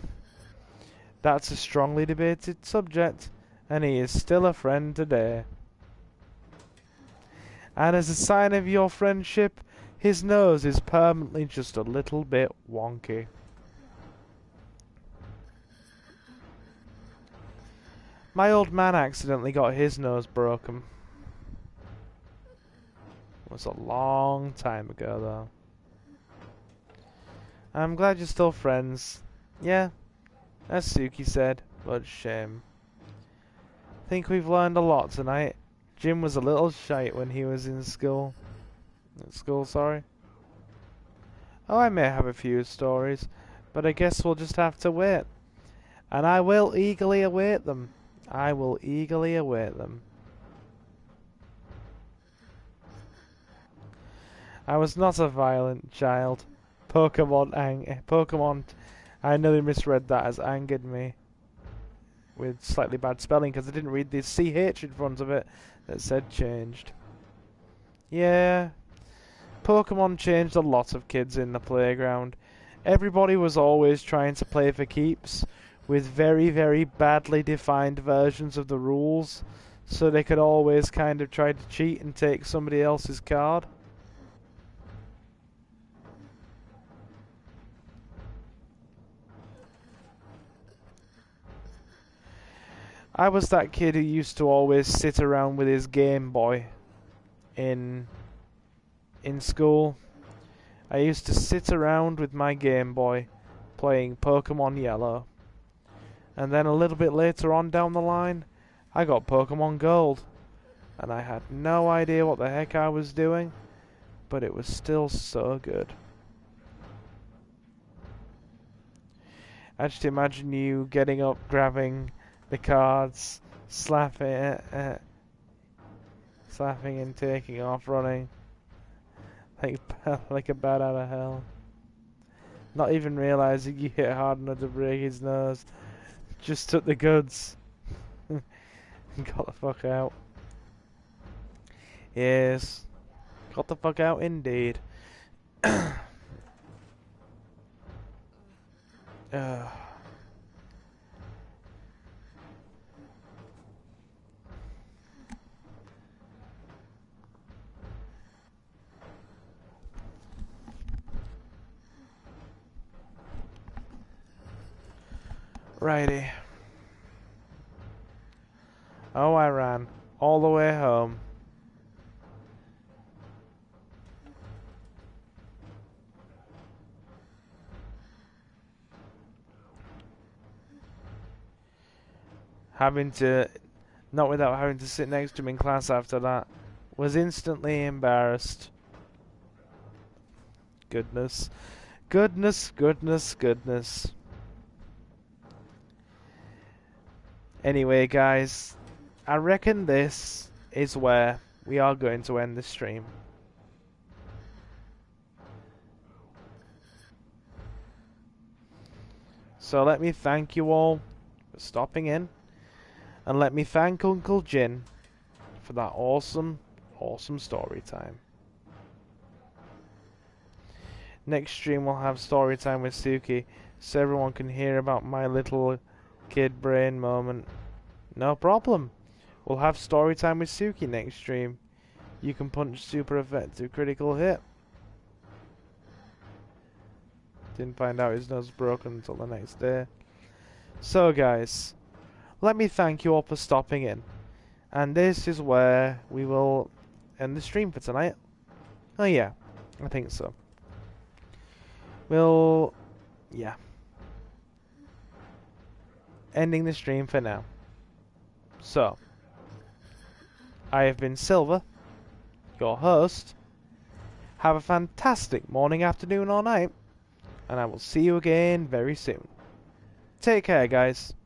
That's a strongly debated subject, and he is still a friend today. And as a sign of your friendship, his nose is permanently just a little bit wonky. My old man accidentally got his nose broken. Was a long time ago though. I'm glad you're still friends. Yeah, as Suki said, but shame. Think we've learned a lot tonight. Jim was a little shite when he was in school. At school, sorry. Oh, I may have a few stories, but I guess we'll just have to wait. And I will eagerly await them. I will eagerly await them. I was not a violent child. Pokemon ang- Pokemon- I nearly misread that as angered me. With slightly bad spelling, because I didn't read the C H in front of it that said changed. Yeah. Pokemon changed a lot of kids in the playground. Everybody was always trying to play for keeps, with very, very badly defined versions of the rules, so they could always kind of try to cheat and take somebody else's card. I was that kid who used to always sit around with his Game Boy in in school. I used to sit around with my Game Boy playing Pokemon Yellow. And then a little bit later on down the line, I got Pokemon Gold. And I had no idea what the heck I was doing, but it was still so good. I just imagine you getting up, grabbing the cards, slapping, uh, uh, slapping and taking off, running like like a bat out of hell. Not even realizing you hit hard enough to break his nose. Just took the goods and got the fuck out. Yes, got the fuck out indeed. uh. Righty. Oh, I ran all the way home. Having to, not without having to sit next to him in class after that, was instantly embarrassed. Goodness. Goodness, goodness, goodness. Anyway, guys, I reckon this is where we are going to end the stream. So let me thank you all for stopping in. And let me thank Uncle Jin for that awesome, awesome story time. Next stream we'll have story time with Suki, so everyone can hear about my little kid brain moment. No problem. We'll have story time with Suki next stream. You can punch super effective critical hit. Didn't find out his nose broken until the next day. So guys, let me thank you all for stopping in. And this is where we will end the stream for tonight. Oh yeah, I think so. We'll... yeah. Ending the stream for now. So, I have been Silver, your host. Have a fantastic morning, afternoon, or night, and I will see you again very soon. Take care, guys.